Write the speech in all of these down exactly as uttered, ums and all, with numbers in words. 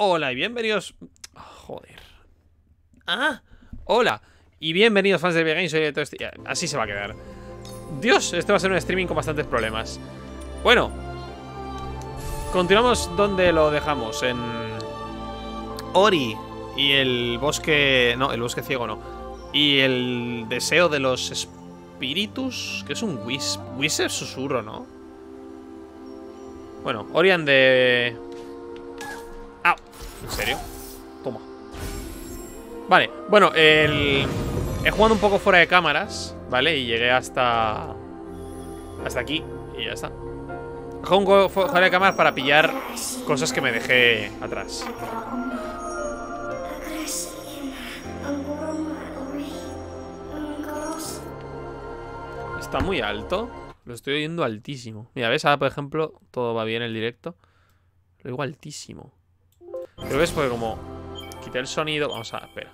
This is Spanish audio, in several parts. Hola y bienvenidos... Oh, joder. Ah, hola y bienvenidos fans de VGames. Soy de todo este... Así se va a quedar. Dios, este va a ser un streaming con bastantes problemas. Bueno, continuamos donde lo dejamos. En... Ori y el bosque... No, el bosque ciego no. Y el deseo de los espíritus... Que es un wisp. Wisp es susurro, ¿no? Bueno, Ori and the... ¡Au! ¿En serio? Toma. Vale, bueno, el... He jugado un poco fuera de cámaras, ¿vale? Y llegué hasta... Hasta aquí. Y ya está. He jugado un fuera de cámaras para pillar cosas que me dejé atrás. Está muy alto. Lo estoy oyendo altísimo. Mira, ¿ves? Ahora, por ejemplo, todo va bien en el directo. Lo oigo altísimo. Pero ves, porque como quité el sonido... Vamos a... Espera.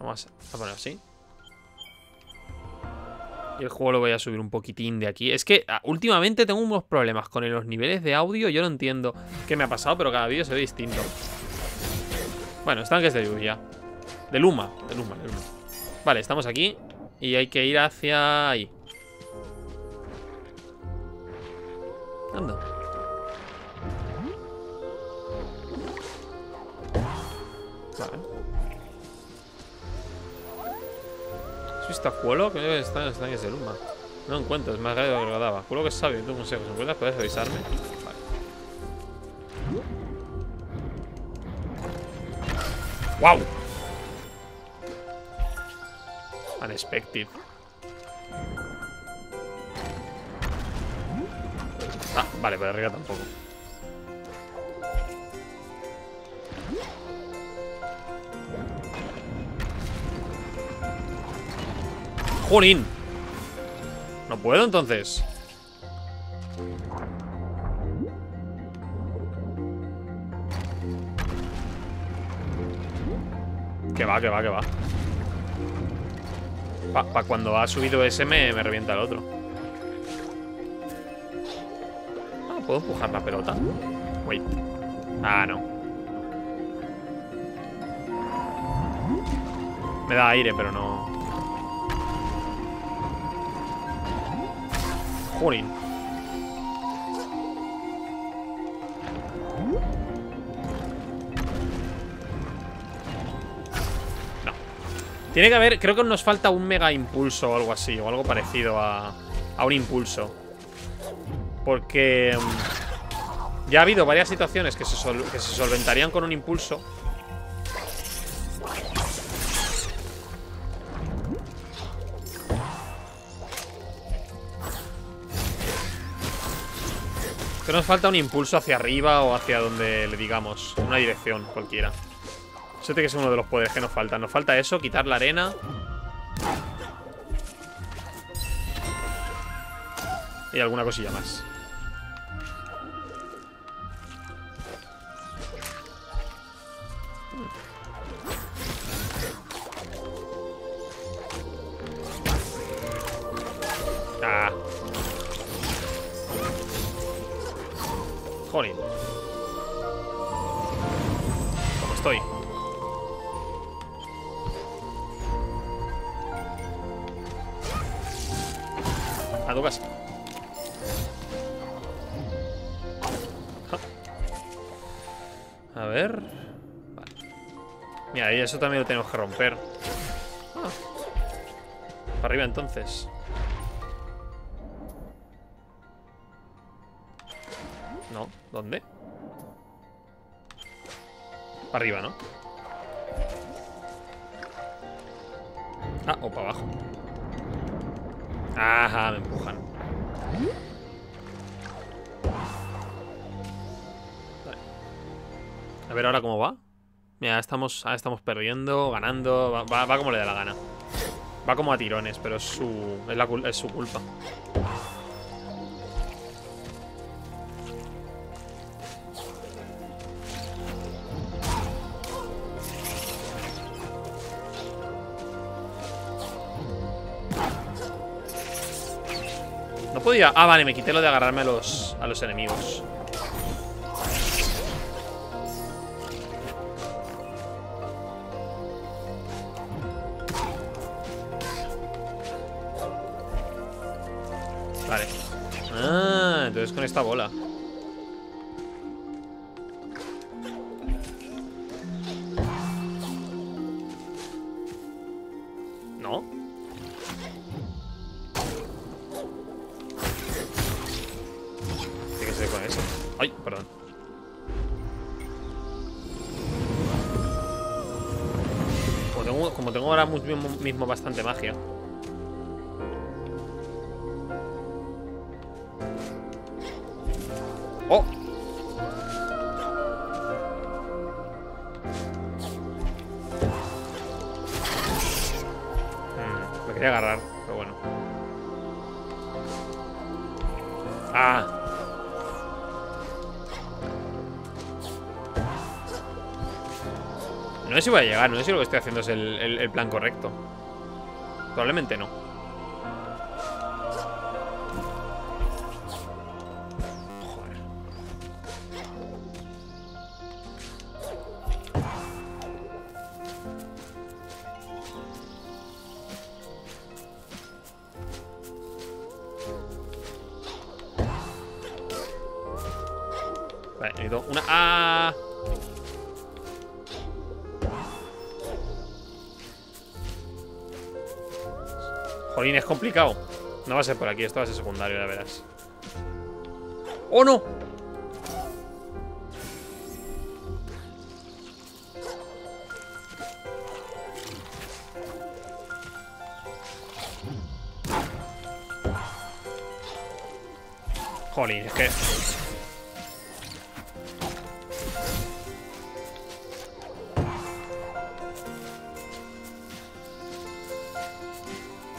Vamos a poner así. Y el juego lo voy a subir un poquitín de aquí. Es que ah, últimamente tengo unos problemas con los niveles de audio. Yo no entiendo qué me ha pasado, pero cada vídeo se ve distinto. Bueno, están que es de lluvia. De luma. De luma, de luma. Vale, estamos aquí. Y hay que ir hacia ahí. Anda. Vale. ¿Has visto a kolok? Creo que está en ese luma. No lo encuentro, es más grave de lo que lo daba. Kolok es sabio, tú consejos. Si encuentras, puedes avisarme. Vale. ¡Wow! Unexpected. Ah, vale, para arriba tampoco. ¡Jolín! No puedo entonces. Que va, que va, que va. Pa, pa cuando ha subido ese me, me revienta el otro. Ah, ¿puedo empujar la pelota? Wait. Ah, no. Me da aire, pero no. Jolín. Tiene que haber, creo que nos falta un mega impulso o algo así, o algo parecido a, a un impulso. Porque ya ha habido varias situaciones que se, sol, que se solventarían con un impulso. Que nos falta un impulso hacia arriba o hacia donde le digamos, una dirección cualquiera. Este que es uno de los poderes que nos falta. Nos falta eso, quitar la arena. Y alguna cosilla más. Ah. Jolín. ¿Cómo estoy? A tu casa. A ver. Vale. Mira, y eso también lo tenemos que romper. Ah. Para arriba entonces. No, ¿dónde? Para arriba, ¿no? Ah, o para abajo. Ajá, me empujan. Vale. A ver ahora cómo va. Mira, estamos, ahora estamos perdiendo, ganando. Va, va, va como le da la gana. Va como a tirones, pero es su, es, la, es su culpa. Ah, vale, me quité lo de agarrarme a los, a los enemigos. Entonces con esta bola. ¿No? Tiene que ser con eso. Ay, perdón. Como tengo, como tengo ahora mismo bastante magia. ¡Oh! Hmm, me quería agarrar, pero bueno. ¡Ah! No sé si voy a llegar, no sé si lo que estoy haciendo es el, el, el plan correcto. Probablemente no. Una... ¡Ah! Jolín, es complicado. No va a ser por aquí, esto va a ser secundario, ya verás. ¡Oh, no! Jolín, es que...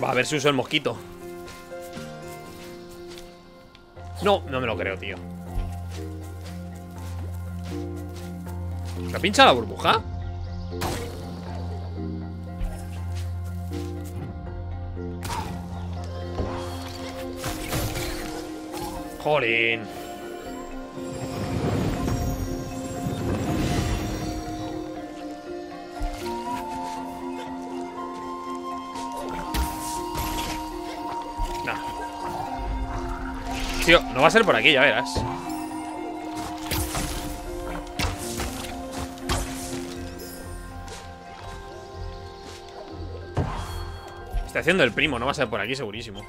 Va, a ver si uso el mosquito. No, no me lo creo, tío. ¿Me ha pinchado la burbuja? Jolín. Tío, no va a ser por aquí, ya verás. Está haciendo el primo, no va a ser por aquí, segurísimo.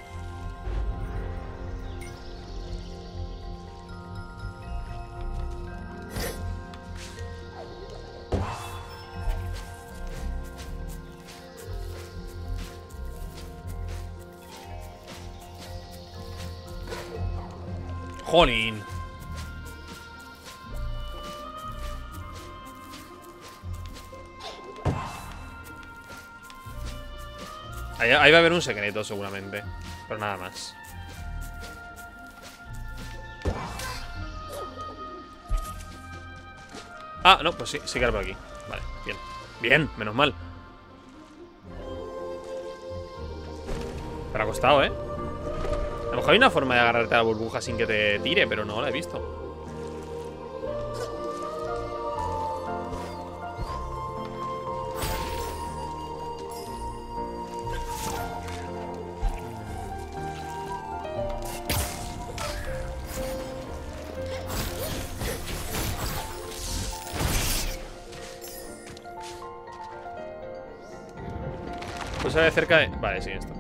Jolín. Ahí, ahí va a haber un secreto seguramente, pero nada más. Ah, no, pues sí, sí que era por aquí. Vale, bien, bien, menos mal. Pero ha costado, ¿eh? A lo mejor hay una forma de agarrarte a la burbuja sin que te tire, pero no la he visto. Pues sale cerca de... Vale, sí, esto.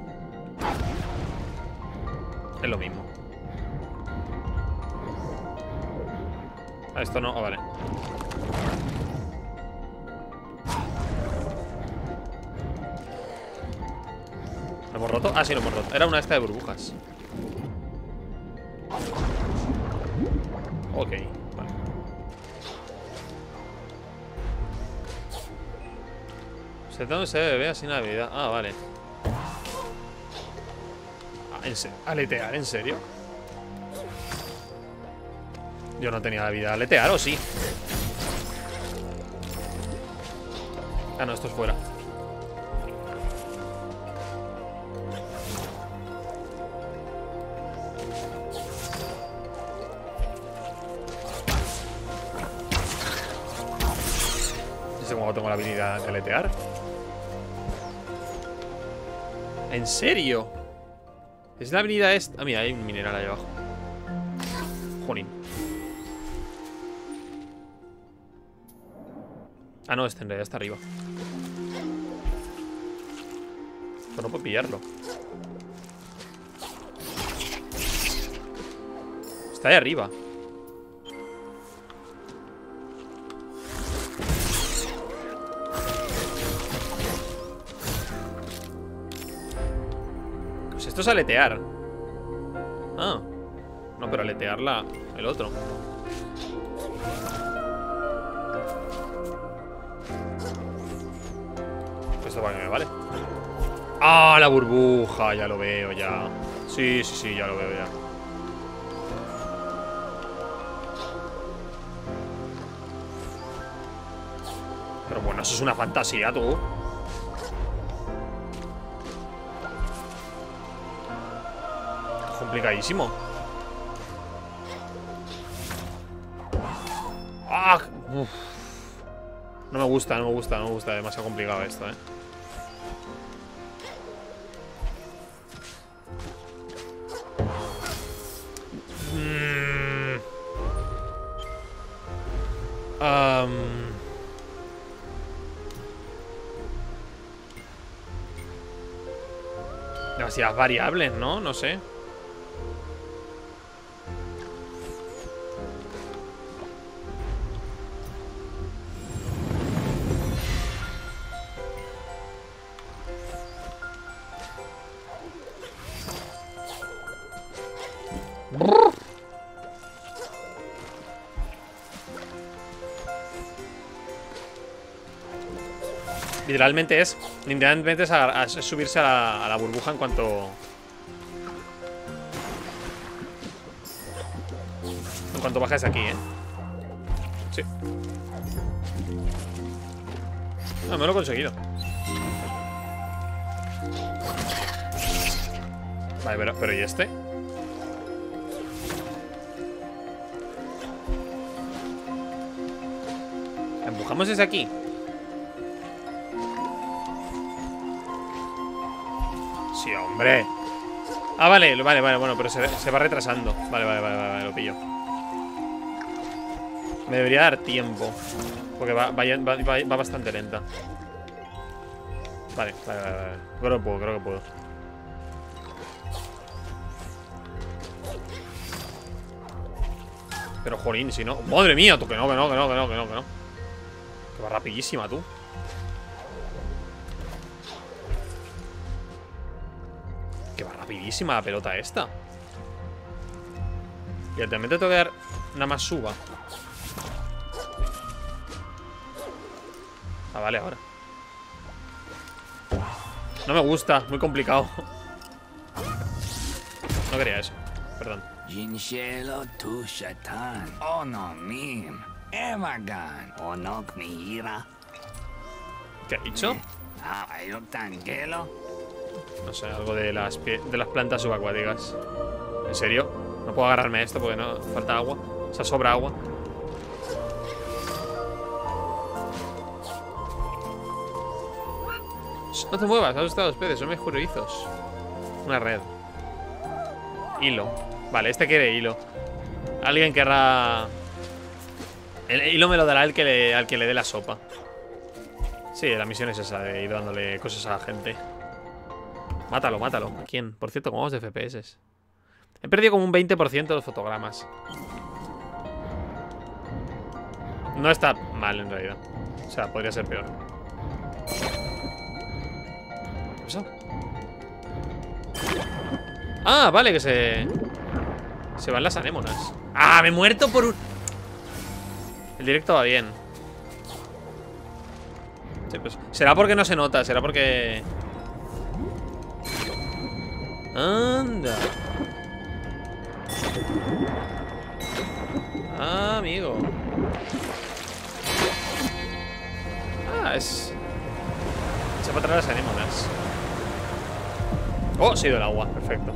Es lo mismo. Ah, esto no. Ah, vale. ¿Lo hemos roto? Ah, sí, lo hemos roto. Era una esta de burbujas. Ok, vale. Se toma ese bebé sin habilidad. Ah, vale. Aletear, ¿en serio? Yo no tenía la vida. ¿Aletear o sí? Ah, no, esto es fuera. No sé cómo tengo la habilidad de aletear. ¿En serio? Es la habilidad esta... Ah, mira, hay un mineral ahí abajo. Jolín. Ah, no, este en realidad está arriba. Pero no puedo pillarlo. Está ahí arriba. Pues esto es aletear. Ah. No, pero aletearla el otro. Esto para que me vale. Ah, la burbuja. Ya lo veo, ya. Sí, sí, sí, ya lo veo, ya. Pero bueno, eso es una fantasía, tú. Es complicadísimo. ¡Ah! Uf. No me gusta, no me gusta, no me gusta. Demasiado complicado esto, eh. Mm. Um. Demasiadas variables, ¿no? No sé. Literalmente es, literalmente es, a, a, es subirse a la, a la burbuja en cuanto En cuanto bajes aquí, eh. Sí. No, me lo he conseguido. Vale, pero, pero ¿y este? ¿Empujamos desde aquí? Sí, hombre. Ah, vale, vale, vale, bueno, pero se, se va retrasando. Vale, vale, vale, vale, lo pillo. Me debería dar tiempo, porque va, va, va, va bastante lenta. Vale, vale, vale, vale. Creo que puedo, creo que puedo. Pero, jolín, si no... ¡Madre mía! Tú, que no, que no, que no, que no, que no, que no. Que va rapidísima, tú. La pelota esta. Y altamente tengo que dar nada más suba. Ah, vale, ahora. No me gusta, muy complicado. No quería eso, perdón. ¿Qué ha dicho? No sé, algo de las, pie de las plantas subacuáticas. ¿En serio? No puedo agarrarme a esto porque no falta agua. O sea, sobra agua. No te muevas, has asustado a los peces, son mis jurizos. Una red. Hilo. Vale, este quiere hilo. Alguien querrá... El hilo me lo dará el que le, al que le dé la sopa. Sí, la misión es esa, de ir dándole cosas a la gente. Mátalo, mátalo. ¿A quién? Por cierto, ¿cómo vamos de F P S? He perdido como un veinte por ciento de los fotogramas. No está mal, en realidad. O sea, podría ser peor. ¿Qué pasó? Ah, vale, que se... Se van las anémonas. ¡Ah, me he muerto por un...! El directo va bien. Sí, pues... Será porque no se nota, será porque... Anda. Ah, amigo. Ah, es... Se va a traer las anémonas. Oh, se ha ido el agua, perfecto.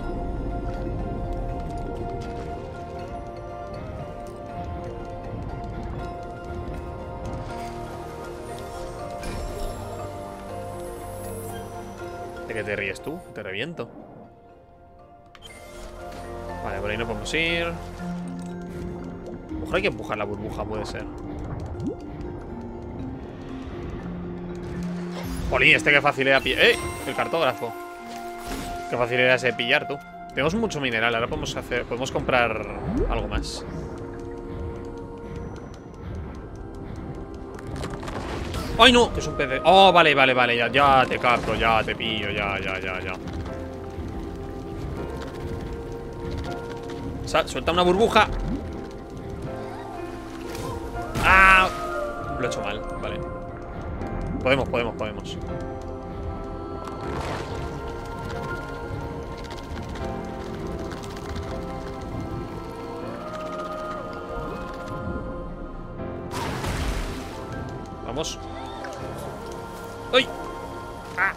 ¿De qué te ríes tú? Te reviento. Vale, por ahí no podemos ir. No hay que empujar la burbuja, puede ser. Jolín, este que facilidad pillar. ¡Eh! El cartógrafo. Qué facilidad es de pillar, tú. Tenemos mucho mineral, ahora podemos hacer. Podemos comprar algo más. ¡Ay, no! Que es un pez. Oh, vale, vale, vale, ya, ya te capto, ya te pillo, ya, ya, ya, ya. Sal, suelta una burbuja. ¡Ah! Lo he hecho mal, vale. Podemos, podemos, podemos. Vamos. ¡Ay! ¡Ah!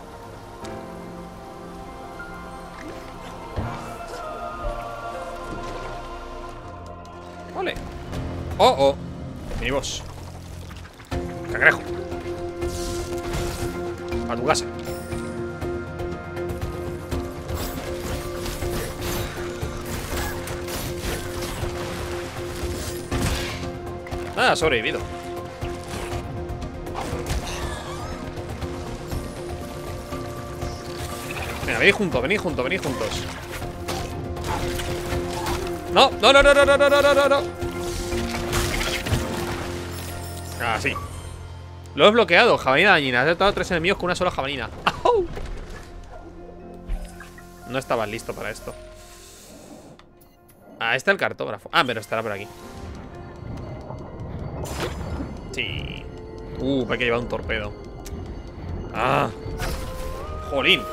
Vale. Oh, oh. Vivos. Cangrejo. A tu casa. Ah, sobrevivido. Venga, venid juntos, venid juntos, venid juntos. No, no, no, no, no, no, no, no, no. Así. Lo he desbloqueado, jabalina dañina. He derrotado tres enemigos con una sola jabalina. ¡Au! No estaba listo para esto. Ah, está el cartógrafo. Ah, pero estará por aquí. Sí. Uh, me hay que llevar un torpedo. Ah. Jolín.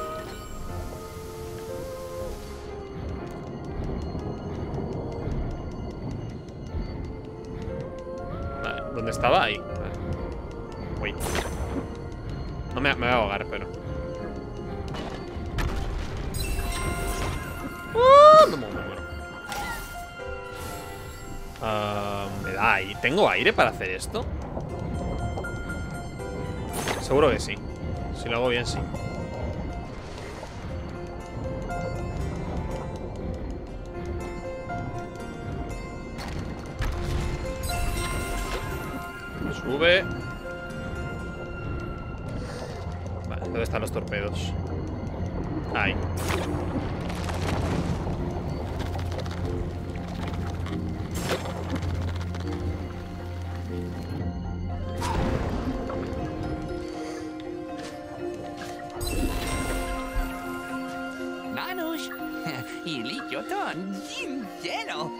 ¿Dónde estaba? Ahí. Uy. No me, me voy a ahogar, pero. Uh, me muero, me muero. Uh, me da ahí. ¿Tengo aire para hacer esto? Seguro que sí. Si lo hago bien, sí. Sube. Vale, ¿dónde están los torpedos? Ahí. Manos y lichotón lleno.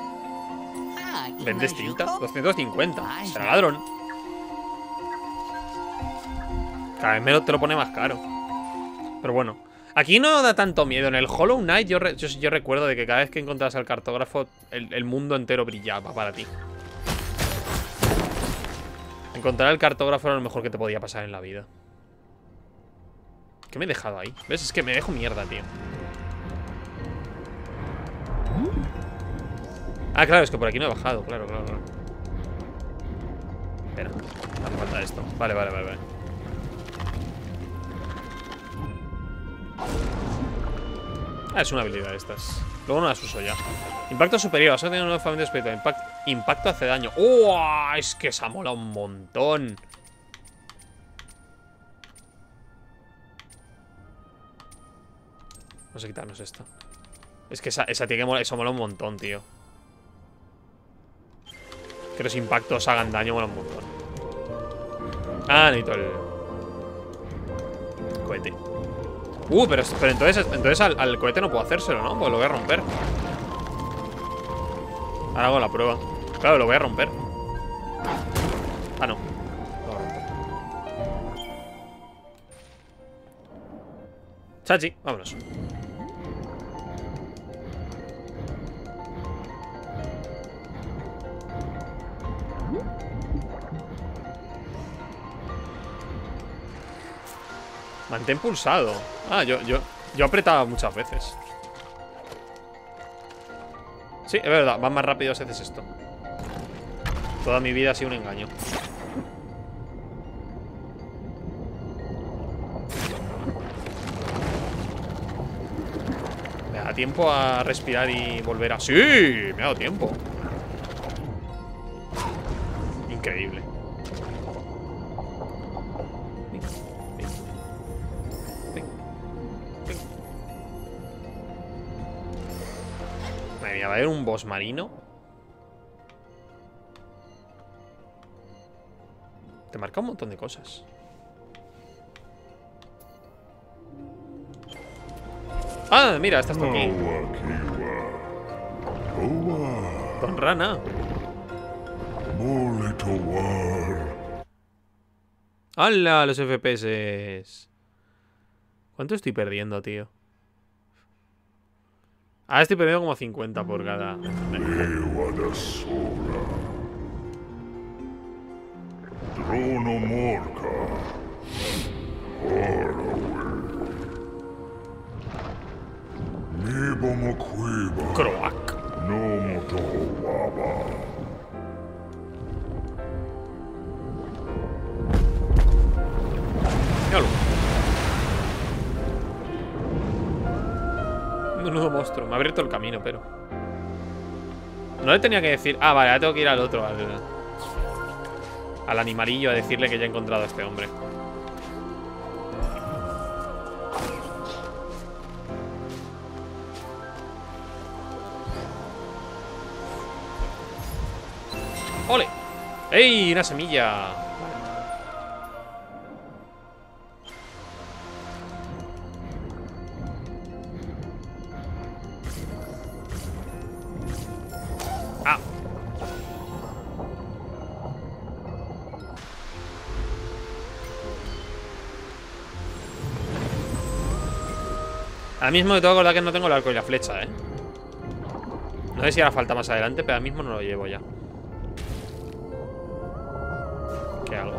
¿Vendes tintas? doscientos cincuenta. Será ladrón. Cada vez te lo pone más caro. Pero bueno, aquí no da tanto miedo. En el Hollow Knight yo, re yo, yo recuerdo de que cada vez que encontrabas al cartógrafo el, el mundo entero brillaba para ti. Encontrar al cartógrafo era lo mejor que te podía pasar en la vida. ¿Qué me he dejado ahí? ¿Ves? Es que me dejo mierda, tío. Ah, claro, es que por aquí no he bajado. Claro, claro, claro. Espera, no hace falta esto. Vale, vale, vale, vale. Ah, es una habilidad de estas. Luego no las uso ya. Impacto superior. Solo tiene un nuevo espíritu. Impact, impacto hace daño. ¡Oh! Es que se ha molado un montón. Vamos a quitarnos esto. Es que esa, esa tiene que molar. Eso mola un montón, tío. Que los impactos hagan daño mola un montón. Ah, necesito el cohete. Uh, pero, pero entonces, entonces al, al cohete no puedo hacérselo, ¿no? Pues lo voy a romper. Ahora hago la prueba. Claro, lo voy a romper. Ah, no. Lo rompo. Chachi, vámonos. Mantén pulsado. Ah, yo, yo, yo apretaba muchas veces. Sí, es verdad, van más rápido si haces esto. Toda mi vida ha sido un engaño. Me da tiempo a respirar y volver a... ¡Sí! Me ha dado tiempo. increíble. Madre mía, va a haber un boss marino. Te marca un montón de cosas. Ah, mira, estás tú aquí. Don Rana. ¡Hala! Los F P S. ¿Cuánto estoy perdiendo, tío? Ah, estoy perdiendo como cincuenta por cada. Croak. Menudo monstruo. Me ha abierto el camino, pero no le tenía que decir. Ah, vale, ahora tengo que ir al otro, al, al animalillo, a decirle que ya he encontrado a este hombre. ¡Ole! ¡Ey! ¡Una semilla! ¡Ah! Ahora mismo me tengo que acordar que no tengo el arco y la flecha, ¿eh? No sé si hará falta más adelante, pero ahora mismo no lo llevo ya. Algo.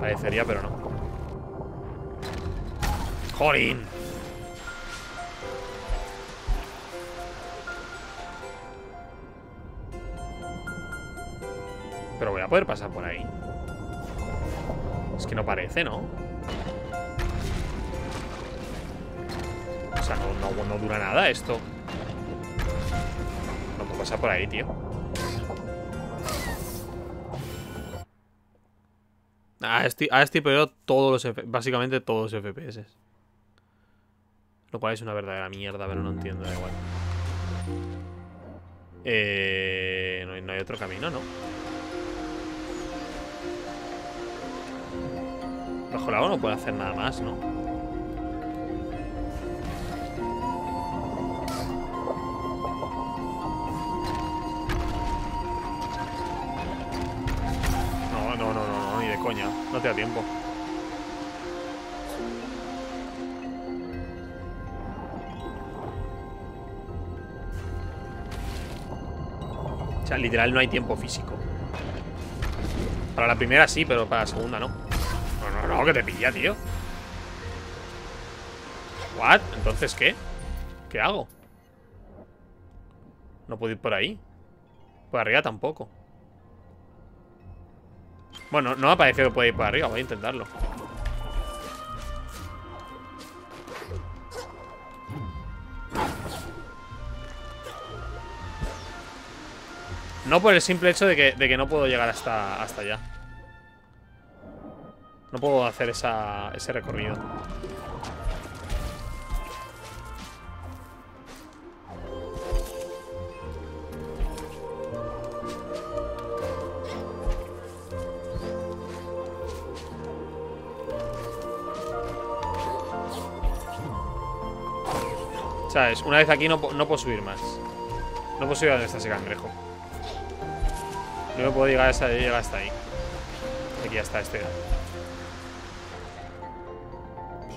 Parecería, pero no. ¡Jolín! Pero voy a poder pasar por ahí. Es que no parece, ¿no? O sea, no, no, no dura nada esto. Pasa por ahí, tío. Ah, estoy, ah, estoy perdiendo todos los F P S. Básicamente todos los F P S. Lo cual es una verdadera mierda, pero no entiendo, da igual. Eh, no, no hay otro camino, ¿no? Bajo el agua no puede hacer nada más, ¿no? No te da tiempo. O sea, literal no hay tiempo físico. Para la primera sí, pero para la segunda no. No, no, no, que te pilla, tío. ¿What? ¿Entonces qué? ¿Qué hago? No puedo ir por ahí. Por arriba tampoco. Bueno, no me ha parecido que pueda ir para arriba. Voy a intentarlo. No por el simple hecho de que, de que no puedo llegar hasta, hasta allá. No puedo hacer esa, ese recorrido. ¿Sabes? Una vez aquí no, no puedo subir más. No puedo subir a donde está ese cangrejo. No me puedo llegar hasta, llegar hasta ahí. Aquí ya está este.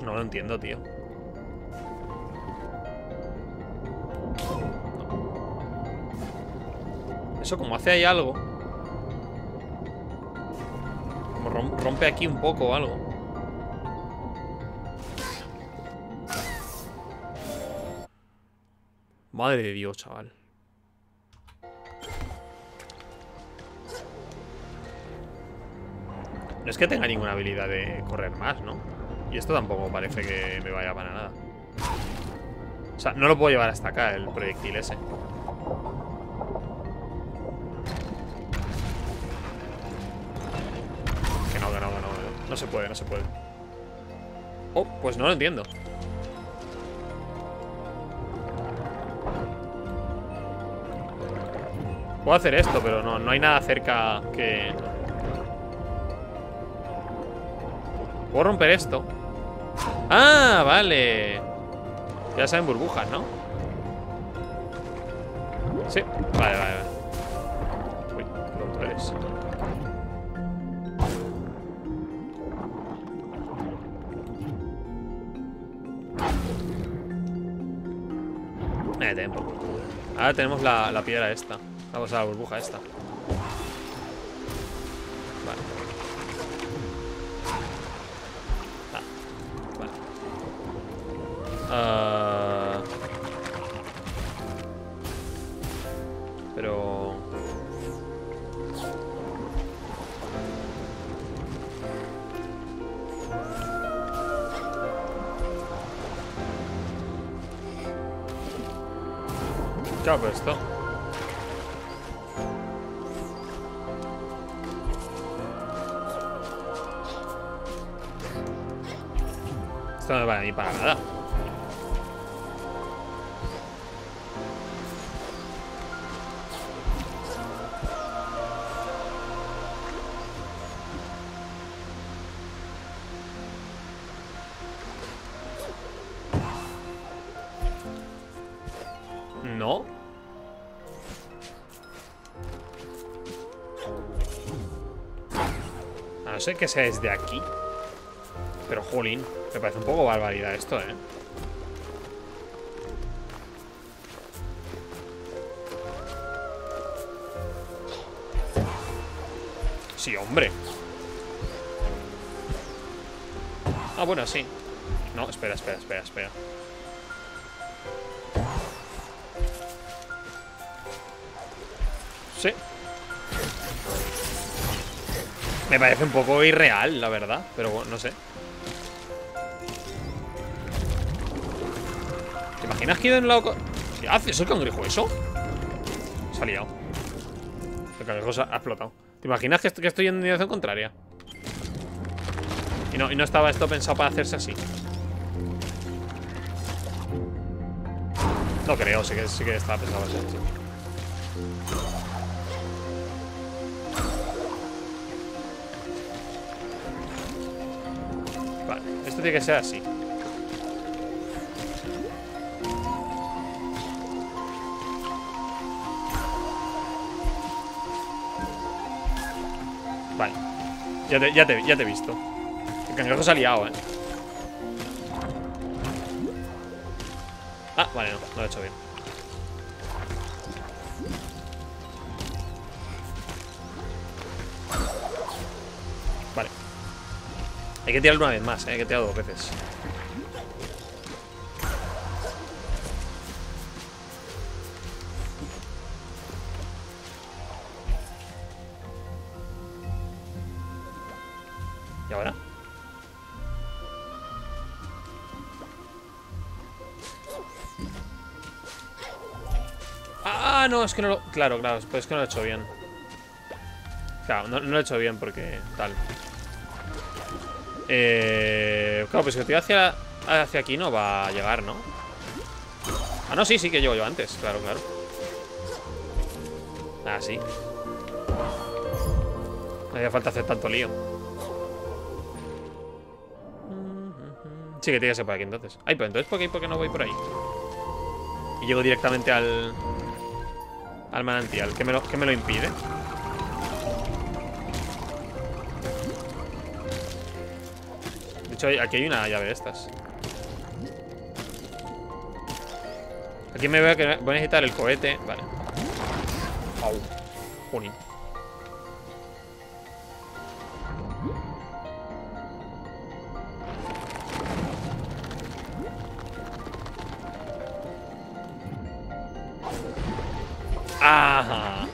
No lo entiendo, tío. Eso como hace ahí algo. Como rompe aquí un poco o algo. Madre de Dios, chaval. No es que tenga ninguna habilidad de correr más, ¿no? Y esto tampoco parece que me vaya para nada. O sea, no lo puedo llevar hasta acá, el proyectil ese. No se puede, no se puede. Oh, pues no lo entiendo. Puedo hacer esto, pero no, no hay nada cerca que... Puedo romper esto. Ah, vale. Ya saben burbujas, ¿no? Sí, vale, vale, vale. Uy, no eres. Eh, tiempo. Ahora tenemos la, la piedra esta. Vamos a la burbuja esta. Vale. Ah, vale. Uh... Pero... ¿Qué hago esto? Esto no me vale ni para nada. No. A no ser que sea desde aquí. Pero jolín, me parece un poco barbaridad esto, eh. Sí, hombre. Ah, bueno, sí. No, espera, espera, espera, espera. Sí. Me parece un poco irreal, la verdad. Pero bueno, no sé. ¿Te imaginas que ido en un lado? ¿Qué hace? ¿Es el cangrejo eso? Se ha liado. El cangrejo se ha explotado. ¿Te imaginas que estoy yendo en dirección contraria? Y no, y no estaba esto pensado para hacerse así. No creo, sí que, sí que estaba pensado para hacerse así. Esto tiene que ser así. Vale. Ya te, ya te, ya te he visto. El cangrejo se ha liado, eh. Ah, vale, no, no lo he hecho bien. Vale. Hay que tirarlo una vez más, ¿eh? Hay que tirarlo dos veces. ¿Y ahora? Ah, no, es que no lo... Claro, claro, pues es que no lo he hecho bien. Claro, no, no lo he hecho bien porque... Tal. Eh, claro, pues si estoy hacia, hacia aquí no va a llegar, ¿no? Ah, no, sí, sí que llego yo antes. Claro, claro. Ah, sí. No hacía falta hacer tanto lío. Sí que tiene que ser por aquí entonces. Ay, pero entonces ¿por qué, por qué no voy por ahí? Y llego directamente al... Al manantial. ¿Qué me lo, qué me lo impide? De hecho, aquí hay una llave de estas. Aquí me veo que voy a necesitar el cohete. Vale. Au. Juni. ¡Ah!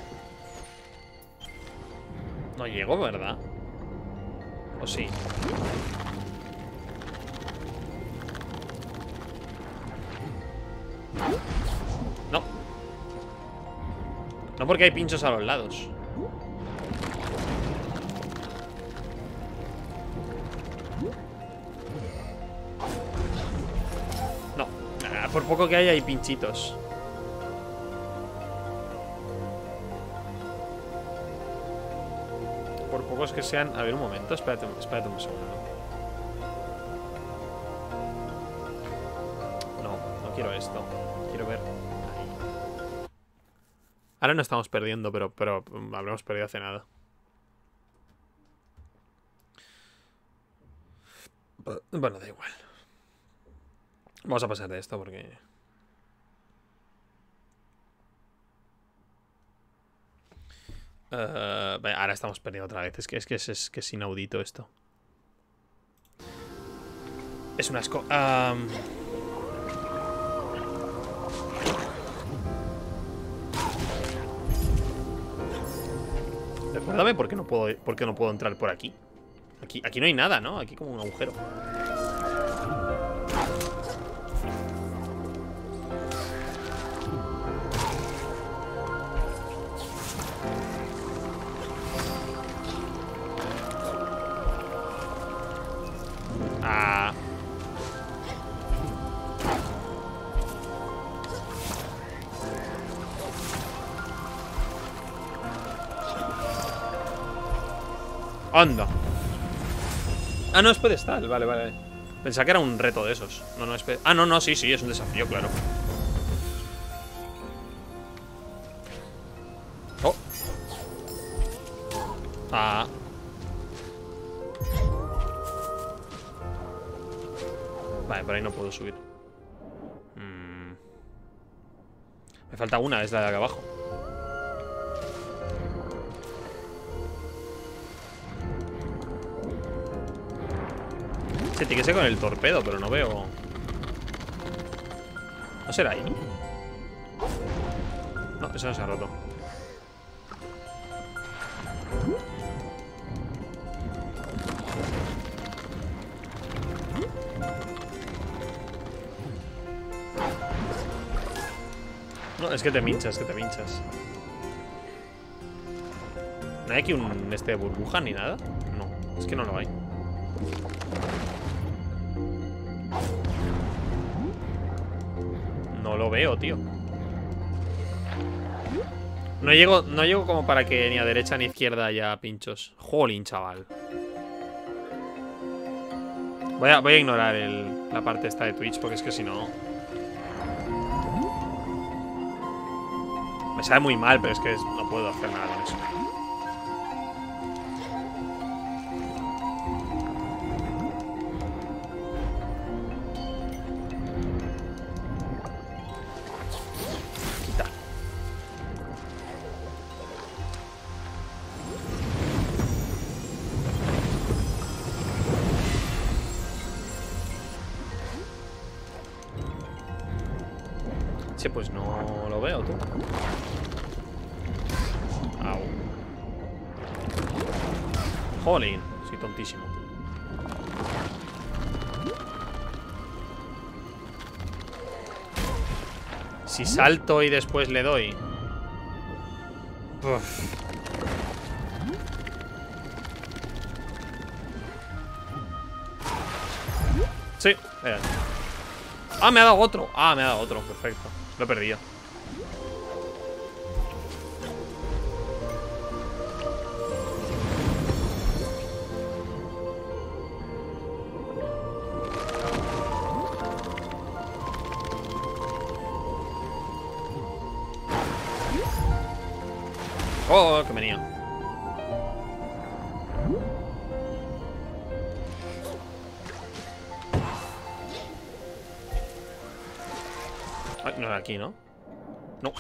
No llego, ¿verdad? ¿O sí? No. No porque hay pinchos a los lados. por poco que haya, hay pinchitos. Por pocos que sean... A ver, un momento, espérate, espérate un segundo. No, no quiero esto. Quiero ver... Ahí. Ahora no estamos perdiendo, pero, pero habremos perdido hace nada. Bueno, da igual. Vamos a pasar de esto porque... Uh, ahora estamos perdiendo otra vez. Es que es, que es, es, que es inaudito esto. Es un asco. Um... Recuérdame por qué no puedo, por qué no puedo entrar por aquí. Aquí, aquí no hay nada, ¿no? Aquí como un agujero. Ah. Anda. Ah, no, es pedestal, vale, vale. Pensaba que era un reto de esos. No, no, es pedestal. Ah, no, no, sí, sí, es un desafío, claro. Oh. Ah. Vale, por ahí no puedo subir. Hmm. Me falta una, es la de acá abajo. Se tiquese con el torpedo, pero no veo. ¿No será ahí? No, eso no se ha roto. No, es que te minchas, que te minchas. ¿No hay aquí un este de burbuja ni nada? No, es que no lo hay. No lo veo, tío. No llego, no llego como para que ni a derecha ni a izquierda haya pinchos. Jolín, chaval. Voy a, voy a ignorar el, la parte esta de Twitch, porque es que si no... Me sabe muy mal, pero es que no puedo hacer nada con eso. Pues no lo veo, tú. Au. Jolín, soy tontísimo. Si salto y después le doy. Uf. Sí, era. Ah, me ha dado otro. Ah, me ha dado otro, perfecto. Lo he perdido. Oh, que venía. Ay, no era aquí, ¿no? No.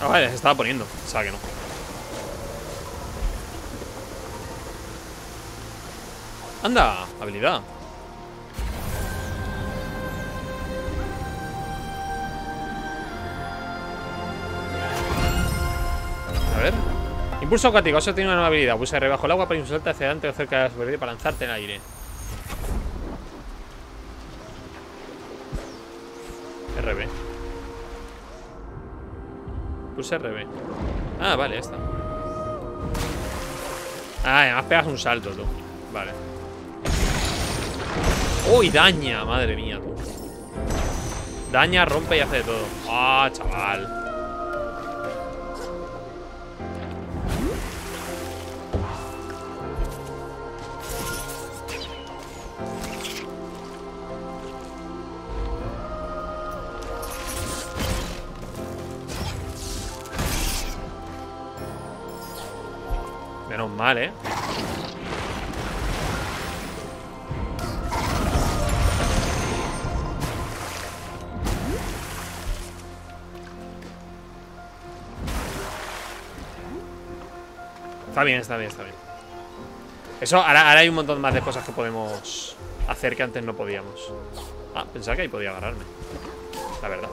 Ah, vale, se estaba poniendo. O sea que no. Anda, habilidad. A ver. Impulso acuático, eso tiene una nueva habilidad. Pulsa R bajo el agua para impulsarte hacia adelante o cerca de la superficie para lanzarte en el aire. R B. Pulsa R B. Ah, vale, ya está. Ah, además pegas un salto, tú. Vale. ¡Uy, daña! Madre mía, tú. Daña, rompe y hace de todo. ¡Ah, chaval! Menos mal, ¿eh? Está bien, está bien, está bien. Eso, ahora, ahora hay un montón más de cosas que podemos hacer que antes no podíamos. Ah, pensaba que ahí podía agarrarme. La verdad.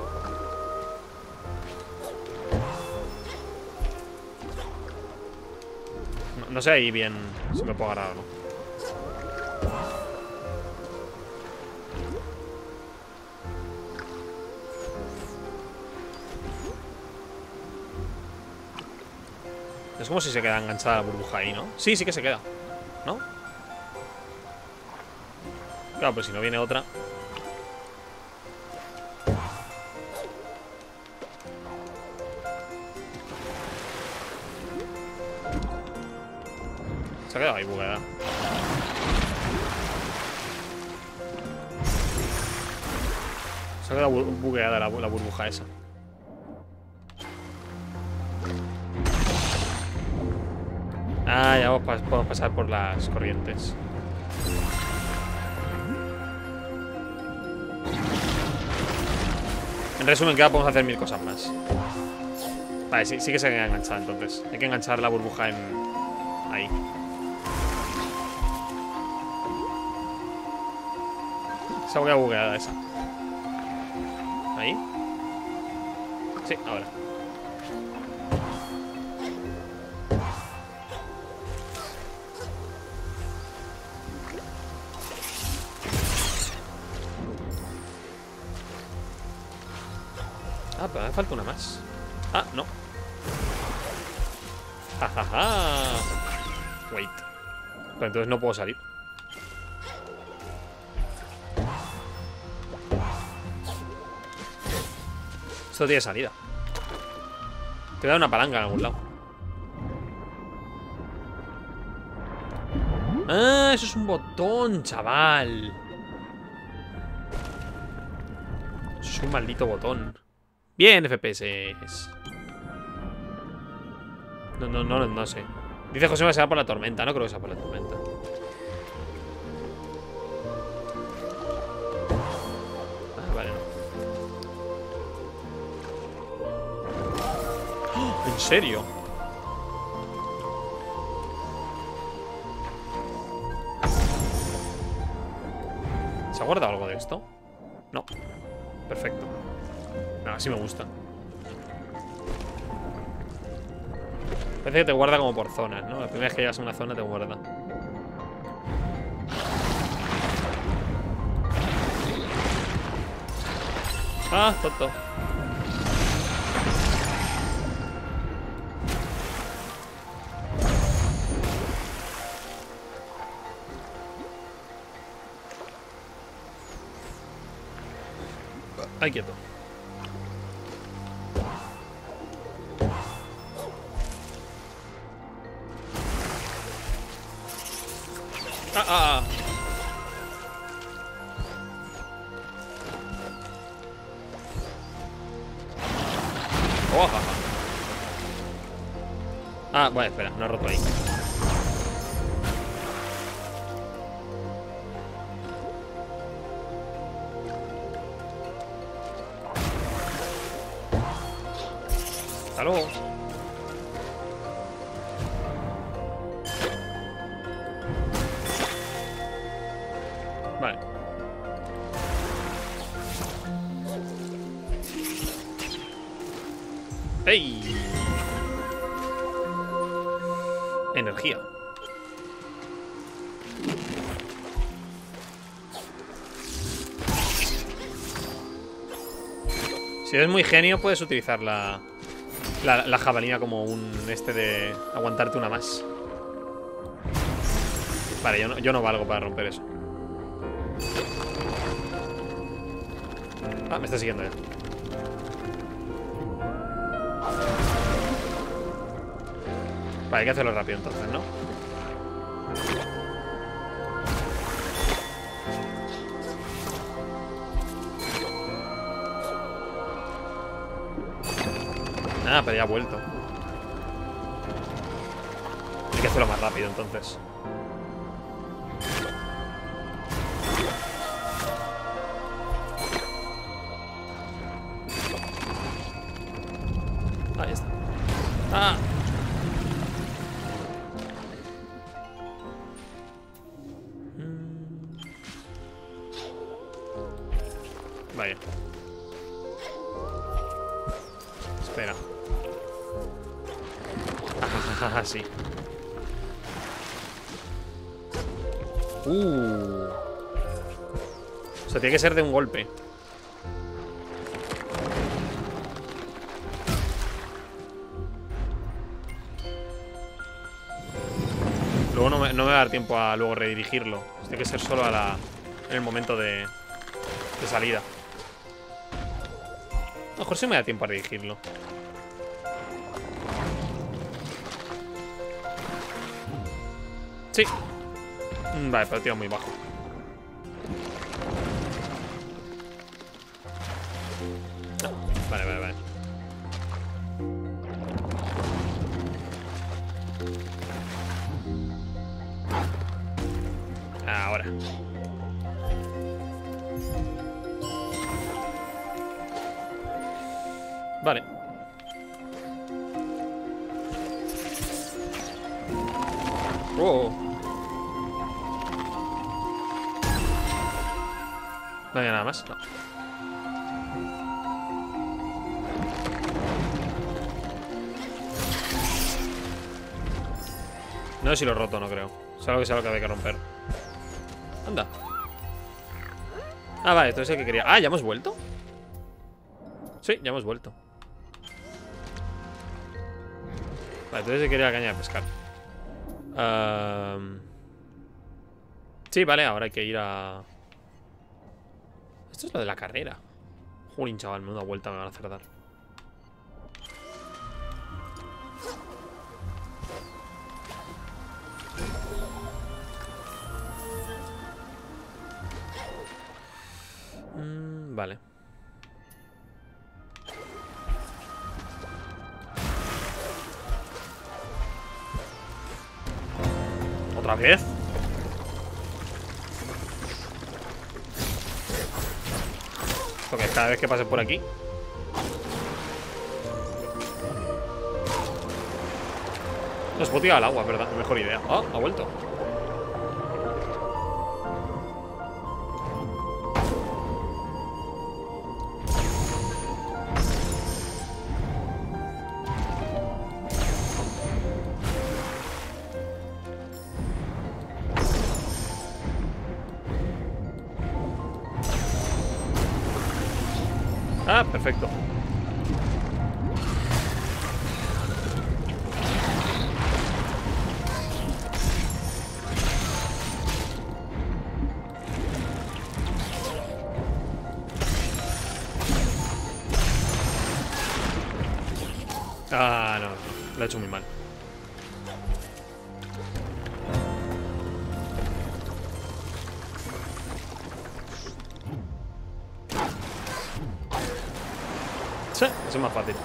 No, no sé ahí bien si me puedo agarrar o no. Es como si se queda enganchada la burbuja ahí, ¿no? Sí, sí que se queda, ¿no? Claro, pues si no viene otra. Se ha quedado ahí bugueada. Se ha quedado bu bugueada la, la burbuja esa. Ah, ya podemos pasar por las corrientes. En resumen, que ahora podemos hacer mil cosas más. Vale, sí, sí que se queda enganchada entonces. Hay que enganchar la burbuja en... ahí. Se ha quedado bugueada esa. ¿Ahí? Sí, ahora. Ah, falta una más. Ah, no. Ja, ja, ja. Wait. Pero entonces no puedo salir. Esto tiene salida. Te da una palanca en algún lado. Ah, eso es un botón, chaval. Eso es un maldito botón. Bien, F P S. No, no, no, no sé. Dice José que se va por la tormenta. No creo que sea por la tormenta. Ah, vale, no. ¿En serio? ¿Se ha guardado algo de esto? No. Perfecto. No, así me gusta. Parece que te guarda como por zonas, ¿no? La primera vez que llegas a una zona te guarda. Ah, tonto. Ahí quieto. Ah, ah, ah. Oh, ah, ah. Ah, bueno, espera, no ha roto ahí. Hasta luego. energía. Si eres muy genio, puedes utilizar la, la, la jabalina como un este de aguantarte una más. Vale, yo no, yo no valgo para romper eso. Ah, me está siguiendo ya. Vale, hay que hacerlo rápido entonces, ¿no? Ah, pero ya ha vuelto. Hay que hacerlo más rápido entonces. Tiene que ser de un golpe. Luego no me, no me va a dar tiempo a luego redirigirlo. Tiene que ser solo a la, en el momento de, de salida. A lo mejor sí me da tiempo a redirigirlo. Sí. Vale, pero tiro muy bajo. Vale, vale, vale. Ahora. Vale. Wow. No había nada más, no. No sé si lo he roto, no creo. Solo que sea lo que había que romper. Anda. Ah, vale, esto es el que quería. Ah, ¿ya hemos vuelto? Sí, ya hemos vuelto. Vale, entonces se quería la caña de pescar. um... Sí, vale, ahora hay que ir a... Esto es lo de la carrera. Jolín, chaval, menuda vuelta me van a hacer dar. Vale. ¿Otra vez? Porque cada vez que pase por aquí. Nos puedo tirar al agua, ¿verdad? Mejor idea. Oh, ha vuelto. Ah, perfecto. Ah, no, lo he hecho muy mal. Es más fácil.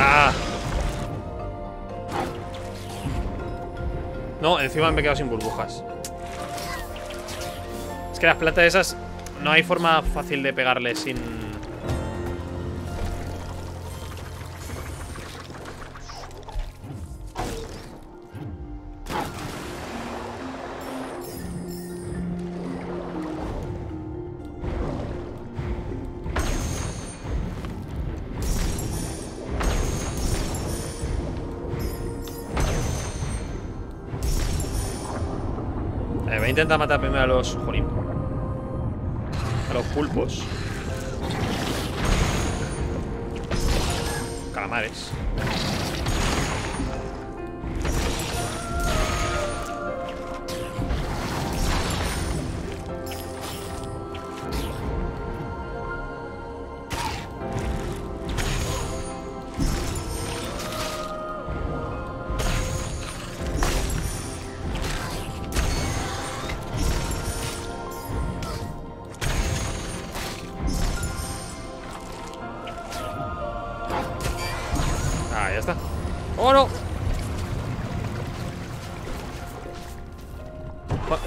Ah. No, encima me he quedado sin burbujas. Es que las plantas esas no hay forma fácil de pegarle sin... Intenta matar primero a los jolín, a los pulpos, calamares.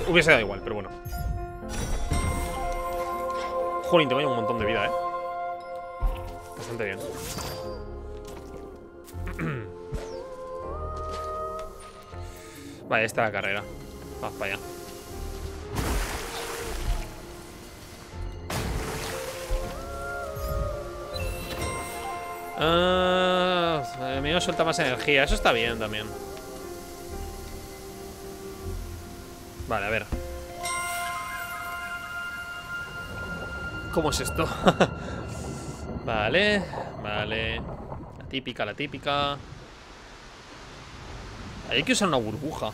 Hubiese dado igual, pero bueno. Jolín, te voy a un montón de vida, eh. Bastante bien. Vale, esta es la carrera. Vamos para allá. Ah, el enemigo suelta más energía. Eso está bien también. Vale, a ver. ¿Cómo es esto? Vale, vale. La típica, la típica. Hay que usar una burbuja.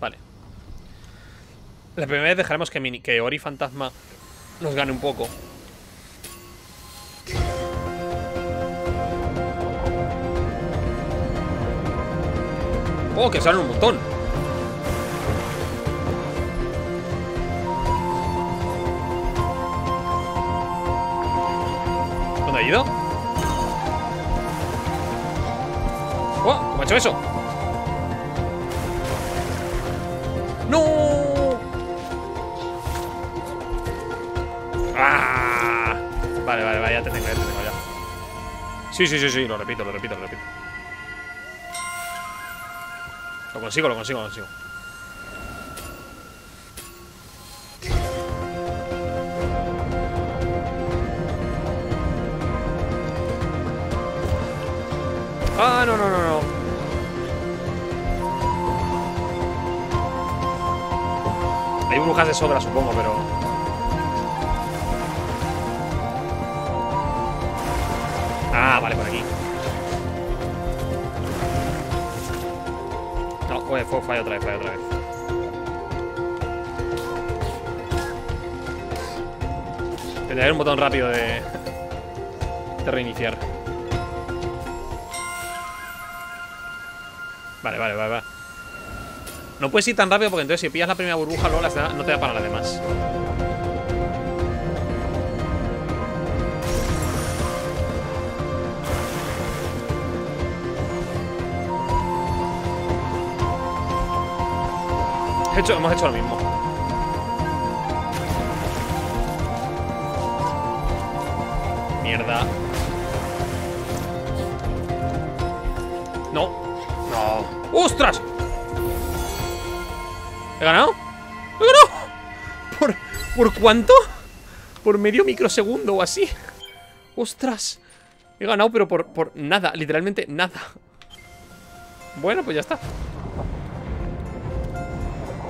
Vale. La primera vez dejaremos que, mini, que Ori Fantasma nos gane un poco. Oh, que salen un montón. ¿Dónde ha ido? Oh, ¿cómo ha hecho eso? ¡No! ¡Ah! Vale, vale, vale, ya te tengo, ya te tengo ya. Sí, sí, sí, sí, lo repito, lo repito, lo repito. Lo consigo, lo consigo, lo consigo. Ah, no, no, no, no. Hay brujas de sobra, supongo, pero... Ah, vale, por aquí. Oye, fue, falla otra vez, falla otra vez. Tendré que haber un botón rápido de, de reiniciar. Vale, vale, vale, vale. No puedes ir tan rápido porque entonces si pillas la primera burbuja luego la, no te da para las demás. Hecho, hemos hecho lo mismo. Mierda. No. No. ¡Ostras! ¿He ganado? ¡He ganado! ¿Por, ¿por cuánto? Por medio microsegundo o así. ¡Ostras! He ganado, pero por, por nada. Literalmente nada. Bueno, pues ya está.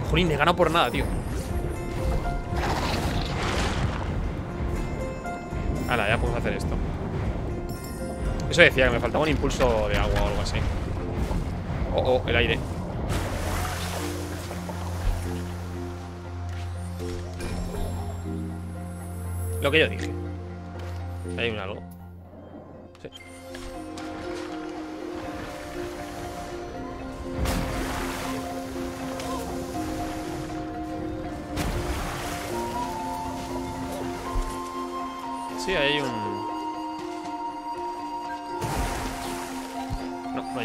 Jolín, he ganado por nada, tío. Hala, ya podemos hacer esto. Eso decía, que me faltaba un impulso de agua o algo así. Oh, oh, el aire. Lo que yo dije. Hay un algo. Sí. Sí, hay un... No, no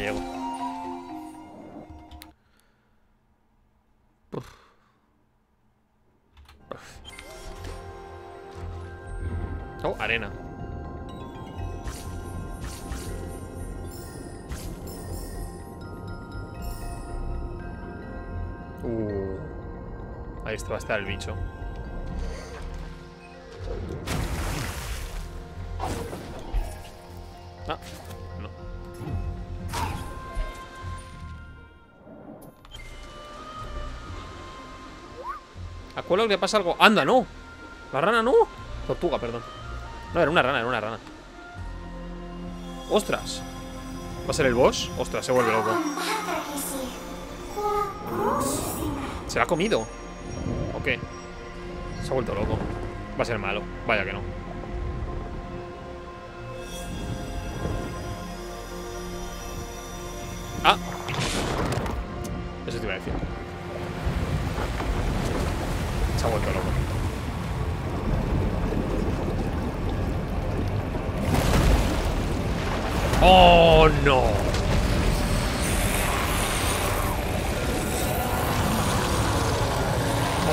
Uf. Uf. Oh, arena. Uh. Ahí esto va a estar el bicho. Ah, no. A Kolok le pasa algo. ¡Anda, no! La rana no. Tortuga, perdón. No, era una rana, era una rana. ¡Ostras! ¿Va a ser el boss? ¡Ostras, se vuelve loco! ¿Se la ha comido? ¿O qué? Se ha vuelto loco. Va a ser malo. Vaya que no. Ah. Eso te iba a decir. Se ha vuelto loco. ¡Oh, no!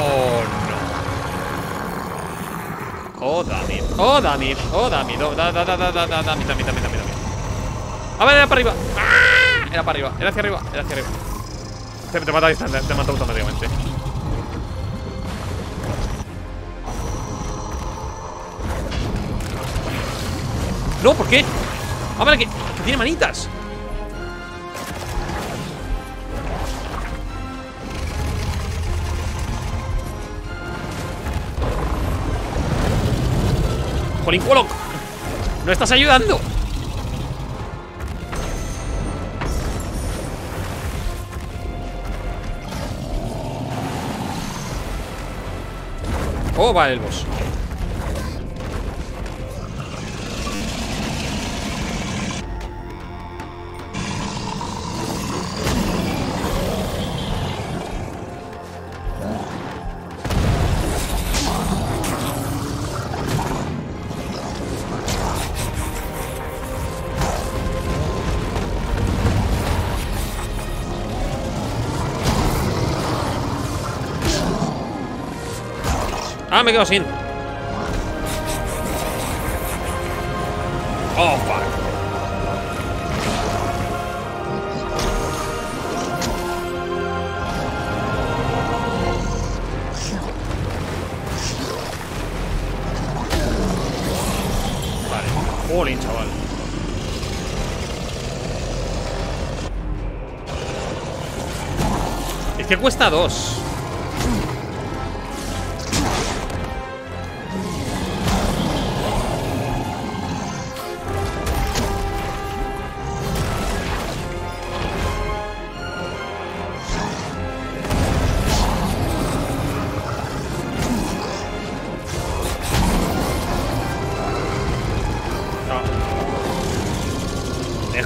¡Oh, no! ¡Oh, David! ¡Oh, David! ¡Oh, David! ¡Oh, da, da, da, da, da, da, da, da, da, da, da, da, Era para arriba, era hacia arriba, era hacia arriba. Te, te mata a distancia, te mata automáticamente. No, ¿por qué? Ah, vale, que, que tiene manitas. Jolín, kolok. No estás ayudando. Oh, vale, el boss. Ah, me quedo sin. Oh, fuck. Vale, jolín, chaval. Es que cuesta dos.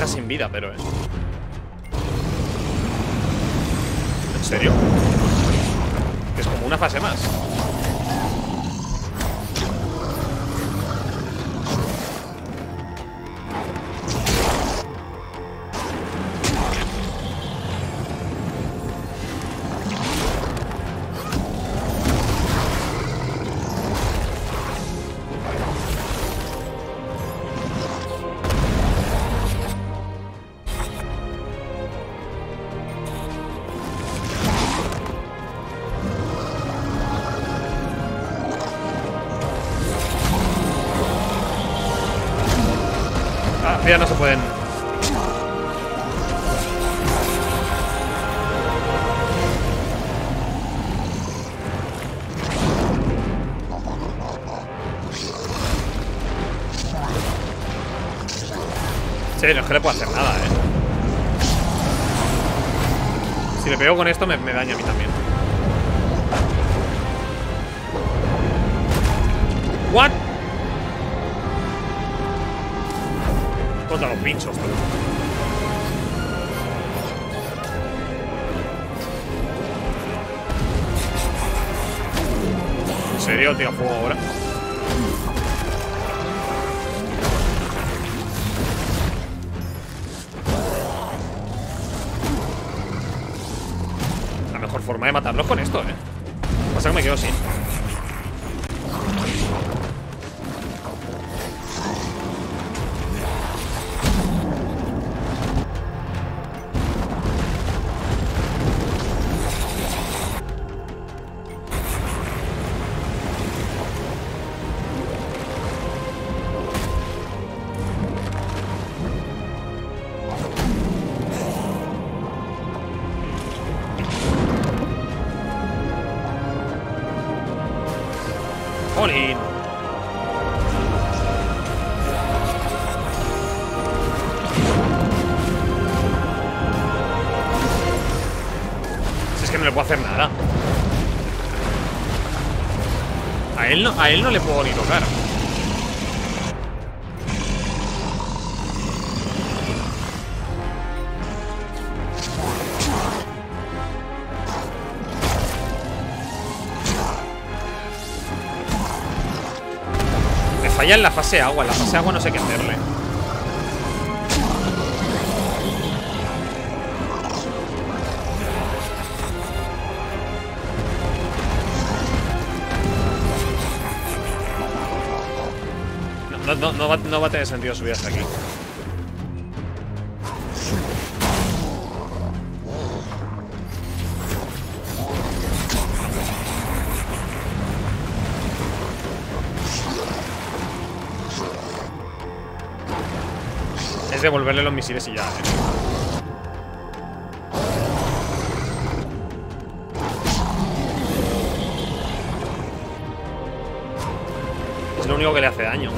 Sin vida, pero eh. ¿En serio? Es como una fase más. Ya no se pueden. Sí, no es que le puedo hacer nada, eh. Si le pego con esto me, me daña a mí también. What? Contra los pinchos, pero... ¿En serio, tío? Fuego ahora. La mejor forma. forma de matarlos con esto, eh. Pasa que me quedo sin. ¡Jolín! Si es que no le puedo hacer nada. A él no, a él no le puedo ni tocar. Vaya en la fase agua, en la fase agua no sé qué hacerle. No, no, no, va, no va a tener sentido subir hasta aquí. Devolverle los misiles y ya. Es lo único que le hace daño.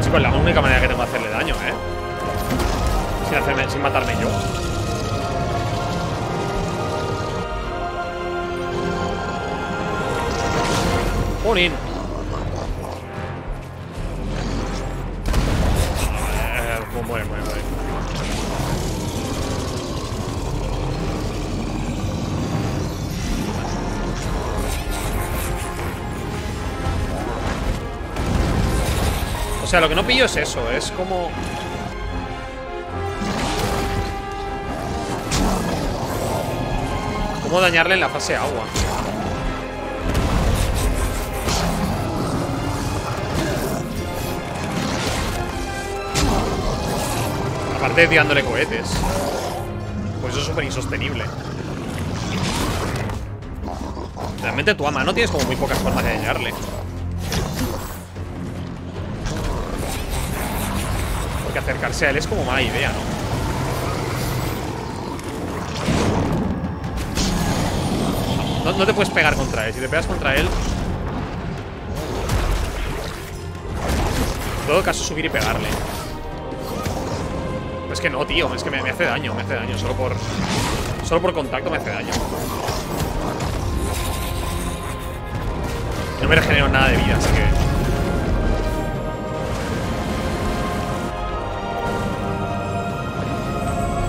Chicos, la única manera que tengo de hacerle daño, eh. Sin hacerme, sin matarme yo. Eh, muere, muere, muere. O sea, lo que no pillo es eso, es como... ¿Cómo dañarle en la fase agua? Aparte tirándole cohetes. Pues eso es súper insostenible. Realmente tu ama no tienes como muy pocas formas de dañarle. Porque acercarse a él es como mala idea, ¿no? No, no te puedes pegar contra él. Si te pegas contra él, en todo caso subir y pegarle. Es que no, tío, es que me, me hace daño, me hace daño. Solo por. Solo por contacto me hace daño. No me regenero nada de vida, así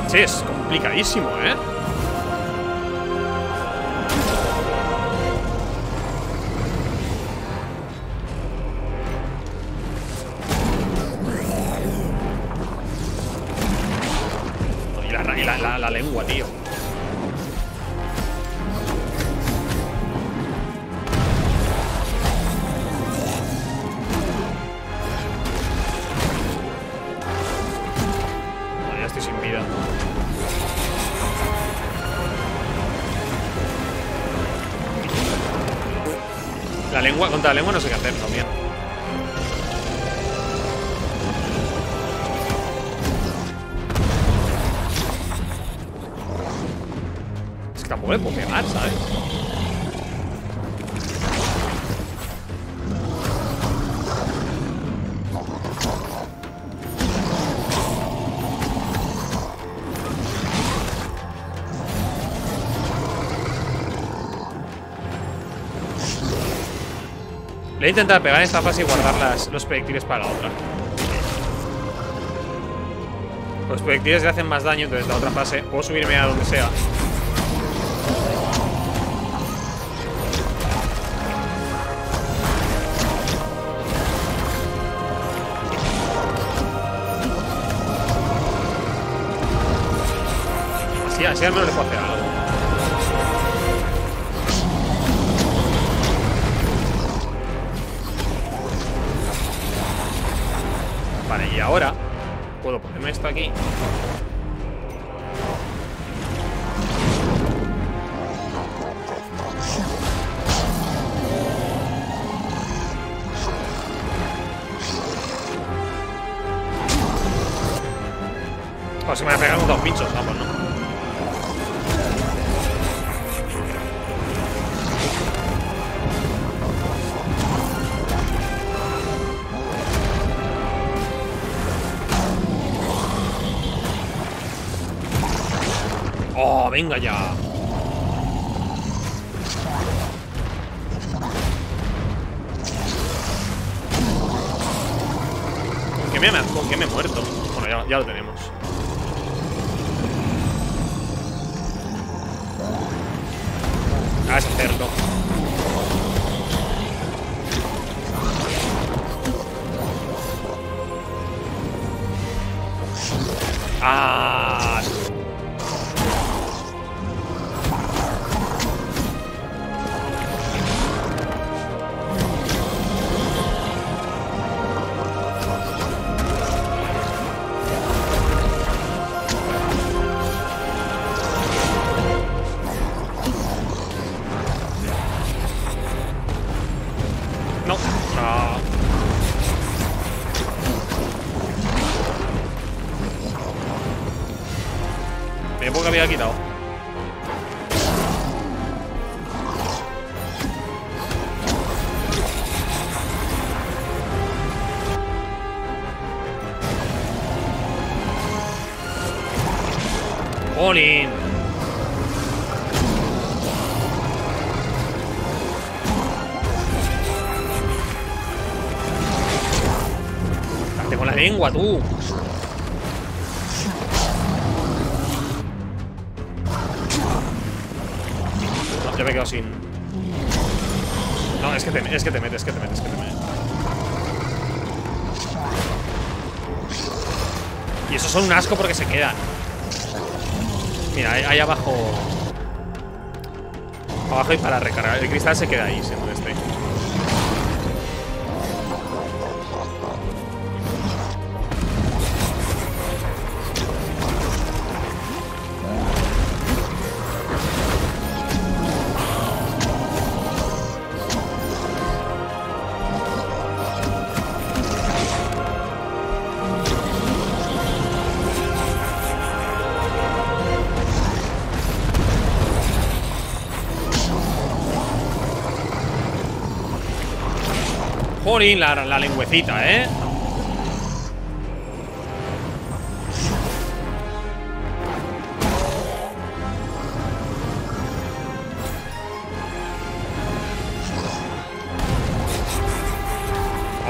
que. Sí, es complicadísimo, eh. Lengua, tío. Vale, ya estoy sin vida. La lengua, contra la lengua no sé qué hacer también. Puede pokear, ¿sabes? Le he intentado pegar en esta fase y guardar las, los proyectiles para la otra. Los proyectiles le hacen más daño, entonces la otra fase puedo subirme a donde sea. mira, si al menos le puedo hacer algo. Vale, y ahora puedo ponerme esto aquí. O se me van a pegar con dos pinchos, vamos, ¿no? ¡Oh, venga ya! ¿Con qué me, con qué me he muerto? Bueno, ya, ya lo tenemos. Ah, ese cerdo. Ah. Quitado. ¡Olin! ¡Hazte con la lengua, tú! Ya me he quedado sin... No, es que te, es que te metes, es que te metes, es que te metes. Y esos son un asco porque se quedan. Mira, ahí abajo... Abajo y para recargar. El cristal se queda ahí, si no estoy. La, la lengüecita, ¿eh?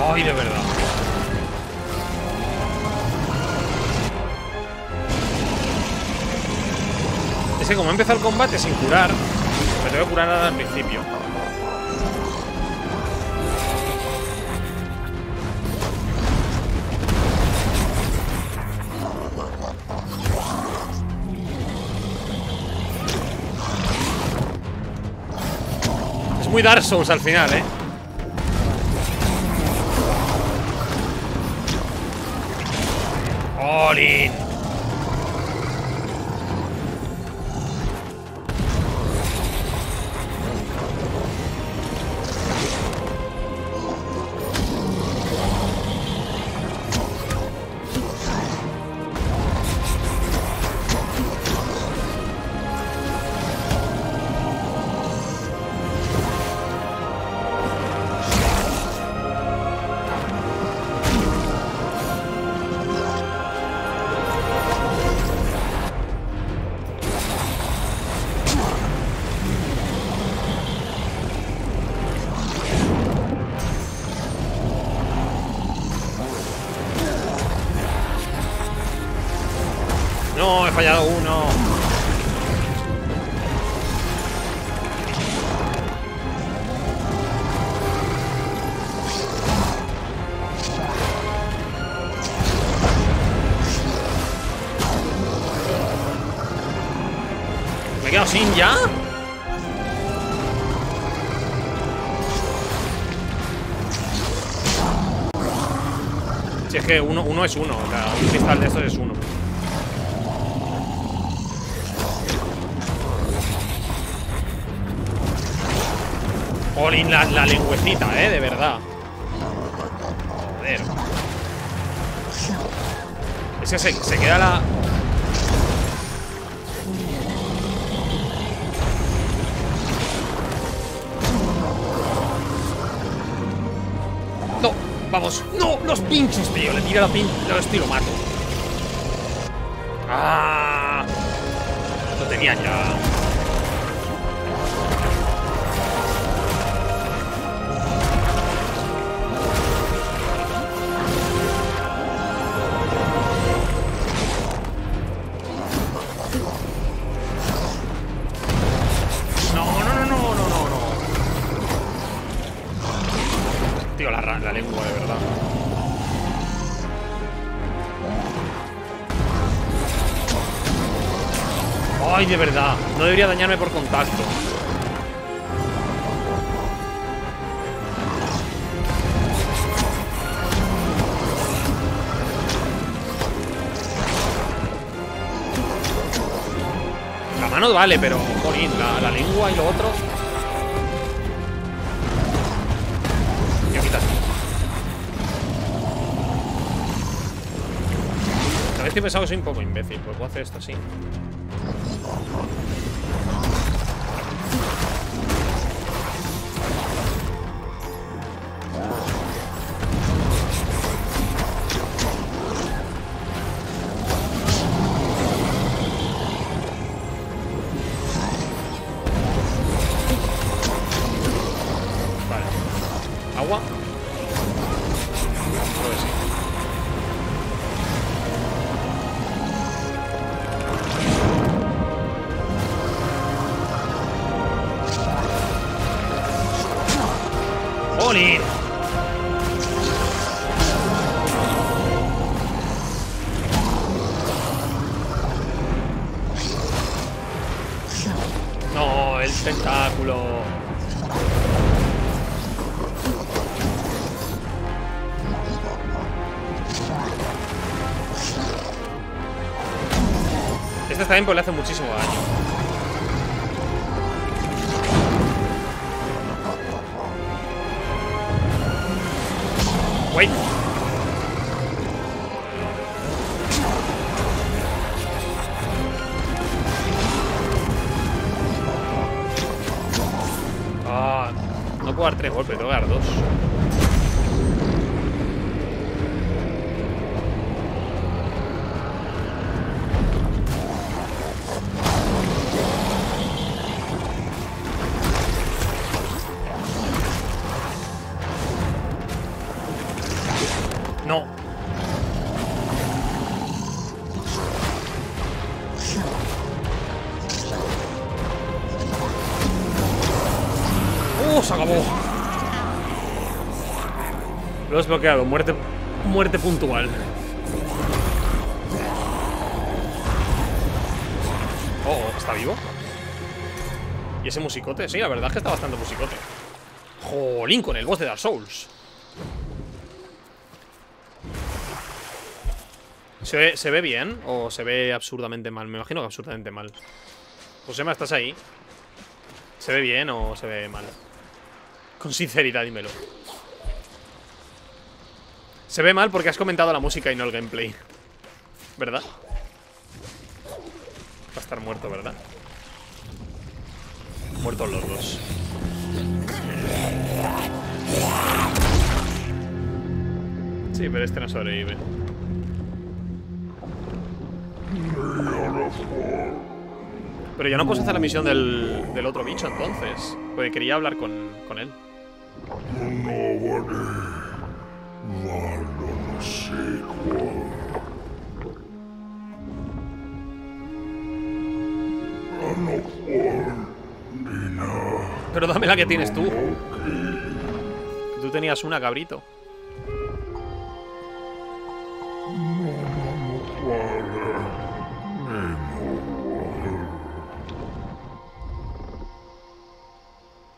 Ay, de verdad. Es que como he empezado el combate sin curar, me tengo que curar ahora al principio. Muy Dark Souls al final, eh. ¡Ori! No, he fallado uno. espadachín ya? Si es que uno, uno es uno, o sea, un cristal de estos es uno. Jolín, la, la lengüecita, eh, de verdad. Joder. Es que se, se queda la... No, vamos. No, los pinches, tío. Le tiro la pin... Los tiro, mato. Ah, lo tenía ya. Ay, de verdad, no debería dañarme por contacto. La mano vale, pero jolín, la, la lengua y lo otro. Ya quitas. A veces he pensado que soy un poco imbécil, pues puedo hacer esto así. No, el tentáculo. Este está bien porque le hace muchísimo daño. Wait. Ah, no puedo dar tres golpes, tengo que dar dos. Se acabó. Lo he desbloqueado. Muerte, muerte puntual. Oh, ¿está vivo? ¿Y ese musicote? Sí, la verdad es que está bastante musicote. Jolín, con el boss de Dark Souls. ¿Se ve, ¿se ve bien o se ve absurdamente mal? Me imagino que absurdamente mal. Josema, ¿estás ahí? ¿Se ve bien o se ve mal? Con sinceridad, dímelo. Se ve mal porque has comentado la música y no el gameplay, ¿verdad? Va a estar muerto, ¿verdad? Muertos los dos. Sí, pero este no sobrevive. Pero ya no puedo hacer la misión del, del otro bicho, entonces. Porque quería hablar con, con él. Pero dame la que tienes tú. Tú tenías una, cabrito.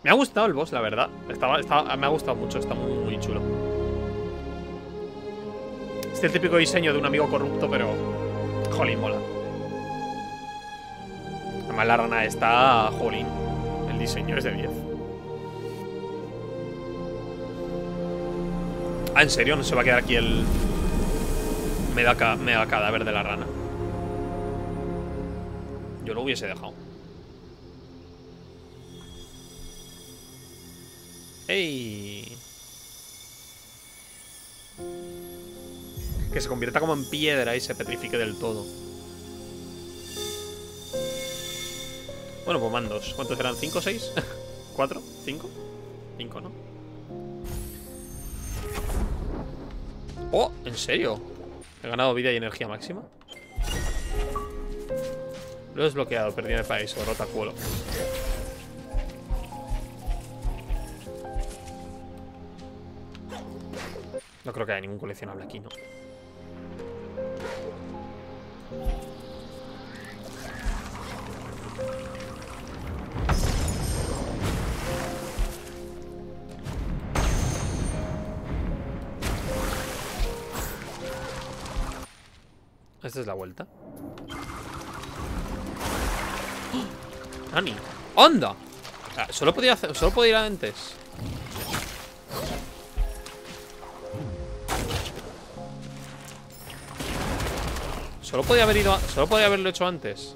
Me ha gustado el boss, la verdad. Estaba, estaba, me ha gustado mucho, está muy, muy chulo. Este es el típico diseño de un amigo corrupto, pero... jolín, mola. Además la rana está... jolín. El diseño es de diez. Ah, ¿en serio? No se va a quedar aquí el... mega cadáver de la rana. Yo lo hubiese dejado. ¡Ey! Que se convierta como en piedra y se petrifique del todo. Bueno, pues mandos. ¿Cuántos eran? ¿Cinco? ¿Seis? ¿Cuatro? ¿Cinco? Cinco, ¿no? ¡Oh! ¿En serio? He ganado vida y energía máxima. Lo he desbloqueado. Perdí en el país. O rota kolok. No creo que haya ningún coleccionable aquí, ¿no? Esta es la vuelta. ¡Ani! ¡Onda! O sea, solo podía hacer, solo podía ir antes. Solo podía haber ido a... solo podía haberlo hecho antes.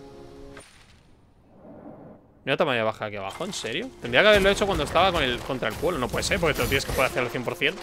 Mira, tamaño baja aquí abajo, ¿en serio? Tendría que haberlo hecho cuando estaba con el contra el culo. No puede ser, porque te lo tienes que poder hacer al cien por cien.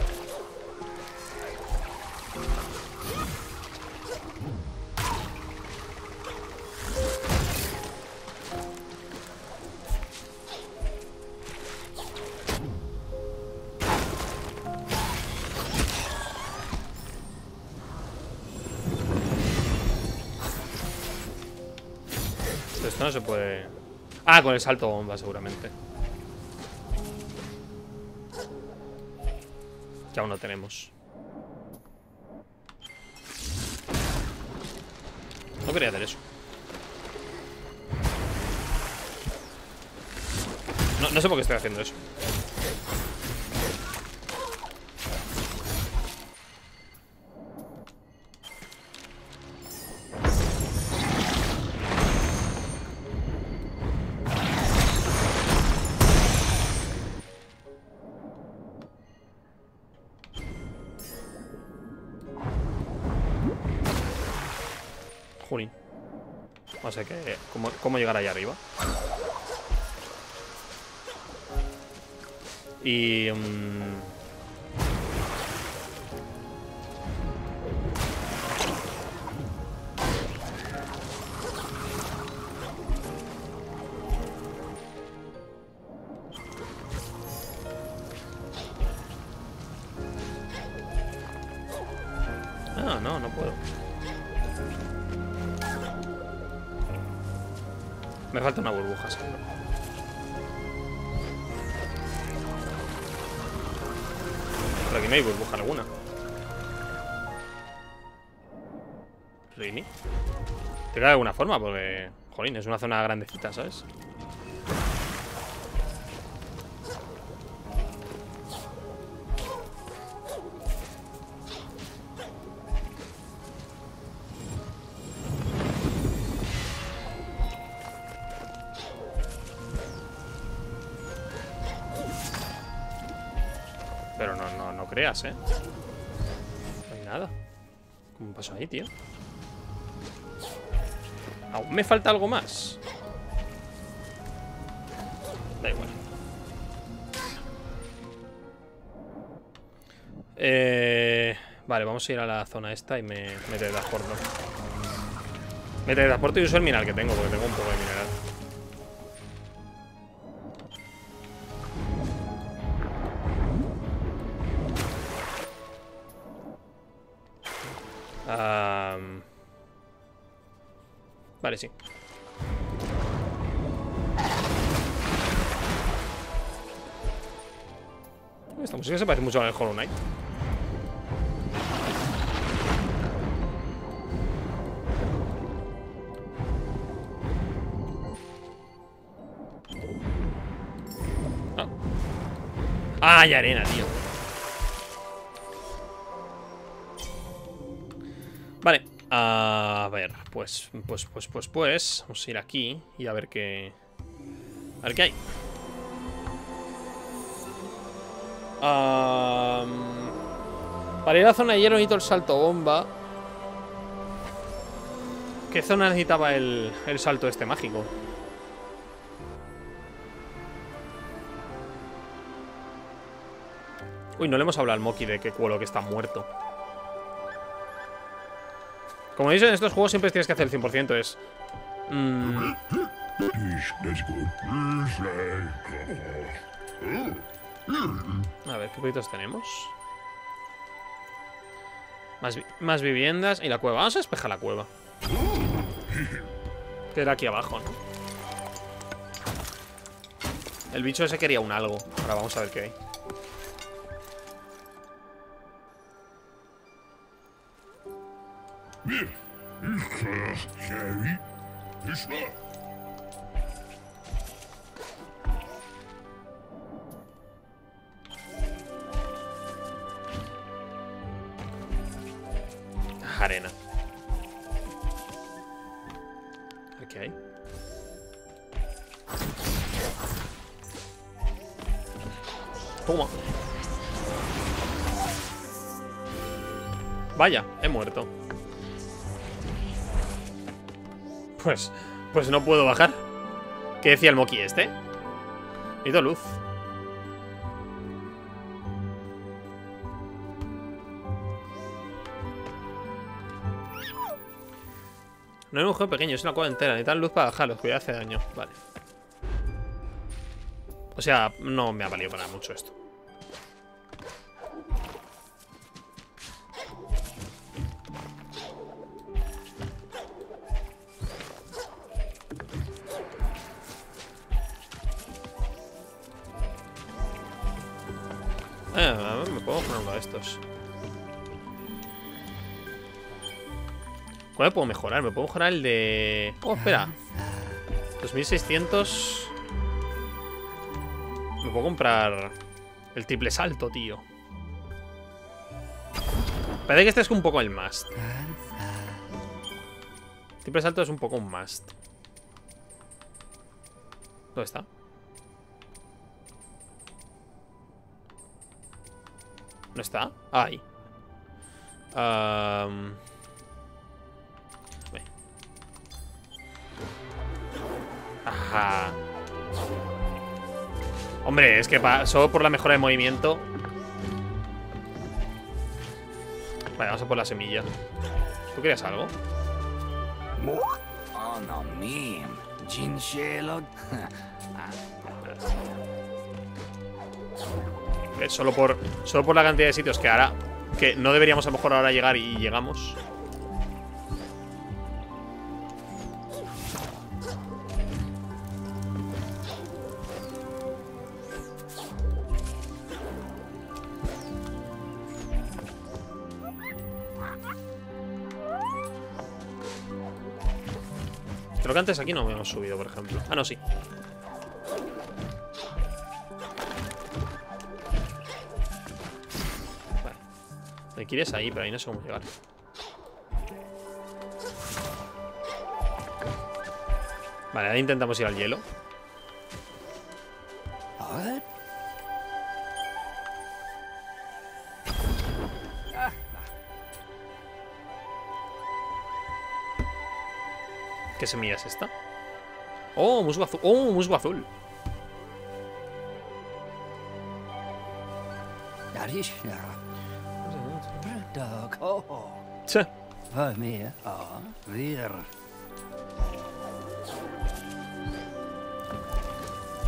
No se puede... Ah, con el salto bomba seguramente. Que aún no tenemos. No quería hacer eso. No, no sé por qué estoy haciendo eso. No sé qué, cómo, cómo llegar allá arriba. Y... Um... Ah, no, no puedo. Me falta una burbuja, seguro. Pero aquí no hay burbuja alguna. ¿Rini? Te cae de alguna forma, porque... jolín, es una zona grandecita, ¿sabes? Pero no, no, no creas, ¿eh? No hay nada. ¿Cómo pasó ahí, tío? Aún me falta algo más. Da igual. Eh, vale, vamos a ir a la zona esta y me, me teletransporto. Me teletransporto y uso el mineral que tengo, porque tengo un poco de mineral. Um... Vale, sí. Esta música se parece mucho a la de Hollow Knight. Ah, Vaya arena, tío. Vale, a ver, pues, pues, pues, pues, pues vamos a ir aquí y a ver qué... A ver qué hay. um, Para ir a la zona de hielo necesito el salto bomba. ¿Qué zona necesitaba el, el salto este mágico? Uy, no le hemos hablado al Moki de que kolok está muerto. Como dices, en estos juegos siempre tienes que hacer el cien por ciento. Es... Mm. A ver, ¿qué proyectos tenemos? Más, vi más viviendas. Y la cueva. Vamos a despejar la cueva. Que era aquí abajo, ¿no? El bicho ese quería un algo. Ahora vamos a ver qué hay. Arena. Ok. Toma. Vaya, he muerto. Pues, pues no puedo bajar. ¿Qué decía el Moki este? Necesito luz. No es un juego pequeño, es una cueva entera. Necesitan luz para bajarlos, cuidado hace daño. Vale. O sea, no me ha valido para mucho esto. Ah, me puedo poner uno de estos. ¿Cuál me puedo mejorar? Me puedo mejorar el de... Oh, espera, dos mil seiscientos. Me puedo comprar el triple salto, tío. Parece que este es un poco el must. El triple salto es un poco un must. ¿Dónde está? ¿No está? Ahí. Um... Ajá. Hombre, es que pasó por la mejora de movimiento. Vale, vamos a por la semilla. ¿Tú querías algo? Solo por, solo por la cantidad de sitios que ahora... Que no deberíamos a lo mejor ahora llegar y llegamos. Creo que antes aquí no habíamos subido, por ejemplo. Ah, no, sí. Me quieres ahí, pero ahí no sé cómo llegar. Vale, ahora intentamos ir al hielo. ¿Qué semilla es esta? Oh, musgo azul. Oh, musgo azul. Che.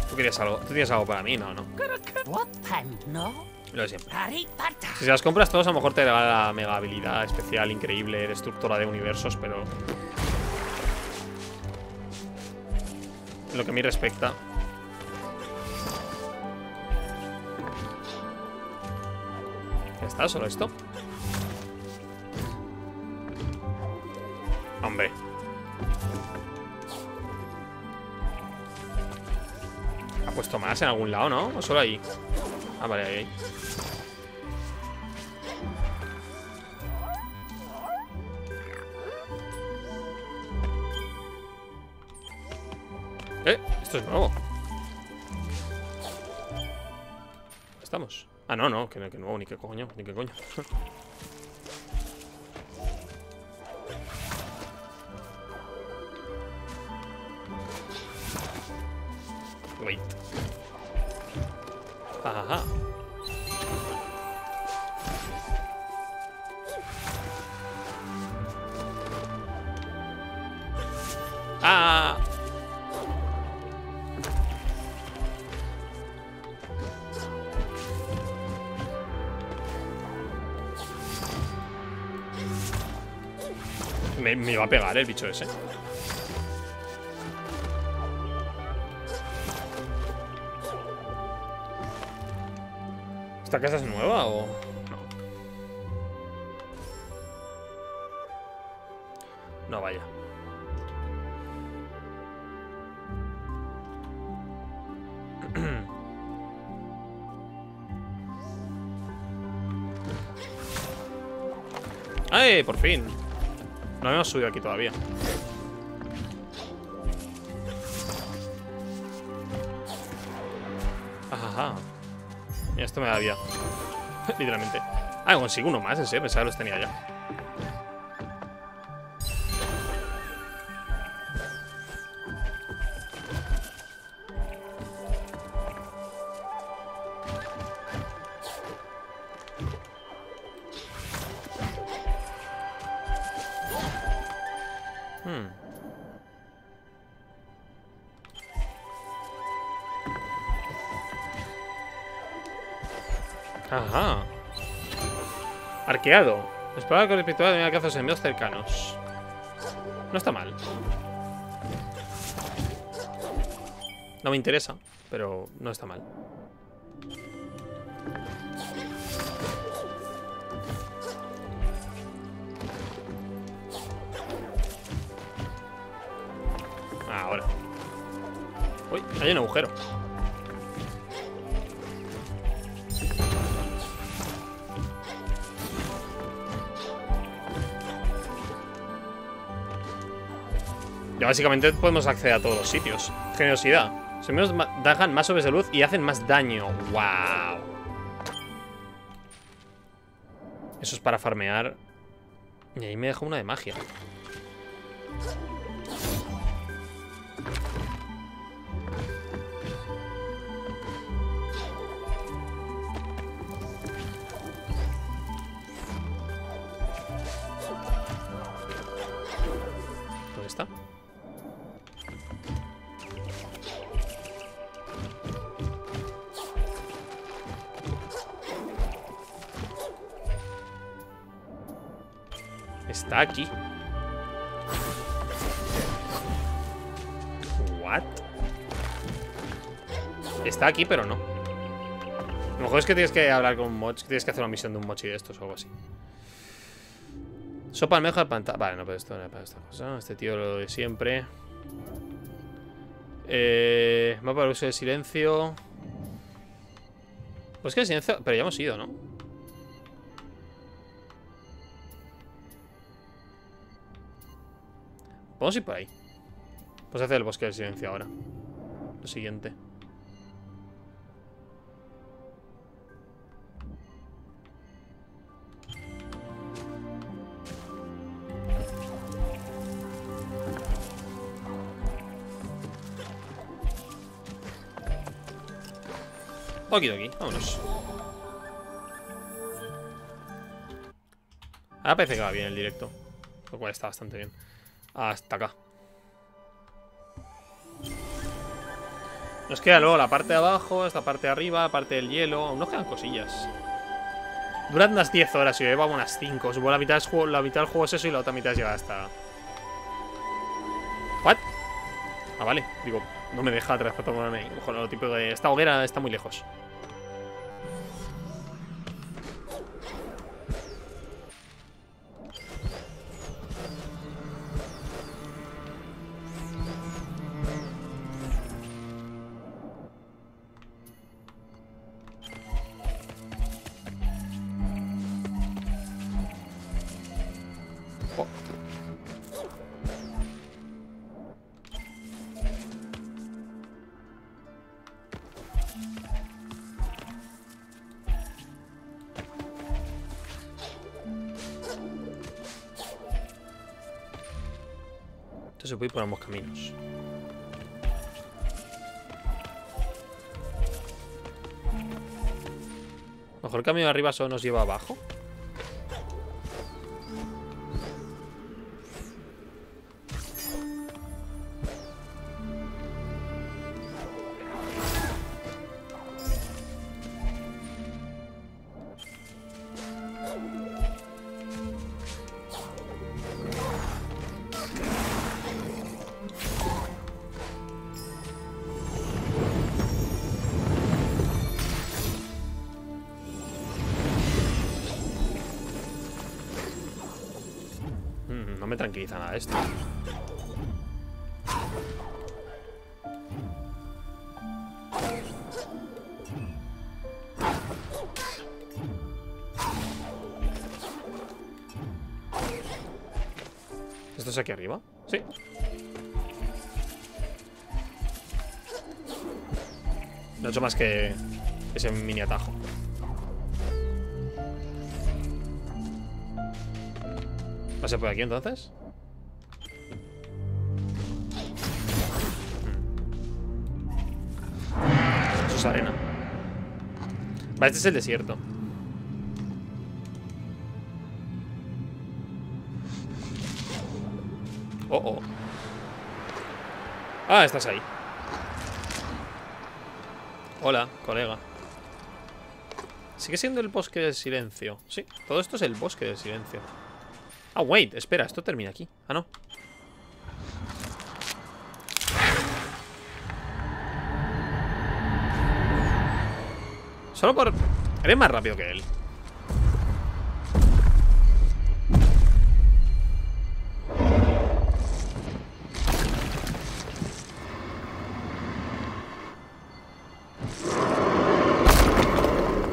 Tú querías algo. Tú tienes algo para mí, no, no. Lo de siempre. Si las compras todas, a lo mejor te da la mega habilidad especial, increíble, destructora de universos, pero. En lo que a mí respecta. ¿Ya está? ¿Solo esto? Hombre. ¿Ha puesto más en algún lado, no? ¿O solo ahí? Ah, vale, ahí, ahí. Eh, esto es nuevo. Estamos. Ah, no, no, que no, que nuevo, ni que coño, ni que coño. Wait. Ajá. Ah. Me, me iba a pegar el bicho ese. ¿Esta casa es nueva o...? No. No, vaya. ¡Ay, por fin! No hemos subido aquí todavía. Ajá. Mira, esto me da vida. Literalmente. Ah, consigo uno más, ese. Pensaba que los tenía ya. Ajá. Arqueado. Esperaba que el espiritual tenía alcanzos en medios cercanos. No está mal. No me interesa, pero no está mal. Ahora. Uy, hay un agujero. Ya básicamente podemos acceder a todos los sitios. Generosidad. Los enemigos dejan más orbes de luz y hacen más daño. ¡Wow! Eso es para farmear. Y ahí me dejó una de magia. ¿Dónde está? Está aquí. What? Está aquí, pero no. A lo mejor es que tienes que hablar con un mochi. Tienes que hacer una misión de un mochi de estos o algo así. Sopa almeja al pantano. Vale, no, pero esto no es para esta cosa. Este tío lo de siempre. Eh, mapa del uso de silencio. Pues que el silencio. Pero ya hemos ido, ¿no? Vamos a ir por ahí. Vamos a hacer el bosque del silencio ahora. Lo siguiente. Okidoki, vámonos. Ahora parece que va bien el directo. Lo cual está bastante bien. Hasta acá. Nos queda luego la parte de abajo, esta parte de arriba, la parte del hielo. Aún nos quedan cosillas. Duran unas diez horas y yo llevaba unas cinco. Supongo la mitad es juego, la mitad del juego es eso y la otra mitad es llegar hasta... ¿What? Ah, vale. Digo, no me deja transportarme. Ojo, lo típico de... Esta hoguera está muy lejos. Esto se puede ir por ambos caminos. Mejor el camino de arriba solo nos lleva abajo. No me tranquiliza nada esto. ¿Esto es aquí arriba? Sí. No he hecho más que ese mini atajo. ¿Pase por aquí entonces? Eso es arena. Vale, este es el desierto. Oh, oh. Ah, estás ahí. Hola, colega. ¿Sigue siendo el bosque del silencio? Sí, todo esto es el bosque del silencio. Ah, wait, espera, esto termina aquí. Ah, no. Solo por... Eres más rápido que él.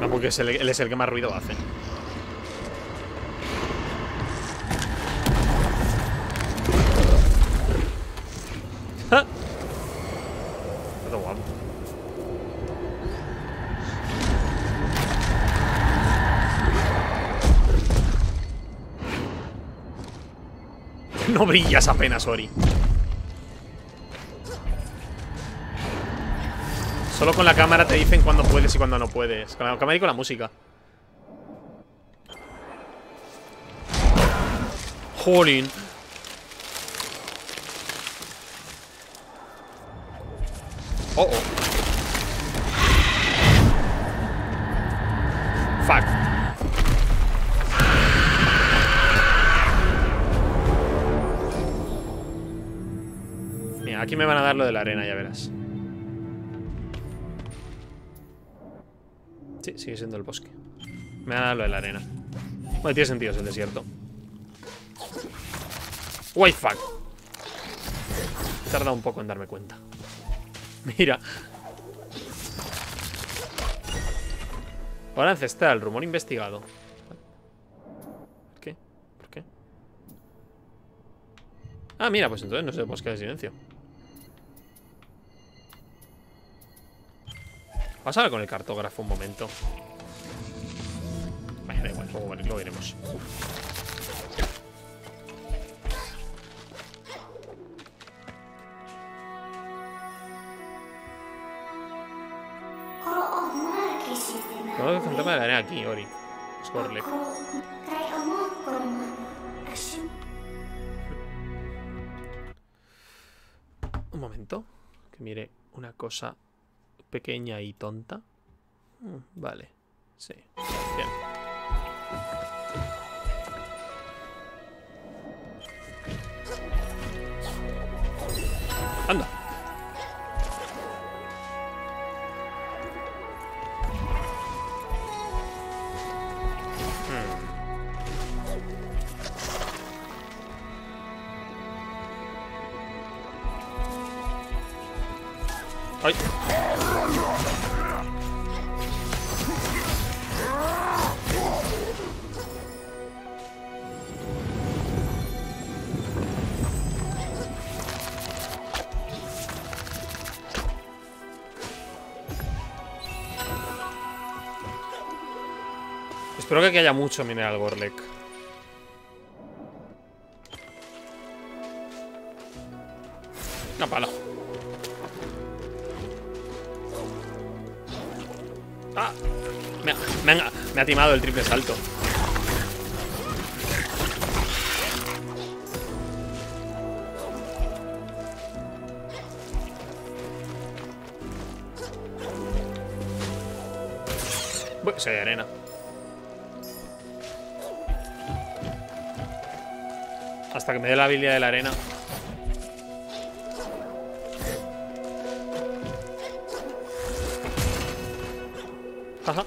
Ah, porque es el, él es el que más ruido hace. No brillas apenas, Ori. Solo con la cámara te dicen cuándo puedes y cuándo no puedes. Con la cámara y con la música. Jolín. Oh, oh. Fuck. Aquí me van a dar lo de la arena, ya verás. Sí, sigue siendo el bosque. Me van a dar lo de la arena. Bueno, tiene sentido, es el desierto. What the fuck. He tardado un poco en darme cuenta. Mira. Hora ancestral, rumor investigado. ¿Por qué? ¿Por qué? Ah, mira, pues entonces no es el bosque de silencio. Vamos a hablar con el cartógrafo un momento. Vale, da igual, luego lo veremos. Vamos a enfrentarme a la arena aquí, Ori. Es Gorlek. Un momento, que mire una cosa... pequeña y tonta. Vale, sí. Bien. Anda. Hmm. Ay. Espero que aquí haya mucho mineral, Gorlek. No, palo. Ah, me ha, me ha, me ha timado el triple salto. Uy, soy de arena. Hasta que me dé la habilidad de la arena. Ajá.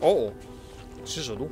Oh, ¿qué es eso, tú?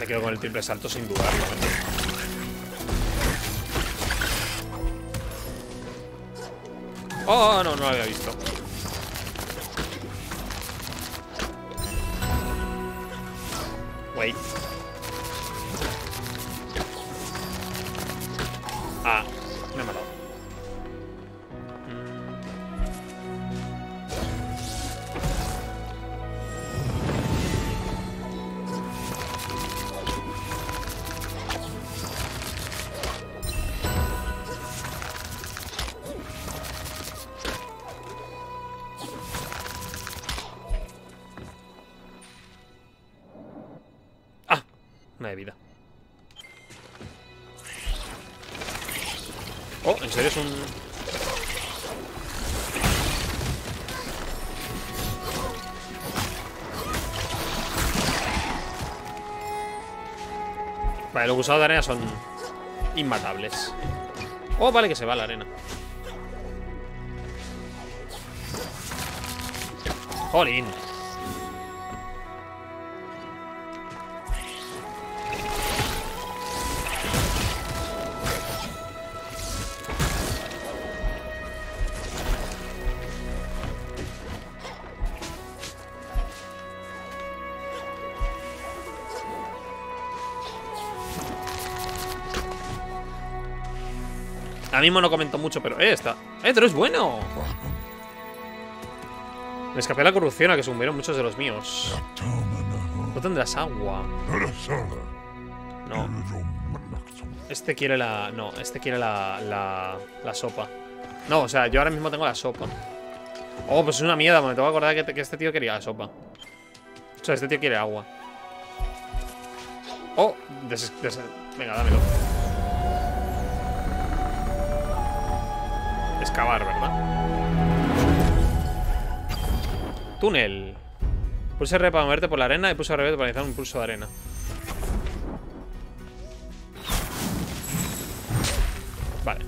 Me quedo con el triple salto sin dudarlo. Oh, no, no lo había visto. Wait. Ah, me he matado. De vida. Oh, en serio es un... Vale, los gusanos de arena son inmatables. Oh, vale, que se va la arena. Jolín. Ahora mismo no comento mucho, pero eh, está. ¡Eh, pero es bueno! Me escapé de la corrupción a que sucumbieron muchos de los míos. No tendrás agua. No. Este quiere la... No, este quiere la, la... La sopa. No, o sea, yo ahora mismo tengo la sopa. Oh, pues es una mierda. Me tengo que acordar que, que este tío quería la sopa. O sea, este tío quiere agua. Oh, des, des, venga, dámelo. Excavar, ¿verdad? Túnel. Pulsa R para moverte por la arena y pulsa R para realizar un pulso de arena. Vale.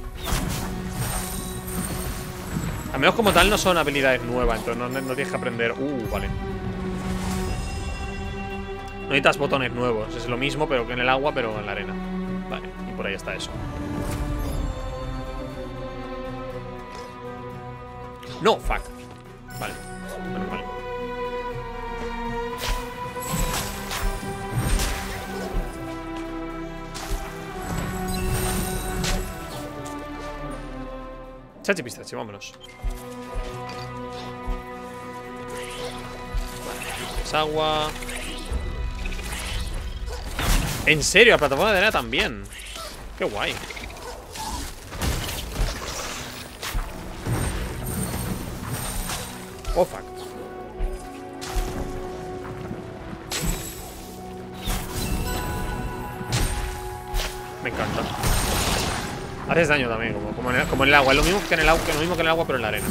Al menos como tal no son habilidades nuevas, entonces no, no tienes que aprender. Uh, vale. No necesitas botones nuevos. Es lo mismo, pero que en el agua, pero en la arena. Vale, y por ahí está eso. No, fuck. Vale. Vale, vale. Chachi pistache, vámonos. Es agua. En serio, la plataforma de arena también. Qué guay. Oh, fuck. Me encanta. Haces daño también, como, como, en, el, como en el agua. Es lo mismo que en el agua, lo mismo que en el agua, pero en la arena.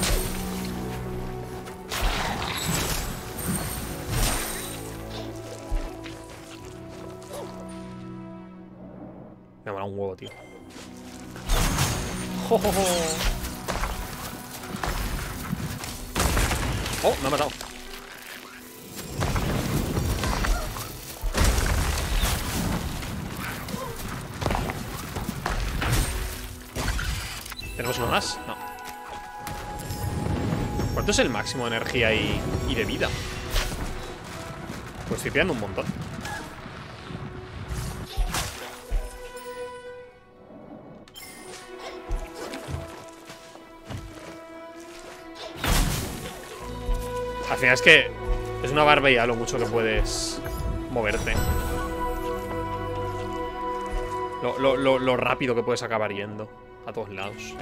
Me mola un huevo, tío. ¡Jo, jo, jo! Oh, me ha matado. ¿Tenemos uno más? No. ¿Cuánto es el máximo de energía y, y de vida? Pues estoy pillando un montón. Al final es que es una barbaridad lo mucho que puedes moverte. Lo, lo, lo, lo rápido que puedes acabar yendo a todos lados.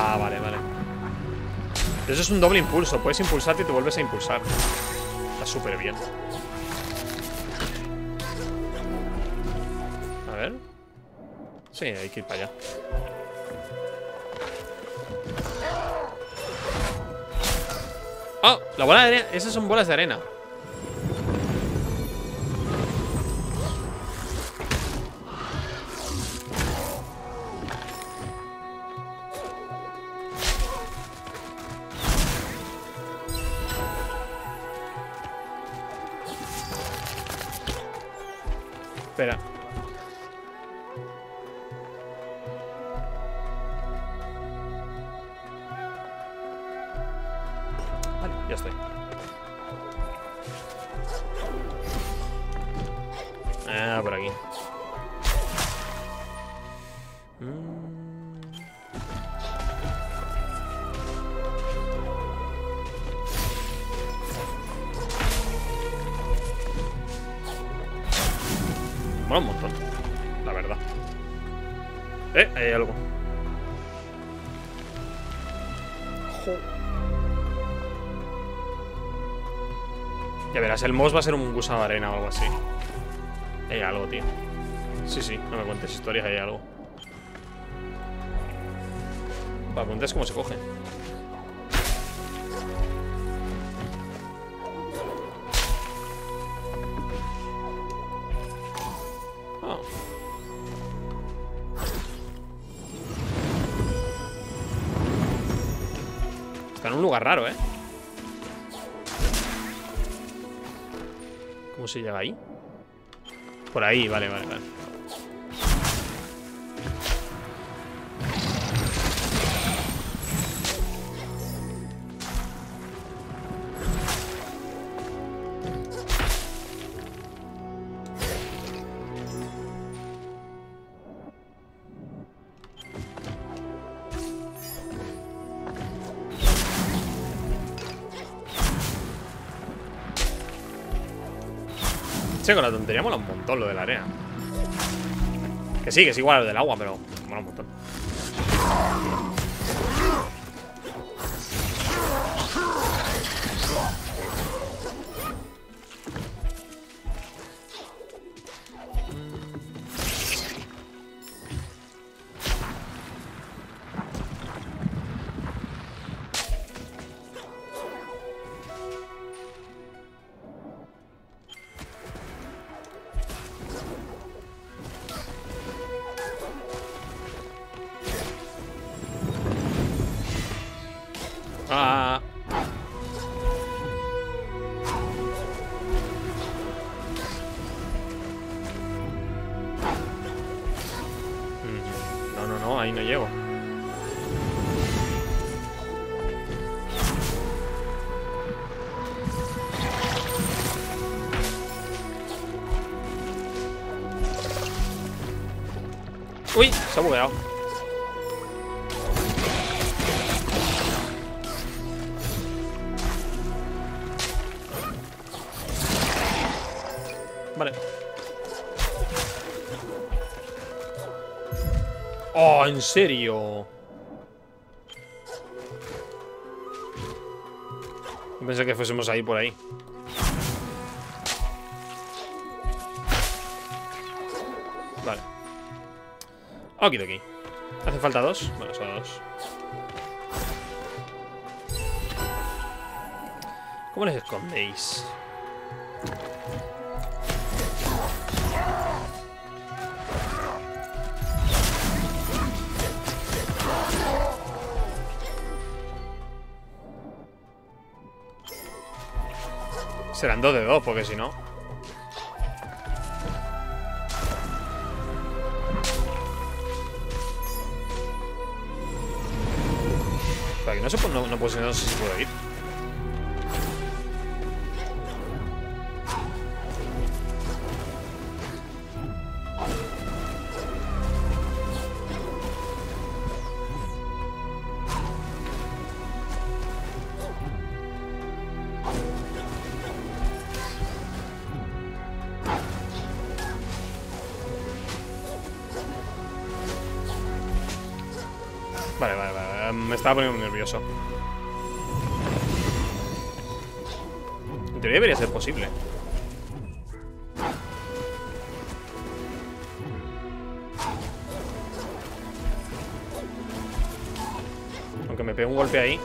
Ah, vale, vale. Pero eso es un doble impulso. Puedes impulsarte y te vuelves a impulsar. Está súper bien. A ver. Sí, hay que ir para allá. Oh, la bola de arena. Esas son bolas de arena. Espera. Vale, ya estoy. Ah, por aquí. Mola un montón, la verdad. Eh, ahí hay algo. Jo. Ya verás, el boss va a ser un gusano de arena o algo así. Hay algo, tío. Sí, sí, no me cuentes historias, hay algo. Va, cuentes cómo se coge. Está en un lugar raro, ¿eh? ¿Cómo se llega ahí? Por ahí, vale, vale, vale. Con la tontería mola un montón lo de la arena. Que sí, que es igual lo del agua, pero mola un montón. Ah. No, no, no, ahí no llego. Uy, se ha bugueado. Vale. Oh, ¿en serio? Pensé que fuésemos ahí por ahí. Vale. Okidoki. ¿Hace falta dos? Bueno, son dos. ¿Cómo les escondéis? Serán dos de dos, porque si no... Para que no se puede, no, no, puede, no se puede ir. Vale, vale, vale, me estaba poniendo nervioso. En teoría debería ser posible. Aunque me pegue un golpe ahí.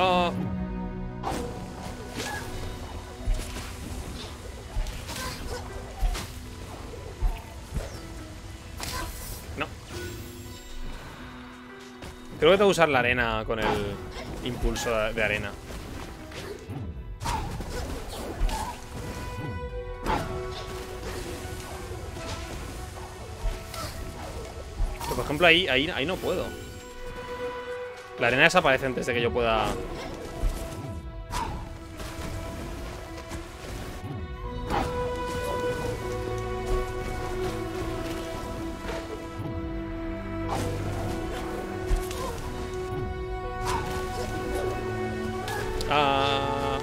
Oh. No. Creo que tengo que usar la arena con el impulso de arena. Pero por ejemplo ahí, ahí, ahí no puedo. La arena desaparece antes de que yo pueda... Ah...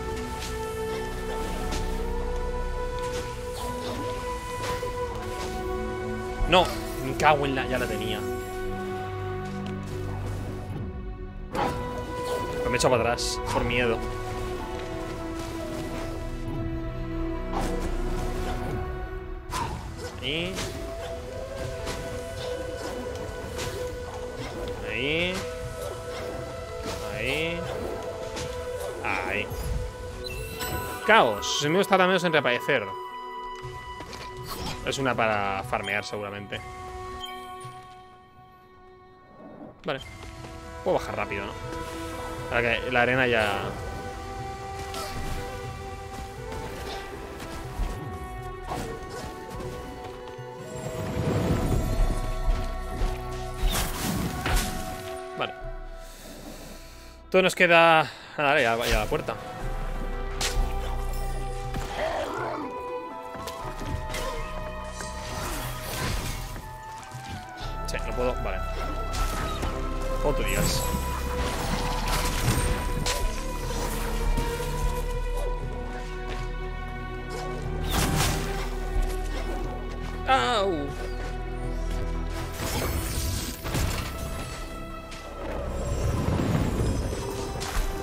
No, me cago en la... Ya la tenía. Me he echado para atrás, por miedo. Ahí. Ahí. Ahí. Ahí. Caos. Su enemigo está menos en reaparecer. Es una para farmear, seguramente. Vale. Puedo bajar rápido, ¿no? Ahora que la arena ya... Vale. Todo nos queda... Nada, ya, ya la puerta. Sí, no puedo... Vale. Oh, tú digas. ¡Au!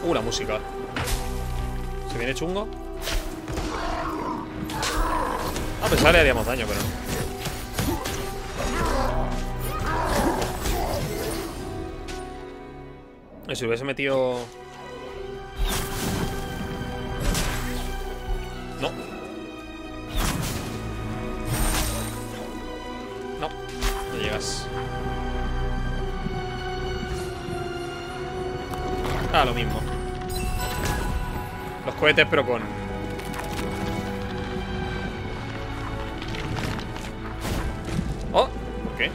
Uh, la música. ¿Se viene chungo? A pesar le haríamos daño, pero... Y si hubiese metido... No. Ah, lo mismo. Los cohetes, pero con... Oh, ¿por qué?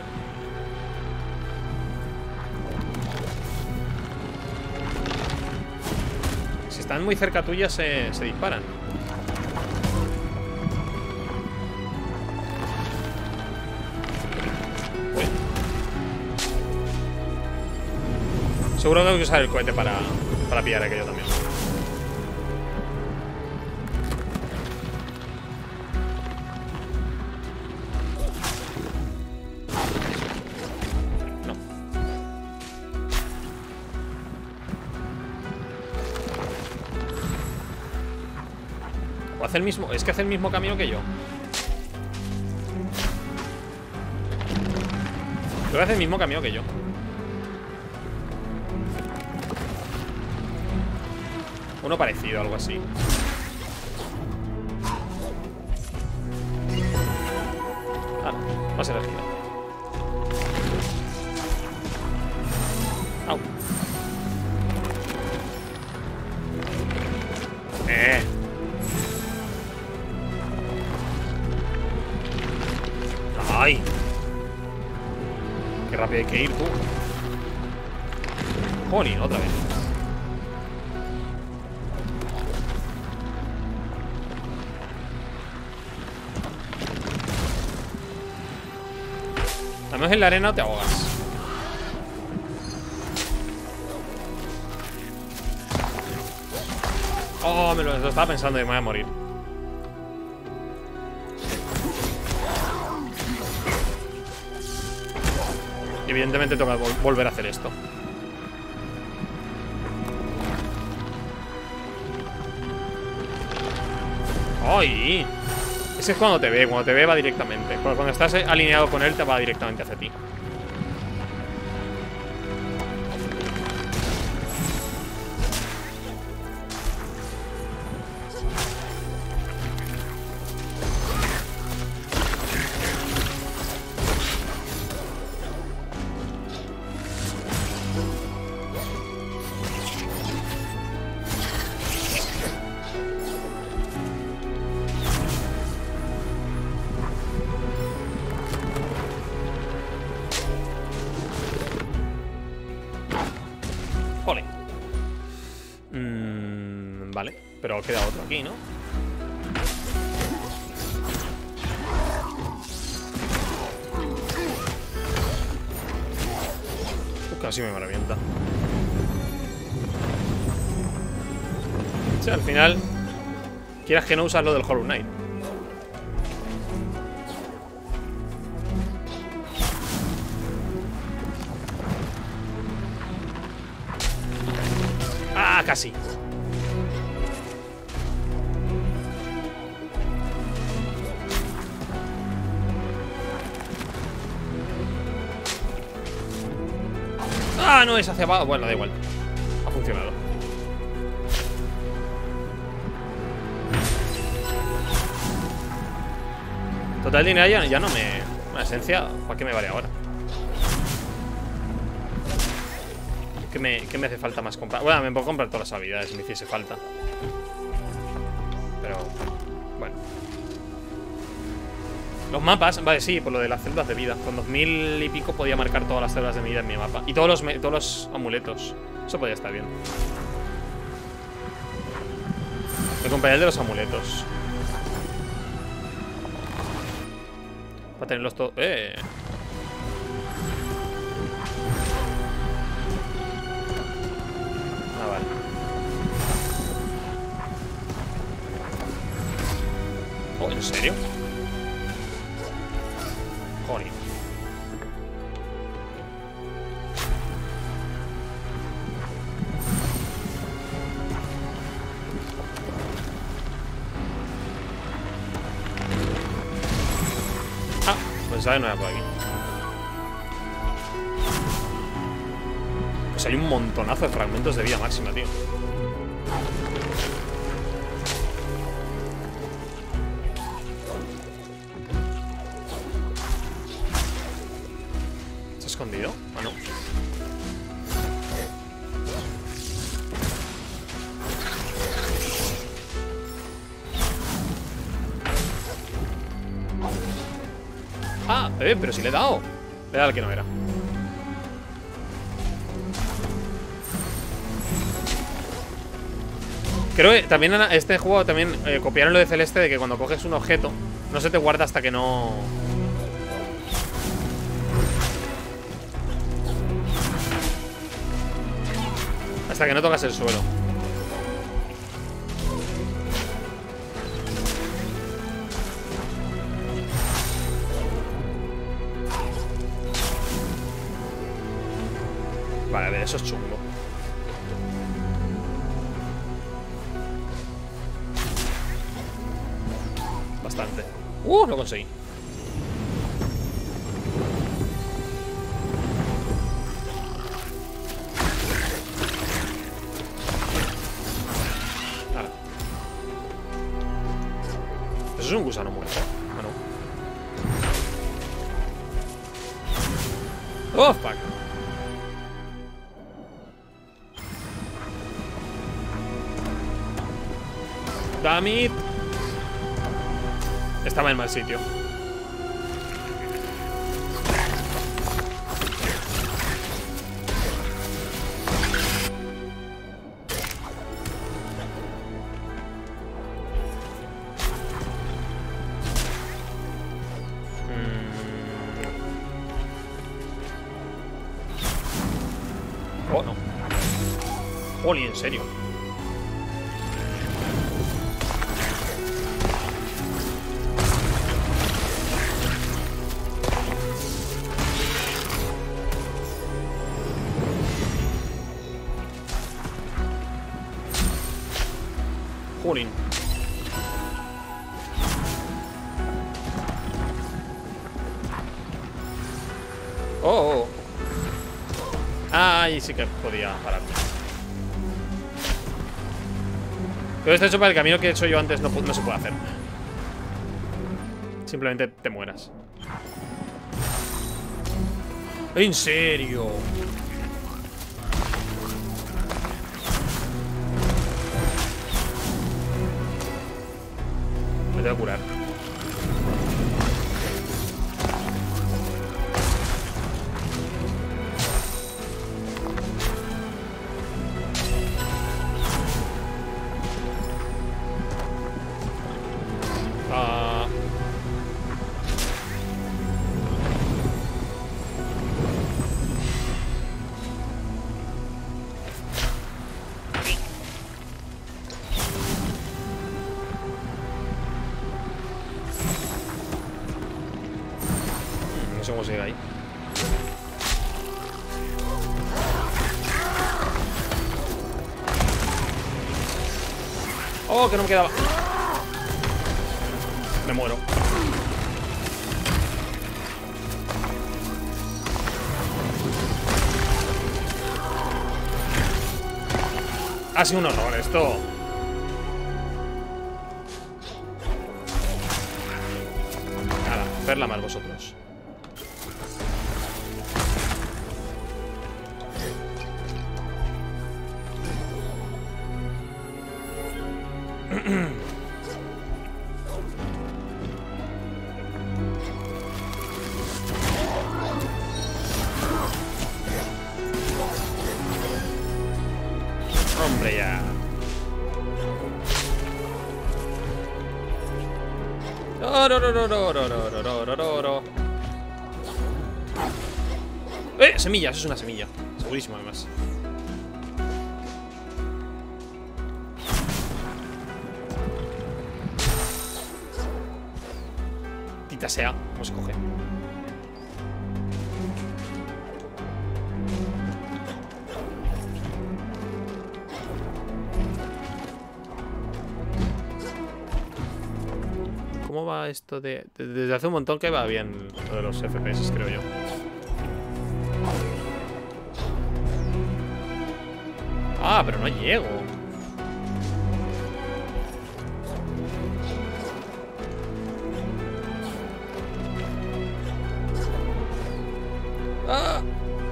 Si están muy cerca tuya se, se disparan. Seguro que tengo que usar el cohete para, para pillar aquello también. No. Hace el mismo. Es que hace el mismo camino que yo. Creo que hace el mismo camino que yo. Uno parecido, algo así. Ah, no. Más energía. Au. Eh. Ay. Qué rápido hay que ir, tú. Jolín, otra vez. Al menos en la arena te ahogas. Oh, me lo, lo estaba pensando y me voy a morir. Y evidentemente tengo que vol volver a hacer esto. ¡Ay! Ese es cuando te ve, cuando te ve va directamente. Cuando estás alineado con él te va directamente hacia ti. Pero queda otro aquí, ¿no? Pues casi me revienta. O sea, al final, quieras que no usas lo del Hollow Knight. Ah, casi. Ah, no, es hacia abajo. Bueno, da igual. Ha funcionado. Total, dinero ya, ya no me... Una esencia, ¿para qué me vale ahora? ¿Qué me, qué me hace falta más comprar? Bueno, me puedo comprar todas las habilidades si me hiciese falta. Pero... Bueno. Los mapas, vale, sí, por lo de las celdas de vida. Con dos mil y pico podía marcar todas las celdas de vida en mi mapa. Y todos los, todos los amuletos. Eso podría estar bien. Me compraré el de los amuletos. Para tenerlos todos... ¡Eh! Ah, vale. Oh, ¿en serio? Ori. Ah, pues ahí no hay por aquí. Pues hay un montonazo de fragmentos de vida máxima, tío. ¿Escondido? ¿O no? Ah, eh, pero si le he dado. Le he dado al que no era. Creo que también en este juego también eh, copiaron lo de Celeste de que cuando coges un objeto no se te guarda hasta que no... Hasta que no tocas el suelo. Vale, a ver, eso es chungo. bastante. ¡Uh! Lo conseguí. Ahora. Eso es un gusano muerto. Bueno. ¡Oh, fuck! Damit. Estaba en mal sitio. Mm. Oh, no. Oli, en serio. Oh, oh. Ahí sí que podía pararme. Pero esto hecho para el camino que he hecho yo antes. No, no se puede hacer. Simplemente te mueras. ¿En serio? Me tengo que curar. Cómo se llega ahí. Oh, que no me quedaba. Me muero. Ha sido un horror esto. Nada, hacerla mal vosotros. Hombre, ya. No, no, no, no, no, no, no, no, no, no. Eh, semilla, eso es una semilla. Segurísimo, además. Tita sea, ¿cómo se coge? ¿Cómo va esto de...? Desde hace un montón que va bien lo de los F P S, creo yo. Ah, pero no llego. Ah,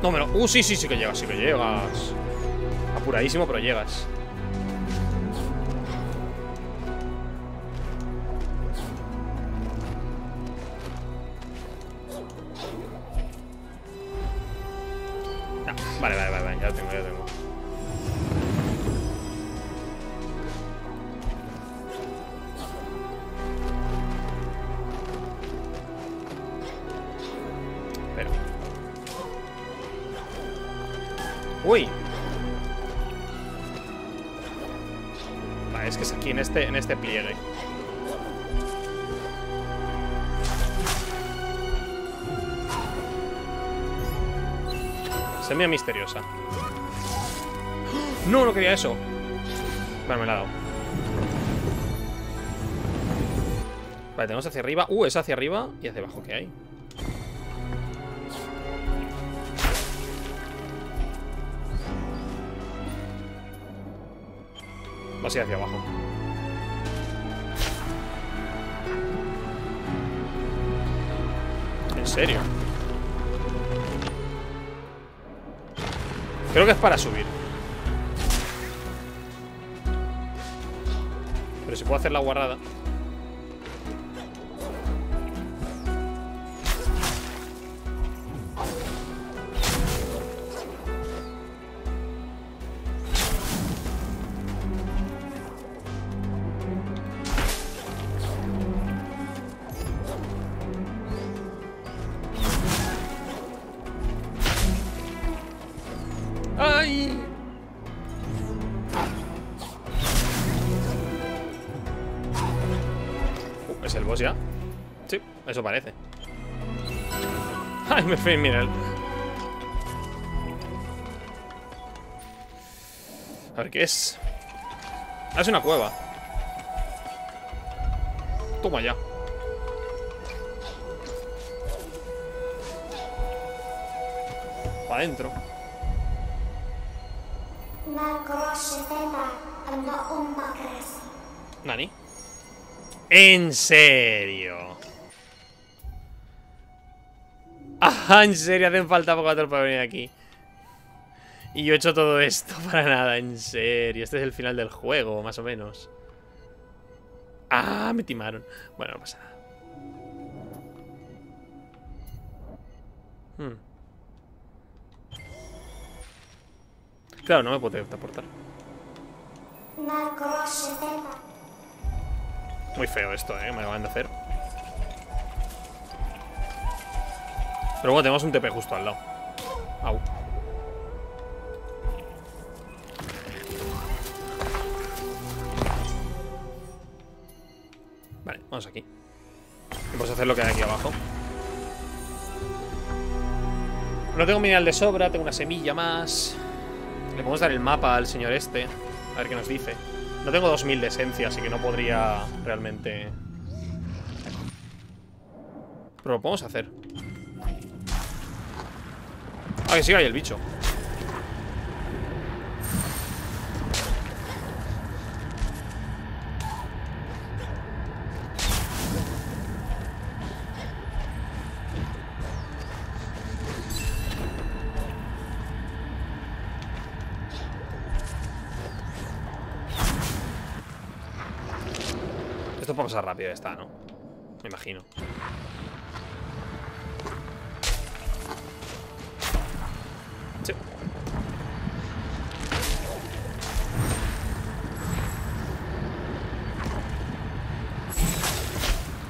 no me lo... Uh, sí, sí, sí que llegas, sí que llegas. Apuradísimo, pero llegas. Vale, vale, vale, vale, ya lo tengo, ya lo tengo. Espera. ¡Uy! Vale, es que es aquí, en este, en este pliegue. Semilla misteriosa. No, no quería eso. Vale, me la ha dado. Vale, tenemos hacia arriba. Uh, es hacia arriba y hacia abajo, ¿qué hay? Va a ser hacia abajo. ¿En serio? Creo que es para subir. Pero si puedo hacer la guarrada. Eso parece. Ay, me fui, mira. A ver qué es. Ah, es una cueva. Toma ya. Para adentro. Nani. En serio. Ah, en serio, hacen falta cuatro para venir aquí. Y yo he hecho todo esto para nada, en serio. Este es el final del juego, más o menos. Ah, me timaron. Bueno, no pasa nada. Hmm. Claro, no me puedo transportar. Muy feo esto, eh, me lo van a hacer. Pero bueno, tenemos un T P justo al lado. Au. Vale, vamos aquí. Vamos a hacer lo que hay aquí abajo. No tengo mineral de sobra, tengo una semilla más. Le podemos dar el mapa al señor este. A ver qué nos dice. No tengo dos mil de esencia, así que no podría realmente... Pero lo podemos hacer. Ah, que siga ahí el bicho. Esto es para pasar rápido, ya está, ¿no? Me imagino.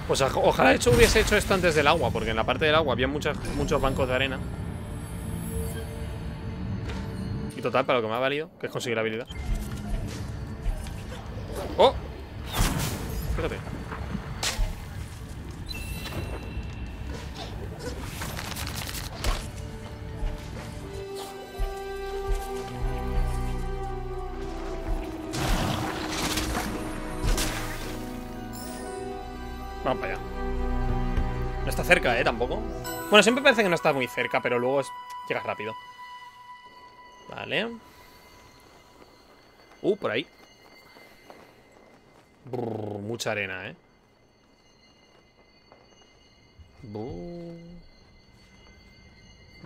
Pues ojalá de hecho hubiese hecho esto antes del agua, porque en la parte del agua había muchas, muchos bancos de arena. Y total, para lo que me ha valido, que es conseguir la habilidad. ¡Oh! Fíjate. Vamos para allá. No está cerca, ¿eh? Tampoco. Bueno, siempre parece que no está muy cerca, pero luego es... llegas rápido. Vale. Uh, por ahí. Brrr, mucha arena, ¿eh? Buh.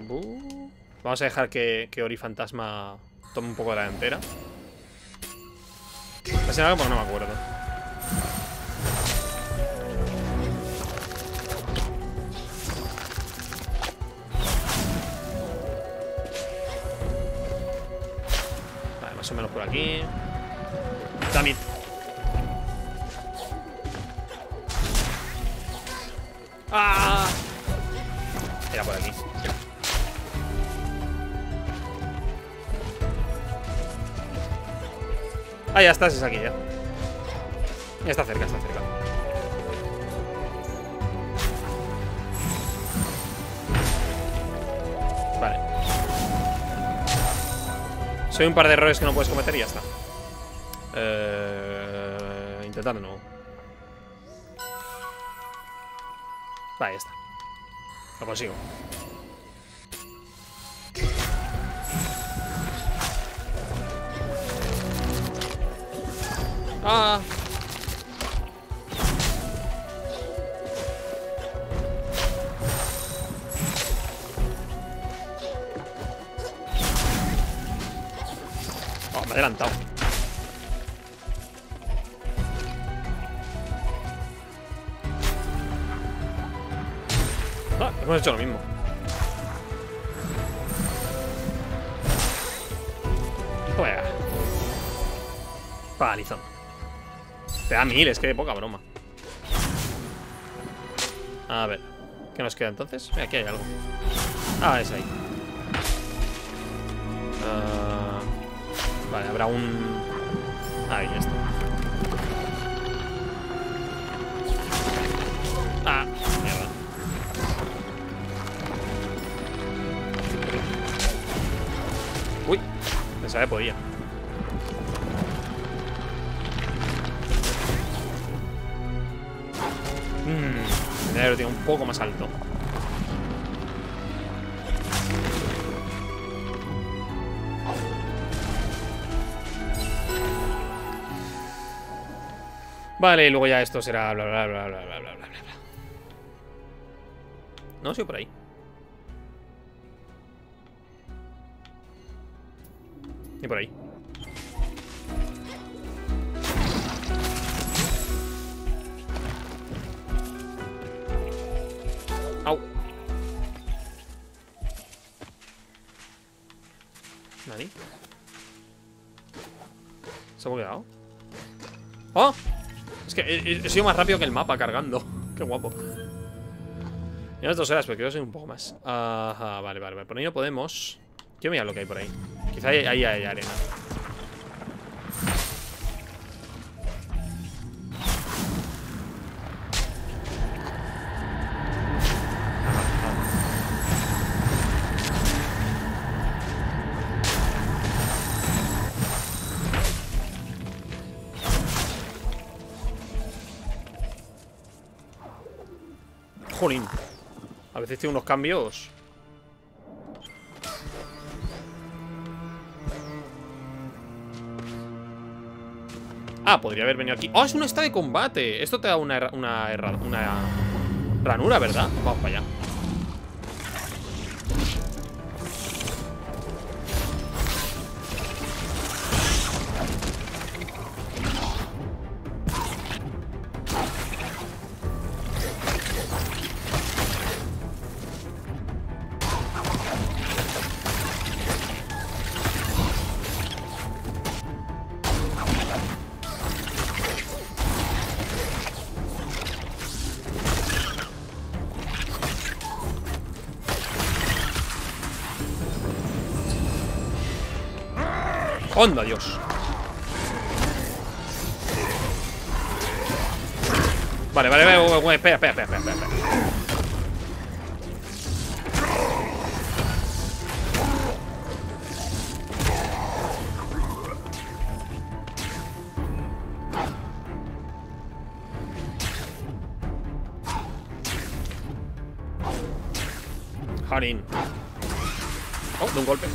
Buh. Vamos a dejar que, que Ori Fantasma tome un poco de la delantera. Hace algo porque no me acuerdo. Más o menos por aquí. Damit. ¡Ah! Era por aquí. Ah, ya estás, es aquí ya. Ya está cerca, está cerca. Vale. Soy un par de errores que no puedes cometer y ya está. Eh, intentando no. Ahí está. Lo consigo. Ah. Oh, me he adelantado. Ah, hemos hecho lo mismo. Juega. Paralizón. Te da mil, es que de poca broma. A ver, ¿qué nos queda entonces? Aquí hay algo. Ah, es ahí. Uh, vale, habrá un... Ahí, ya está. Ah, mierda. Uy, pensaba que podía. Tendría que haber tirado un poco más alto. Vale, y luego ya esto será bla bla bla bla bla bla bla. No, sigo por ahí. Y por ahí. Nadie. ¿Se ha bugueado? ¡Oh! Es que he, he sido más rápido que el mapa cargando. Qué guapo. Llevamos dos horas, pero creo que soy un poco más. Ajá, vale, vale, vale. Por ahí no podemos. Quiero mirar lo que hay por ahí. Quizá ahí hay, hay, hay arena. Jolín. A veces tiene unos cambios. Ah, podría haber venido aquí. Oh, es una esta de combate. Esto te da una, una, una ranura, ¿verdad? Vamos para allá. ¡Onda, Dios! Vale, vale, vale, espera, espera, espera, espera, espera. Harin. Oh, de un golpe.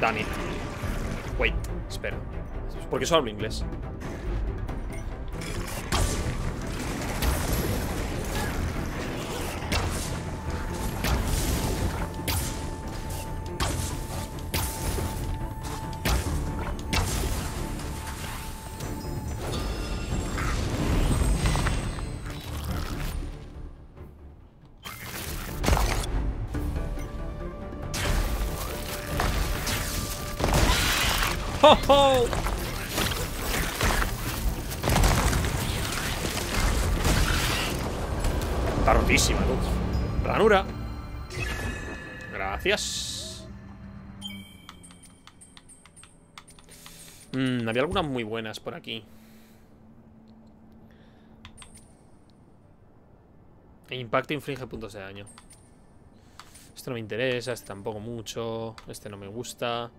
Dani. Wait, espera. ¿Por qué solo hablo inglés? ¡Ho, ho! Está rotísima, tú. Ranura. Gracias. Mmm, había algunas muy buenas por aquí. El impacto inflige puntos de daño. Esto no me interesa, este tampoco mucho. Este no me gusta.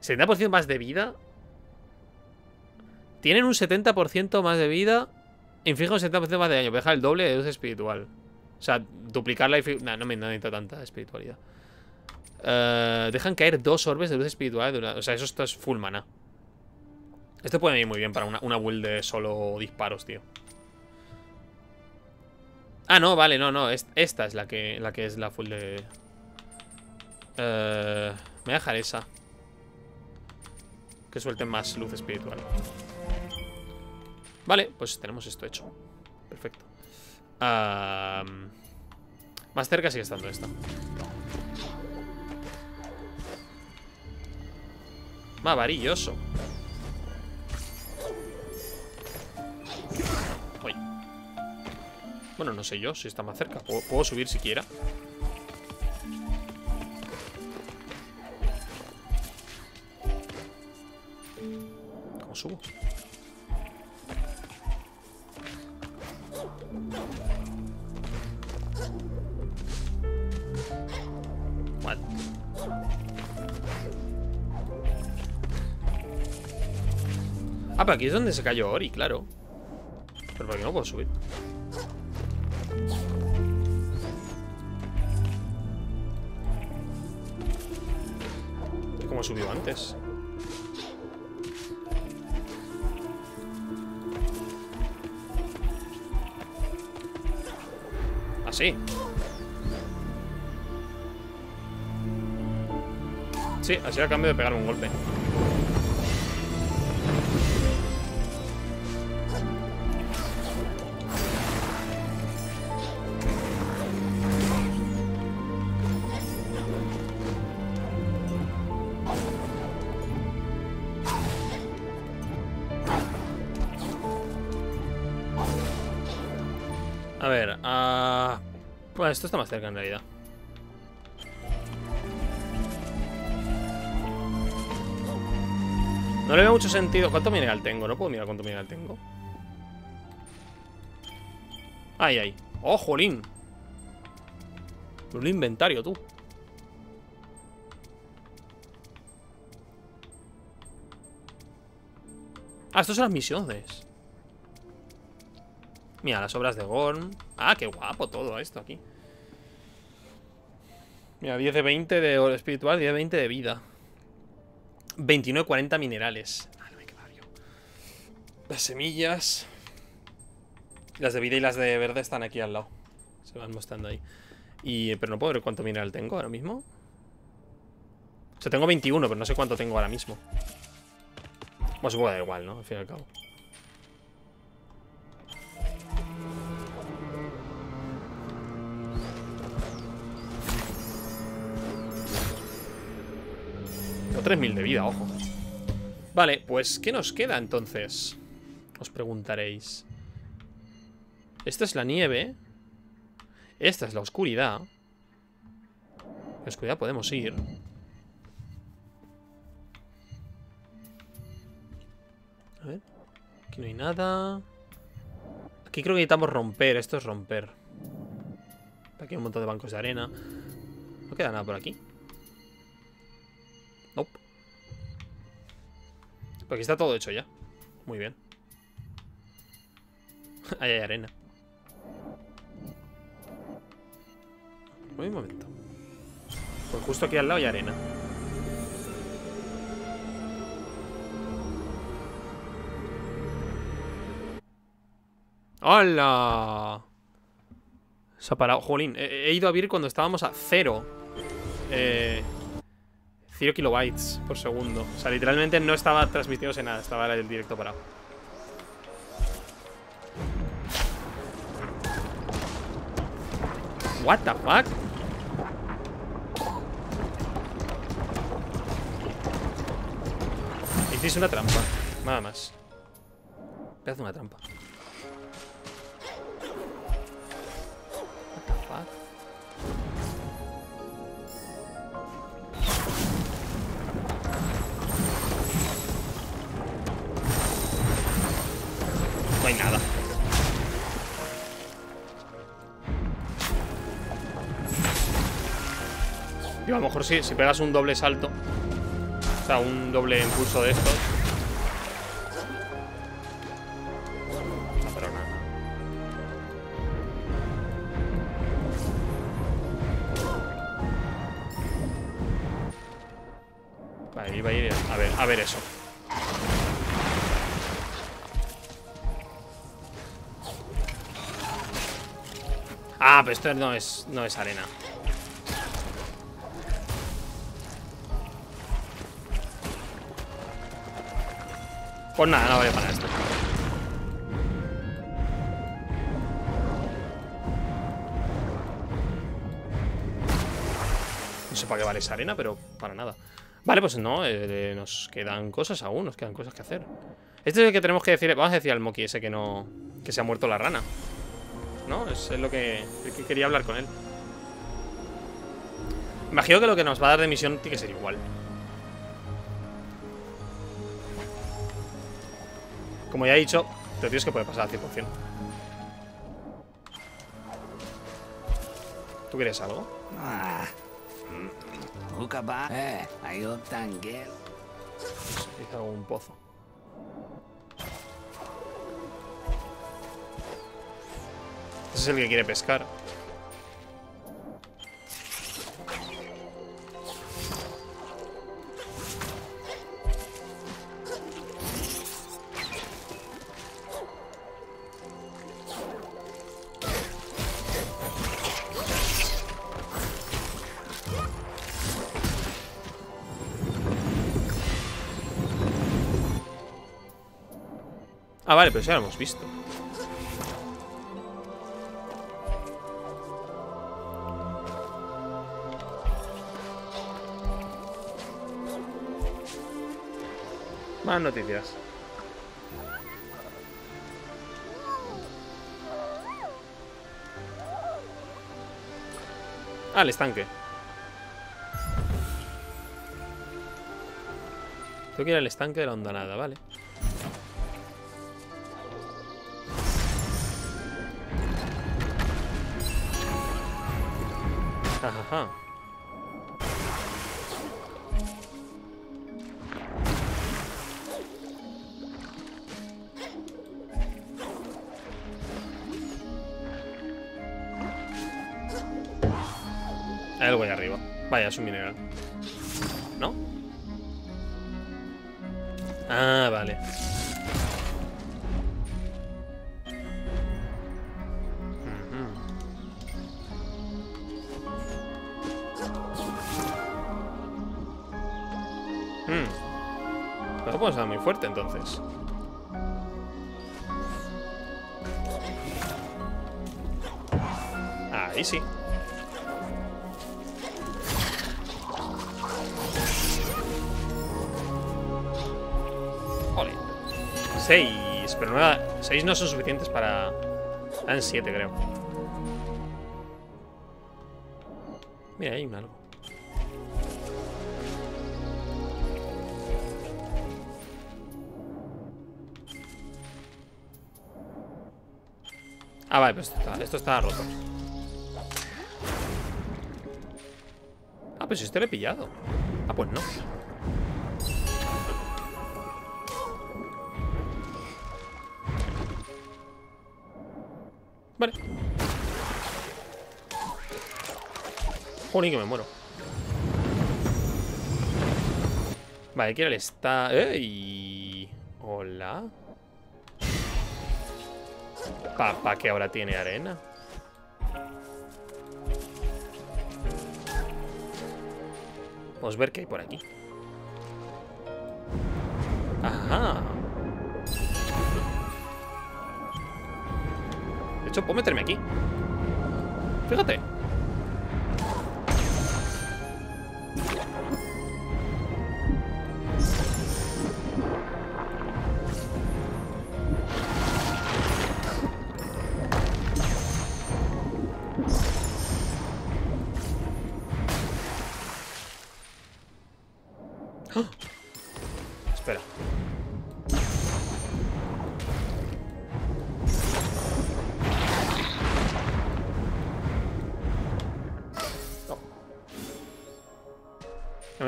setenta por ciento más de vida. Tienen un setenta por ciento más de vida. Inflige un setenta por ciento más de daño. Deja el doble de luz espiritual. O sea, duplicar la... Nah, no me no necesito tanta espiritualidad. Uh, dejan caer dos orbes de luz espiritual. De una... O sea, eso esto es full mana. Esto puede ir muy bien para una, una build de solo disparos, tío. Ah, no, vale, no, no. Esta es la que, la que es la full de... Uh, me voy a dejar esa. Que suelten más luz espiritual. Vale, pues tenemos esto hecho. Perfecto. Um, más cerca sigue estando esta. Mavarilloso. Uy. Bueno, no sé yo si está más cerca. Puedo, puedo subir siquiera. ¿Cómo subo? Vale. Ah, pero aquí es donde se cayó Ori, claro. Pero ¿por qué no puedo subir? ¿Cómo subió antes? Así. Sí, así a cambio de pegarme un golpe. A ver, ah... Uh... Bueno, esto está más cerca en realidad. No le veo mucho sentido. ¿Cuánto mineral tengo? No puedo mirar cuánto mineral tengo. Ay, ay. ¡Oh, jolín! Un inventario, tú. Ah, estas son las misiones. Mira, las obras de Goron. Ah, qué guapo todo esto aquí. Mira, diez de veinte de oro espiritual, diez de veinte de vida. veintinueve de cuarenta minerales. Ah, no me quedaba yo. Las semillas. Las de vida y las de verde están aquí al lado. Se van mostrando ahí. Y, pero no puedo ver cuánto mineral tengo ahora mismo. O sea, tengo veintiuno, pero no sé cuánto tengo ahora mismo. Bueno, supongo que da igual, ¿no? Al fin y al cabo. tres mil de vida, ojo. Vale, pues ¿qué nos queda entonces? Os preguntaréis. Esta es la nieve. Esta es la oscuridad. En la oscuridad podemos ir. A ver. Aquí no hay nada. Aquí creo que necesitamos romper. Esto es romper. Aquí hay un montón de bancos de arena. No queda nada por aquí. Nope. Pero aquí está todo hecho ya. Muy bien. Ahí hay arena. Un momento. Pues justo aquí al lado hay arena. ¡Hola! Se ha parado. Jolín, he, he ido a abrir cuando estábamos a cero. Eh... cero kilobytes por segundo. O sea, literalmente no estaba transmitiéndose nada. Estaba el directo parado. What the fuck? Hicisteis una trampa. Nada más. Voy a hacer una trampa. What the fuck? No hay nada. Y a lo mejor sí, si pegas un doble salto. O sea, un doble impulso de estos. iba a ir a ver, a ver eso. Ah, pero esto no es, no es arena. Pues nada, no vale para esto. No sé para qué vale esa arena, pero para nada. Vale, pues no, eh, nos quedan cosas aún, nos quedan cosas que hacer. Este es el que tenemos que decir. Vamos a decir al Moki ese que no, que se ha muerto la rana, ¿no? Es, es lo que, que quería hablar con él. Imagino que lo que nos va a dar de misión tiene que ser igual. Como ya he dicho, te lo tienes que poder pasar al cien por cien. ¿Tú quieres algo? Ah. Eh, hice algún pozo. Ese es el que quiere pescar. Ah, vale, pero eso ya lo hemos visto. Más noticias. Ah, el estanque. Tengo que ir al estanque de la hondanada, vale. Ajá. Hay algo ahí arriba. Vaya, es un mineral, ¿no? Ah, vale. Está muy fuerte entonces. Ahí sí. Ole. Seis, pero no da, seis no son suficientes para. Dan siete, creo. Mira, ahí hay algo. Ah, vale, pues esto está, esto está roto. Ah, pues este lo he pillado. Ah, pues no. Vale. Joder, que me muero. Vale, quiero el está... ¡Ey! Hola. Papá, que ahora tiene arena. Vamos a ver qué hay por aquí. Ajá. De hecho, puedo meterme aquí. Fíjate.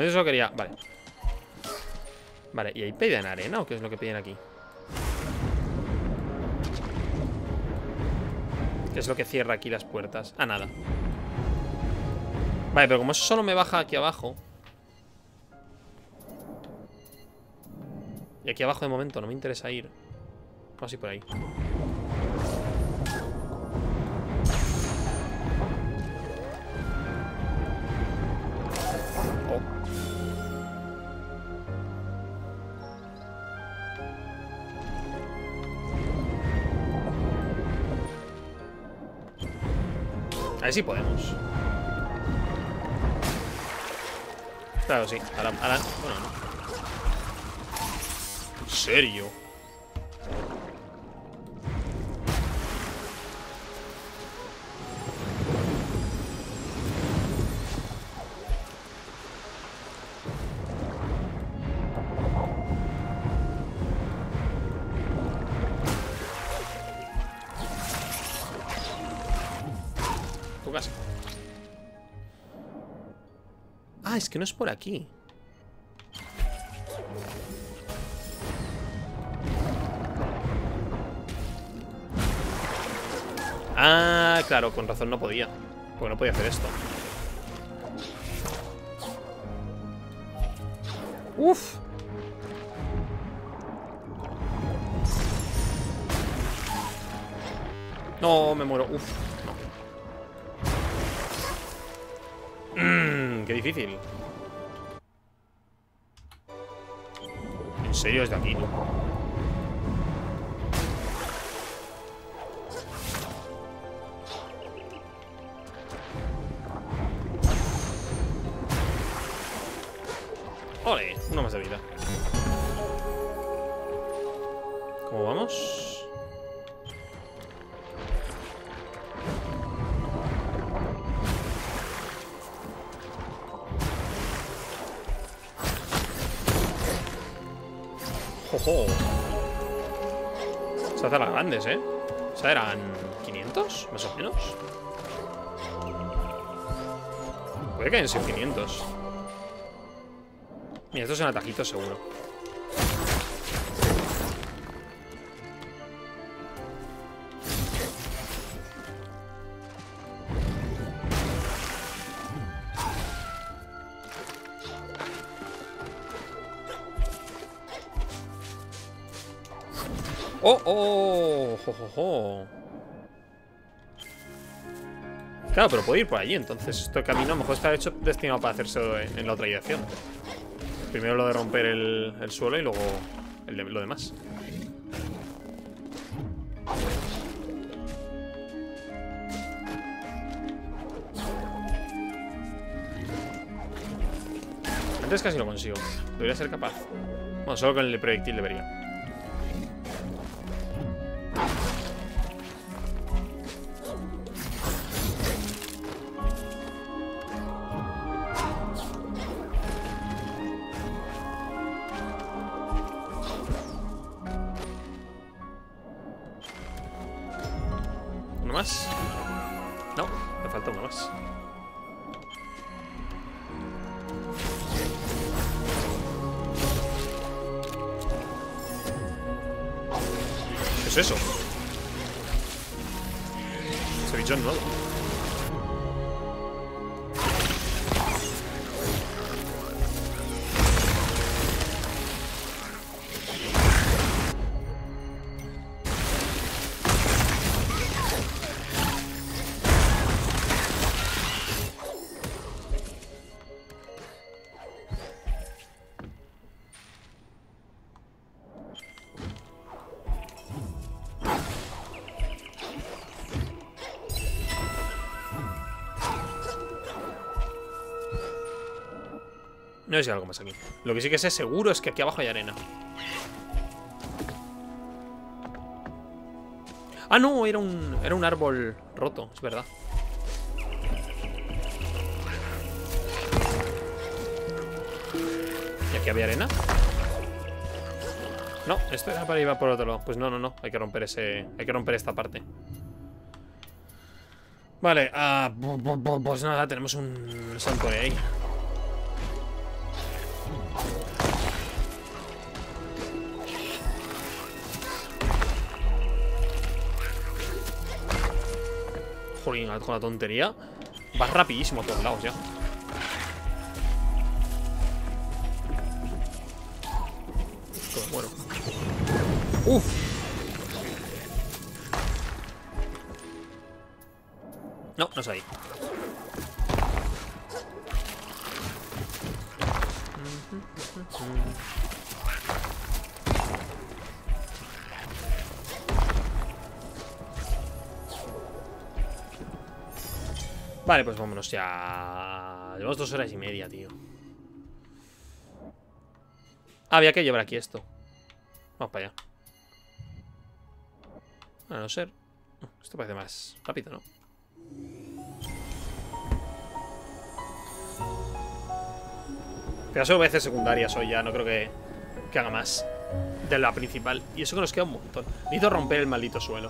Eso quería, vale. Vale, ¿y ahí pedían arena o qué es lo que piden aquí? ¿Qué es lo que cierra aquí las puertas? Ah, nada. Vale, pero como eso solo me baja aquí abajo. Y aquí abajo de momento, no me interesa ir. Vamos a ir por ahí. A ver si podemos. Claro, sí. A la, a la... Bueno, no. ¿En serio? Ah, es que no es por aquí. Ah, claro, con razón no podía. Porque no podía hacer esto. Uf. No, me muero. Uf. Mmm, qué difícil. En serio, es de aquí, ¿no? Ole, uno más de vida. ¿Cómo vamos? ¡Ojo! Estas eran grandes, ¿eh? O sea, eran quinientos, más o menos. Puede que hayan sido quinientos. Mira, estos son atajitos, seguro. Oh, oh, jo, jo, jo. Claro, pero puedo ir por allí. Entonces, este camino a lo mejor está hecho destinado para hacerse en la otra dirección. Primero lo de romper el, el suelo y luego el de, lo demás. Antes casi lo consigo. Debería ser capaz. Bueno, solo con el proyectil debería. ¿Uno más? No, me falta uno más. ¿Qué es eso? Ese bicho es nuevo. No sé si hay algo más aquí. Lo que sí que sé seguro es que aquí abajo hay arena. Ah, no, era un, era un árbol roto, es verdad. ¿Y aquí había arena? No, esto era para ir por otro lado. Pues no, no, no, hay que romper ese, hay que romper esta parte. Vale, uh, pues nada, tenemos un santuario ahí. Jolín, con la tontería. Vas rapidísimo a todos lados ya. esto? Bueno. Uf. No, no es ahí. Vale, pues vámonos ya. Llevamos dos horas y media, tío. Había que llevar aquí esto. Vamos para allá. A no ser... Esto parece más rápido, ¿no? Pero son veces secundarias hoy ya. No creo que, que haga más de la principal. Y eso que nos queda un montón. Necesito romper el maldito suelo.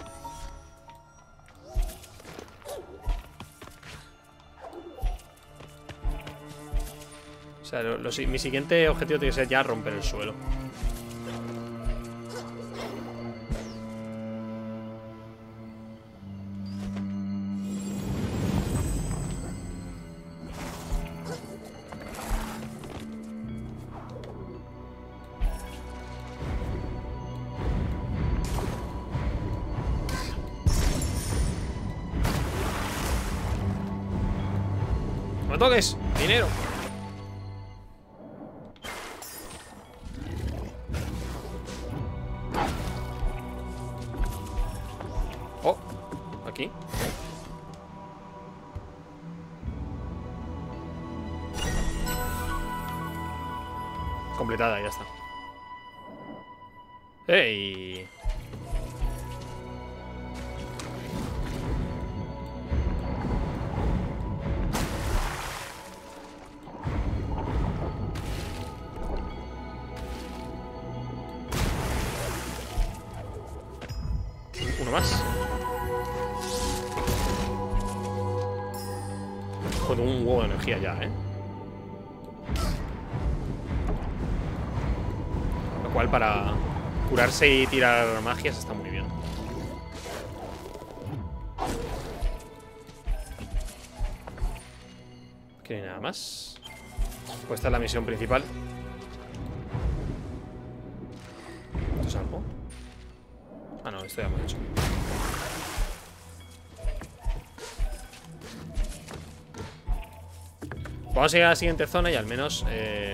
O sea, lo, lo, mi siguiente objetivo tiene que ser ya romper el suelo. ¡No toques! ¡Dinero! Completada, ya está. ¡Ey! Uno más. Joder, un huevo de energía ya, ¿eh? Para curarse y tirar magias está muy bien. Aquí no hay nada más. Pues esta es la misión principal. ¿Esto es algo? Ah, no, esto ya hemos hecho. Vamos a ir a la siguiente zona y al menos... Eh...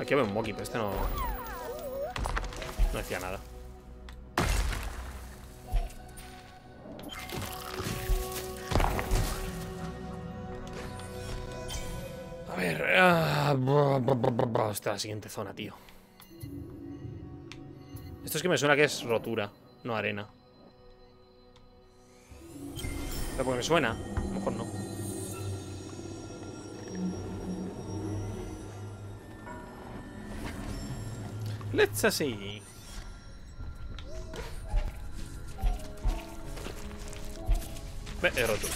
Aquí veo un moqui, pero este no... No decía nada. A ver... Uh, hasta la siguiente zona, tío. Esto es que me suena que es rotura, no arena. Pero porque me suena, a lo mejor no. Let's see. Me he roto.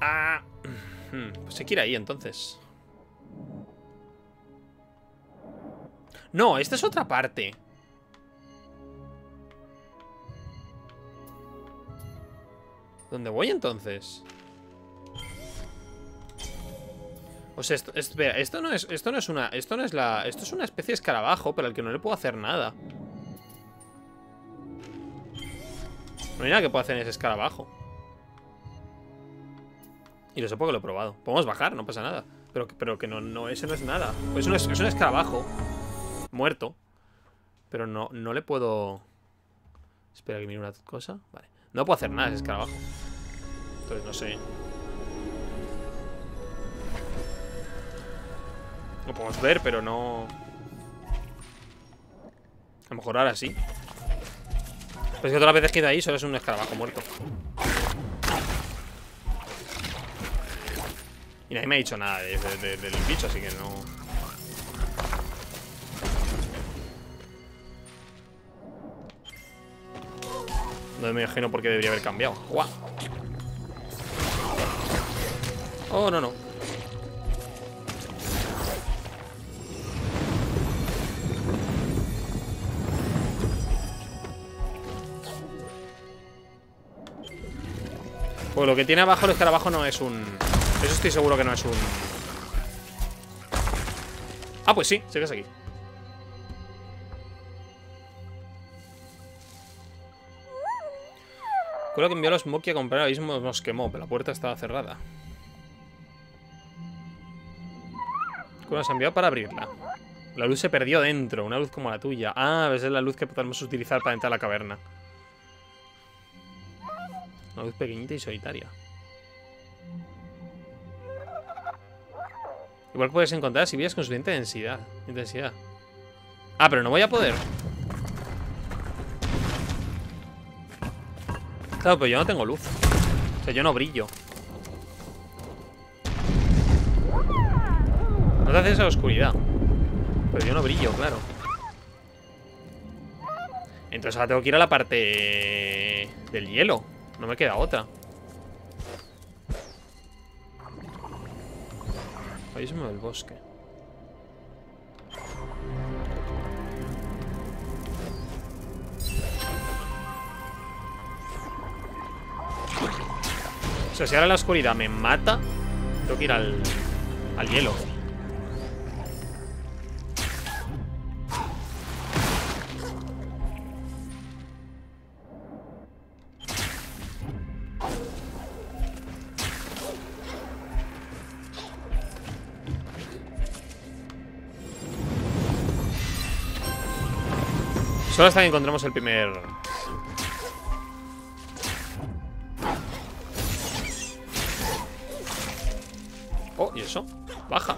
Ah. Pues hay que ir ahí entonces. No, esta es otra parte. ¿Dónde voy entonces? O sea, esto, espera, esto no es, esto no es una, esto no es la, esto es una especie de escarabajo, pero al que no le puedo hacer nada. No hay nada que pueda hacer en ese escarabajo. Y lo sé porque lo he probado. Podemos bajar, no pasa nada. Pero, pero que no, no, ese no es nada. Pues no es, es un escarabajo muerto. Pero no, no le puedo. Espera que mire una cosa. Vale. No puedo hacer nada ese escarabajo. Entonces no sé. Lo podemos ver, pero no... A lo mejor ahora sí. Pero es que todas las veces que de ahí solo es un escarabajo muerto. Y nadie me ha dicho nada de, de, de, del bicho, así que no... No me imagino por qué debería haber cambiado. ¡Guau! Oh, no, no. Pues lo que tiene abajo el escarabajo no es un... Eso estoy seguro que no es un... Ah, pues sí, sé que es aquí. Creo que envió a los Moki a comprar abismo, nos quemó, pero la puerta estaba cerrada. Cura se envió para abrirla. La luz se perdió dentro, una luz como la tuya. Ah, esa es la luz que podemos utilizar para entrar a la caverna. Una luz pequeñita y solitaria. Igual puedes encontrar si vías con suficiente densidad. Intensidad. Ah, pero no voy a poder. Claro, pero yo no tengo luz. O sea, yo no brillo. No te haces a la oscuridad. Pero yo no brillo, claro. Entonces ahora tengo que ir a la parte del hielo. No me queda otra. Abismo del bosque. O sea, si ahora la oscuridad me mata, tengo que ir al, al hielo. Solo hasta que encontremos el primer... Oh, ¿y eso? Baja.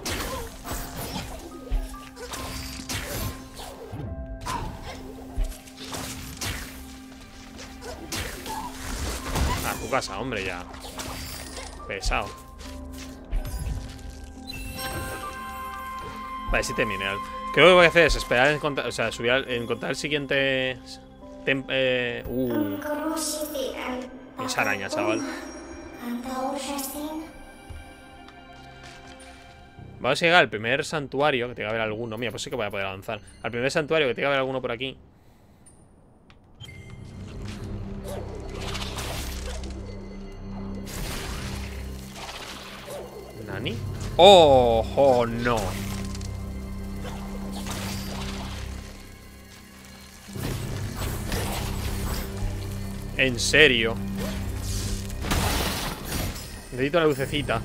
A tu casa, hombre, ya. Pesado. Vale, siete mineral. Creo que lo que voy a hacer es esperar, encontrar, o sea, subir al, encontrar el siguiente... Tem, eh, uh. Esa araña, chaval. Vamos a llegar al primer santuario, que tiene que haber alguno. Mira, pues sí que voy a poder avanzar. Al primer santuario, que tiene que haber alguno por aquí. ¿Nani? ¡Oh, oh no! En serio. Necesito la lucecita.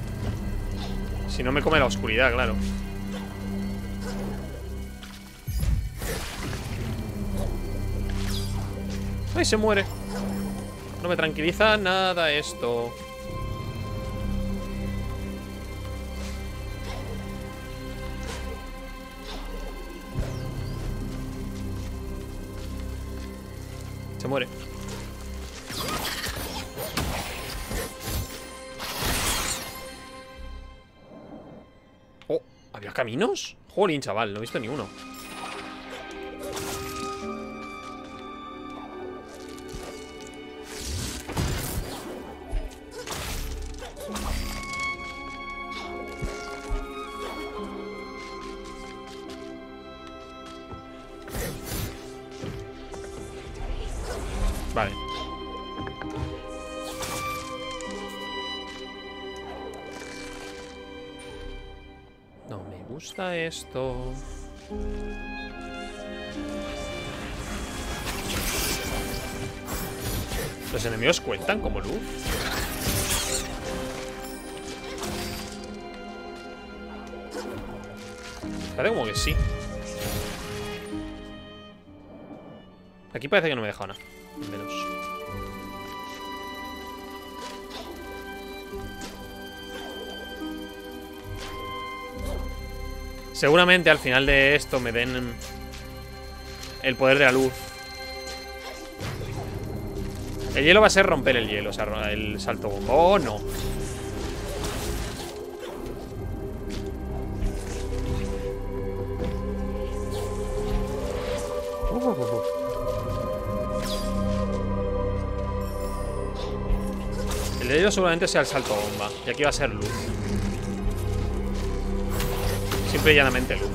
Si no me come la oscuridad, claro. ¡Ay, se muere! No me tranquiliza nada esto. Se muere. ¿Había caminos? Jolín, chaval, no he visto ni uno. Vale. Me gusta esto. Los enemigos cuentan como luz. Parece como que sí. Aquí parece que no me deja nada. Menos. Seguramente al final de esto me den el poder de la luz. El hielo va a ser romper el hielo, o sea, el salto bomba. ¡Oh, no! de ellos seguramente sea el salto bomba. Y aquí va a ser luz. Simple y llanamente luz.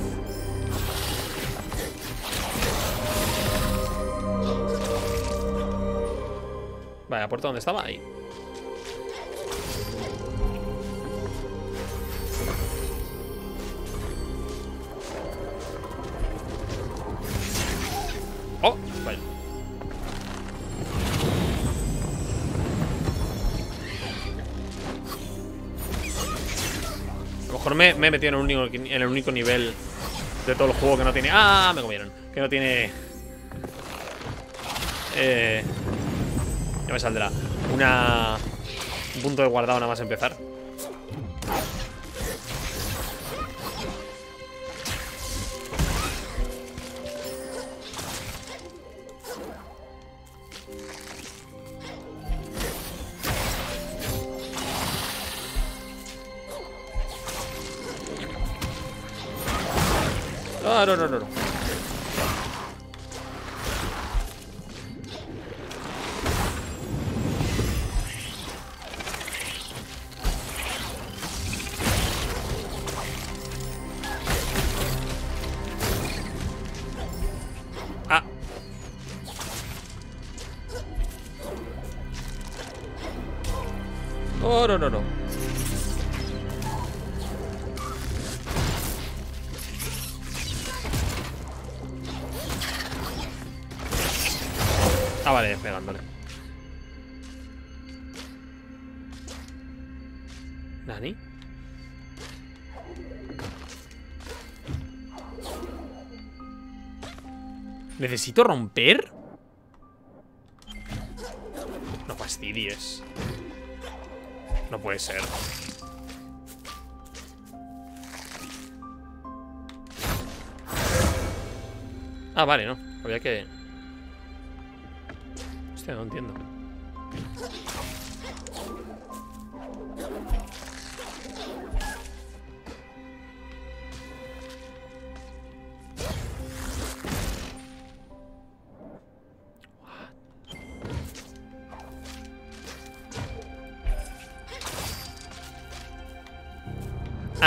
Vale, la puerta donde estaba, ahí. Oh, vale. A lo mejor me, me he metido en el, único, en el único nivel de todo el juego que no tiene... ¡Ah! Me comieron. Que no tiene... Eh... Ya me saldrá una... un punto de guardado nada más empezar. Ah, no, no, no, no. No, no, no. Ah, vale, pegándole. ¿Nani? ¿Necesito romper? No fastidies. No puede ser. Ah, vale, no. Había que... Hostia, no entiendo.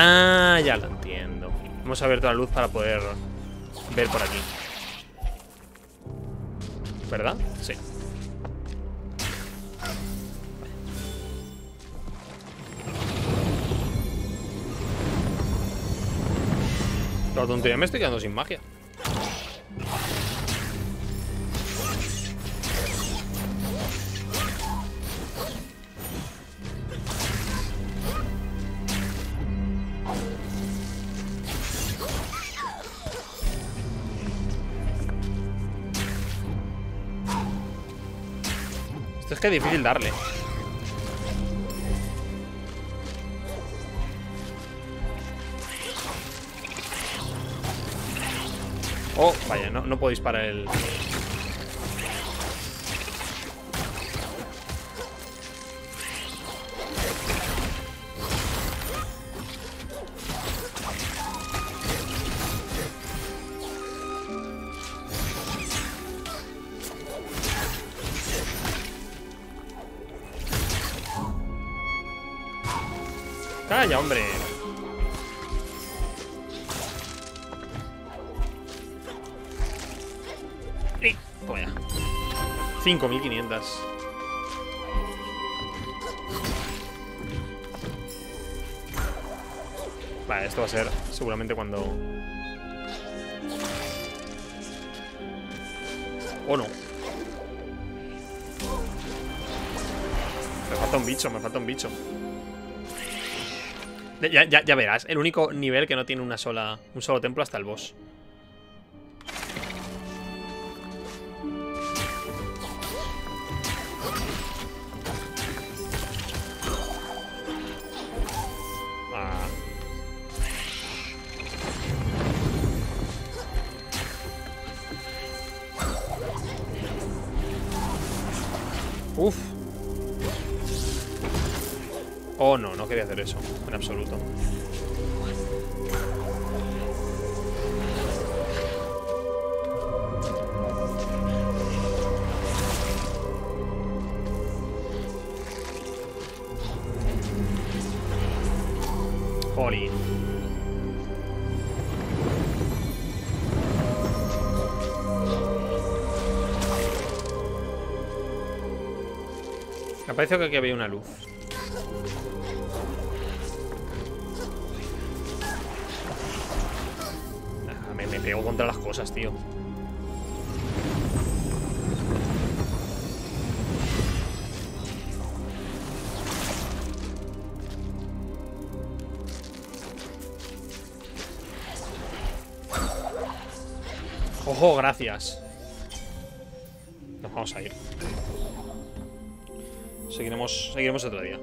Ah, ya lo entiendo. Hemos abierto la luz para poder ver por aquí, ¿verdad? Sí. La tontería, me estoy quedando sin magia. Es que es difícil darle. Oh, vaya, no, no puedo disparar el... Calla, hombre. Y, toma ya. cinco mil quinientos. Vale, esto va a ser seguramente cuando... O no. Me falta un bicho, me falta un bicho. Ya, ya, ya verás, el único nivel que no tiene una sola, un solo templo hasta el boss. Ah. Uf. Oh, no, no quería hacer eso, en absoluto. Ori. Me parece que aquí había una luz. Ah, me, me pego contra las cosas, tío. Ojo, gracias. Nos vamos a ir. Seguiremos, seguiremos otro día.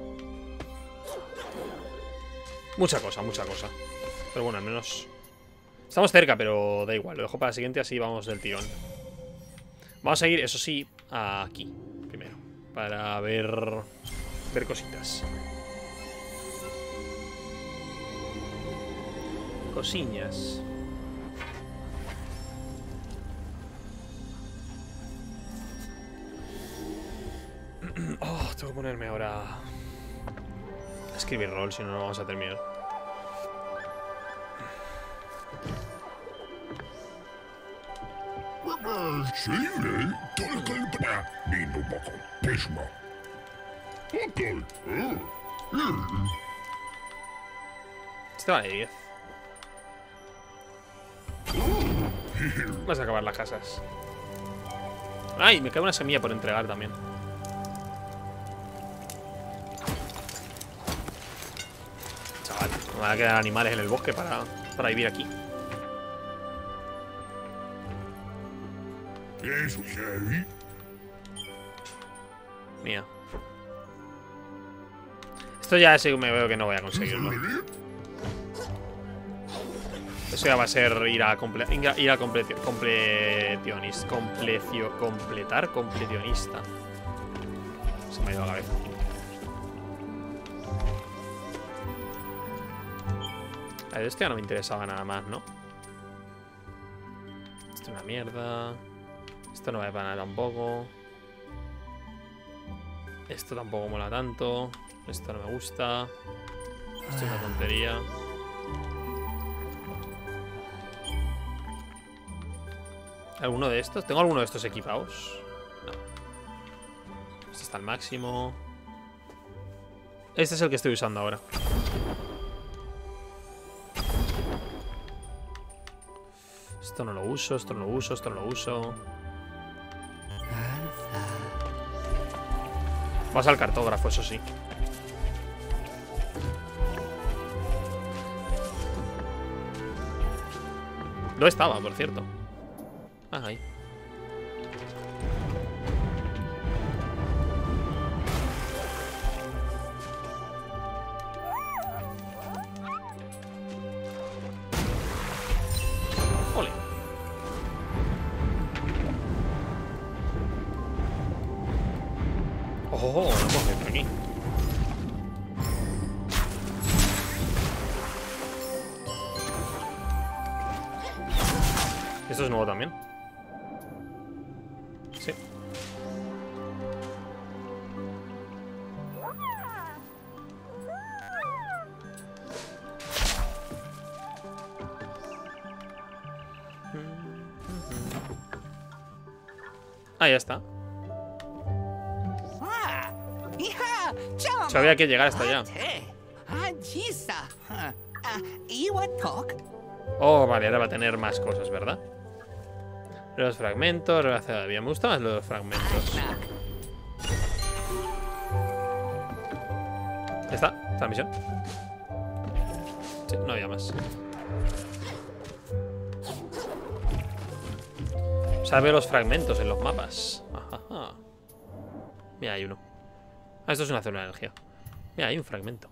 Mucha cosa, mucha cosa. Pero bueno, al menos estamos cerca, pero da igual. Lo dejo para la siguiente, así vamos del tirón. Vamos a ir, eso sí, aquí primero, para ver ver cositas. Cosiñas. Oh, tengo que ponerme ahora a escribir rol, si no, no vamos a terminar. Este vale diez. Vas a acabar las casas. Ay, me queda una semilla por entregar también. Me van a quedar animales en el bosque para, para vivir aquí. Mía. Esto ya sí me veo que no voy a conseguirlo. Eso ya va a ser ir a comple ir a comple completionista. Complecio completar completionista. Se me ha ido la cabeza. Este ya no me interesaba nada más, ¿no? Esto es una mierda. Esto no vale para nada tampoco. Esto tampoco mola tanto. Esto no me gusta. Esto es una tontería. ¿Alguno de estos? ¿Tengo alguno de estos equipados? No. Este está al máximo. Este es el que estoy usando ahora. Esto no lo uso, esto no lo uso, esto no lo uso. Vas al cartógrafo, eso sí. No estaba, por cierto. Ah, ahí. Ah, ya está. Sabía que llegar hasta allá. Oh, vale, ahora va a tener más cosas, ¿verdad? Los fragmentos, relacionado a vida. Me gustan más los fragmentos. Ya está, está la misión. Sí, no había más. Sabe los fragmentos en los mapas. Ajá, ajá. Mira, hay uno. Ah, esto es una zona de energía. Mira, hay un fragmento.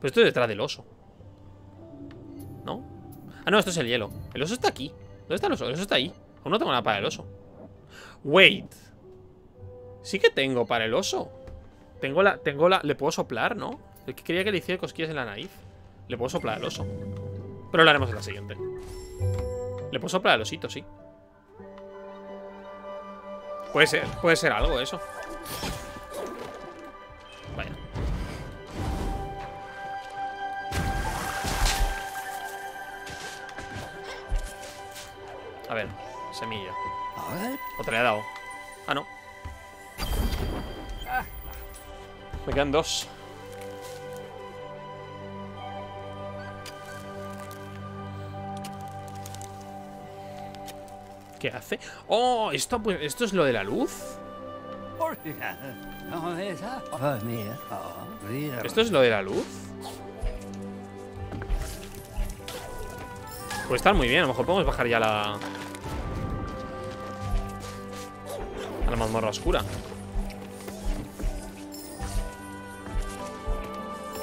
Pues esto es detrás del oso, ¿no? Ah, no, esto es el hielo. El oso está aquí. ¿Dónde está el oso? El oso está ahí. Aún no tengo nada para el oso. Wait. Sí que tengo para el oso. Tengo la... Tengo la... Le puedo soplar, ¿no? El que quería que le hiciera cosquillas en la nariz. Le puedo soplar al oso. Pero lo haremos en la siguiente. Le puedo soplar al osito, sí. Puede ser, puede ser algo eso. Vaya. A ver, semilla. Otra le he dado. Ah, no. Me quedan dos. ¿Qué hace? ¡Oh! Esto, pues, esto es lo de la luz. ¿Esto es lo de la luz? Puede estar muy bien, a lo mejor podemos bajar ya la... a la mazmorra oscura.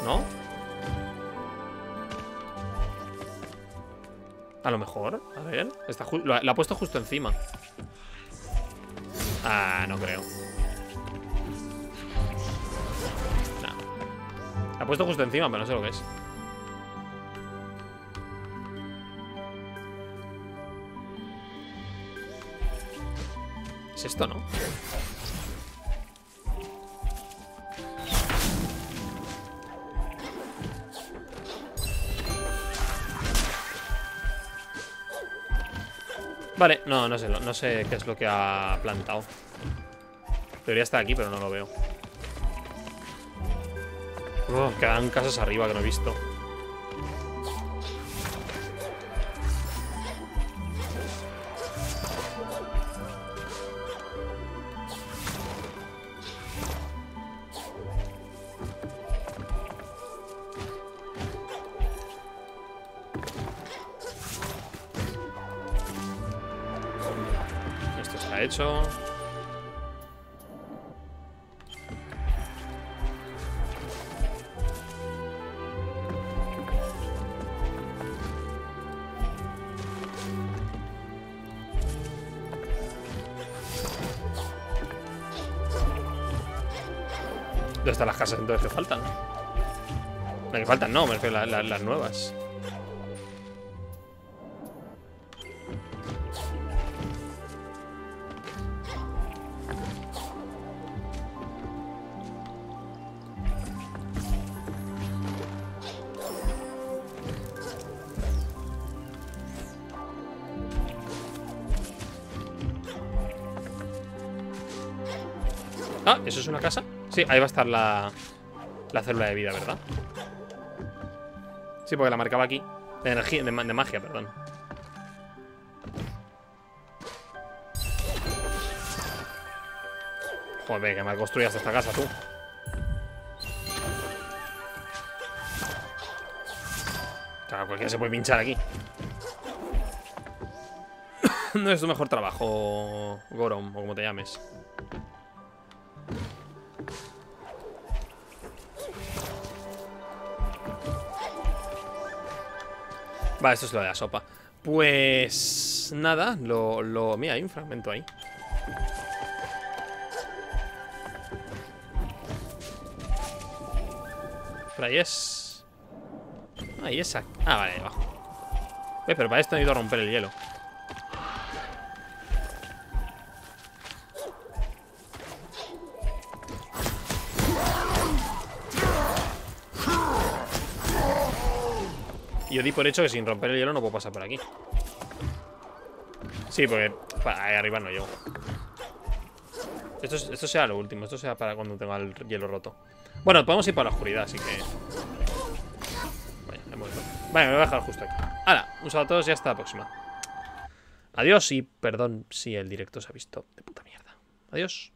¿No? A lo mejor, a ver... Está ju... la ha puesto justo encima. Ah, no creo. No. La ha puesto justo encima, pero no sé lo que es. Es esto, ¿no? Vale, no, no sé, no sé qué es lo que ha plantado. Debería estar aquí, pero no lo veo. Oh, quedan casas arriba que no he visto. Hecho. ¿Dónde están las casas entonces que faltan? Las que faltan no, me refiero a la, la, las nuevas. Ah, ¿eso es una casa? Sí, ahí va a estar la, la célula de vida, ¿verdad? Sí, porque la marcaba aquí. De energía, de, de magia, perdón. Joder, que mal construyas esta casa, tú. Claro, cualquiera se puede pinchar aquí. No es tu mejor trabajo, Goron, o como te llames. Vale, esto es lo de la sopa. Pues... nada, lo... lo mira, hay un fragmento ahí. Pero ahí es... ahí es aquí. Ah, vale, abajo. Eh, pero para esto necesito romper el hielo. Yo di por hecho que sin romper el hielo no puedo pasar por aquí. Sí, porque ahí arriba no llego. Esto, esto sea lo último. Esto sea para cuando tenga el hielo roto. Bueno, podemos ir para la oscuridad, así que... vaya, he muerto. Vale, me voy a dejar justo aquí. Ahora, un saludo a todos y hasta la próxima. Adiós y perdón si el directo se ha visto de puta mierda. Adiós.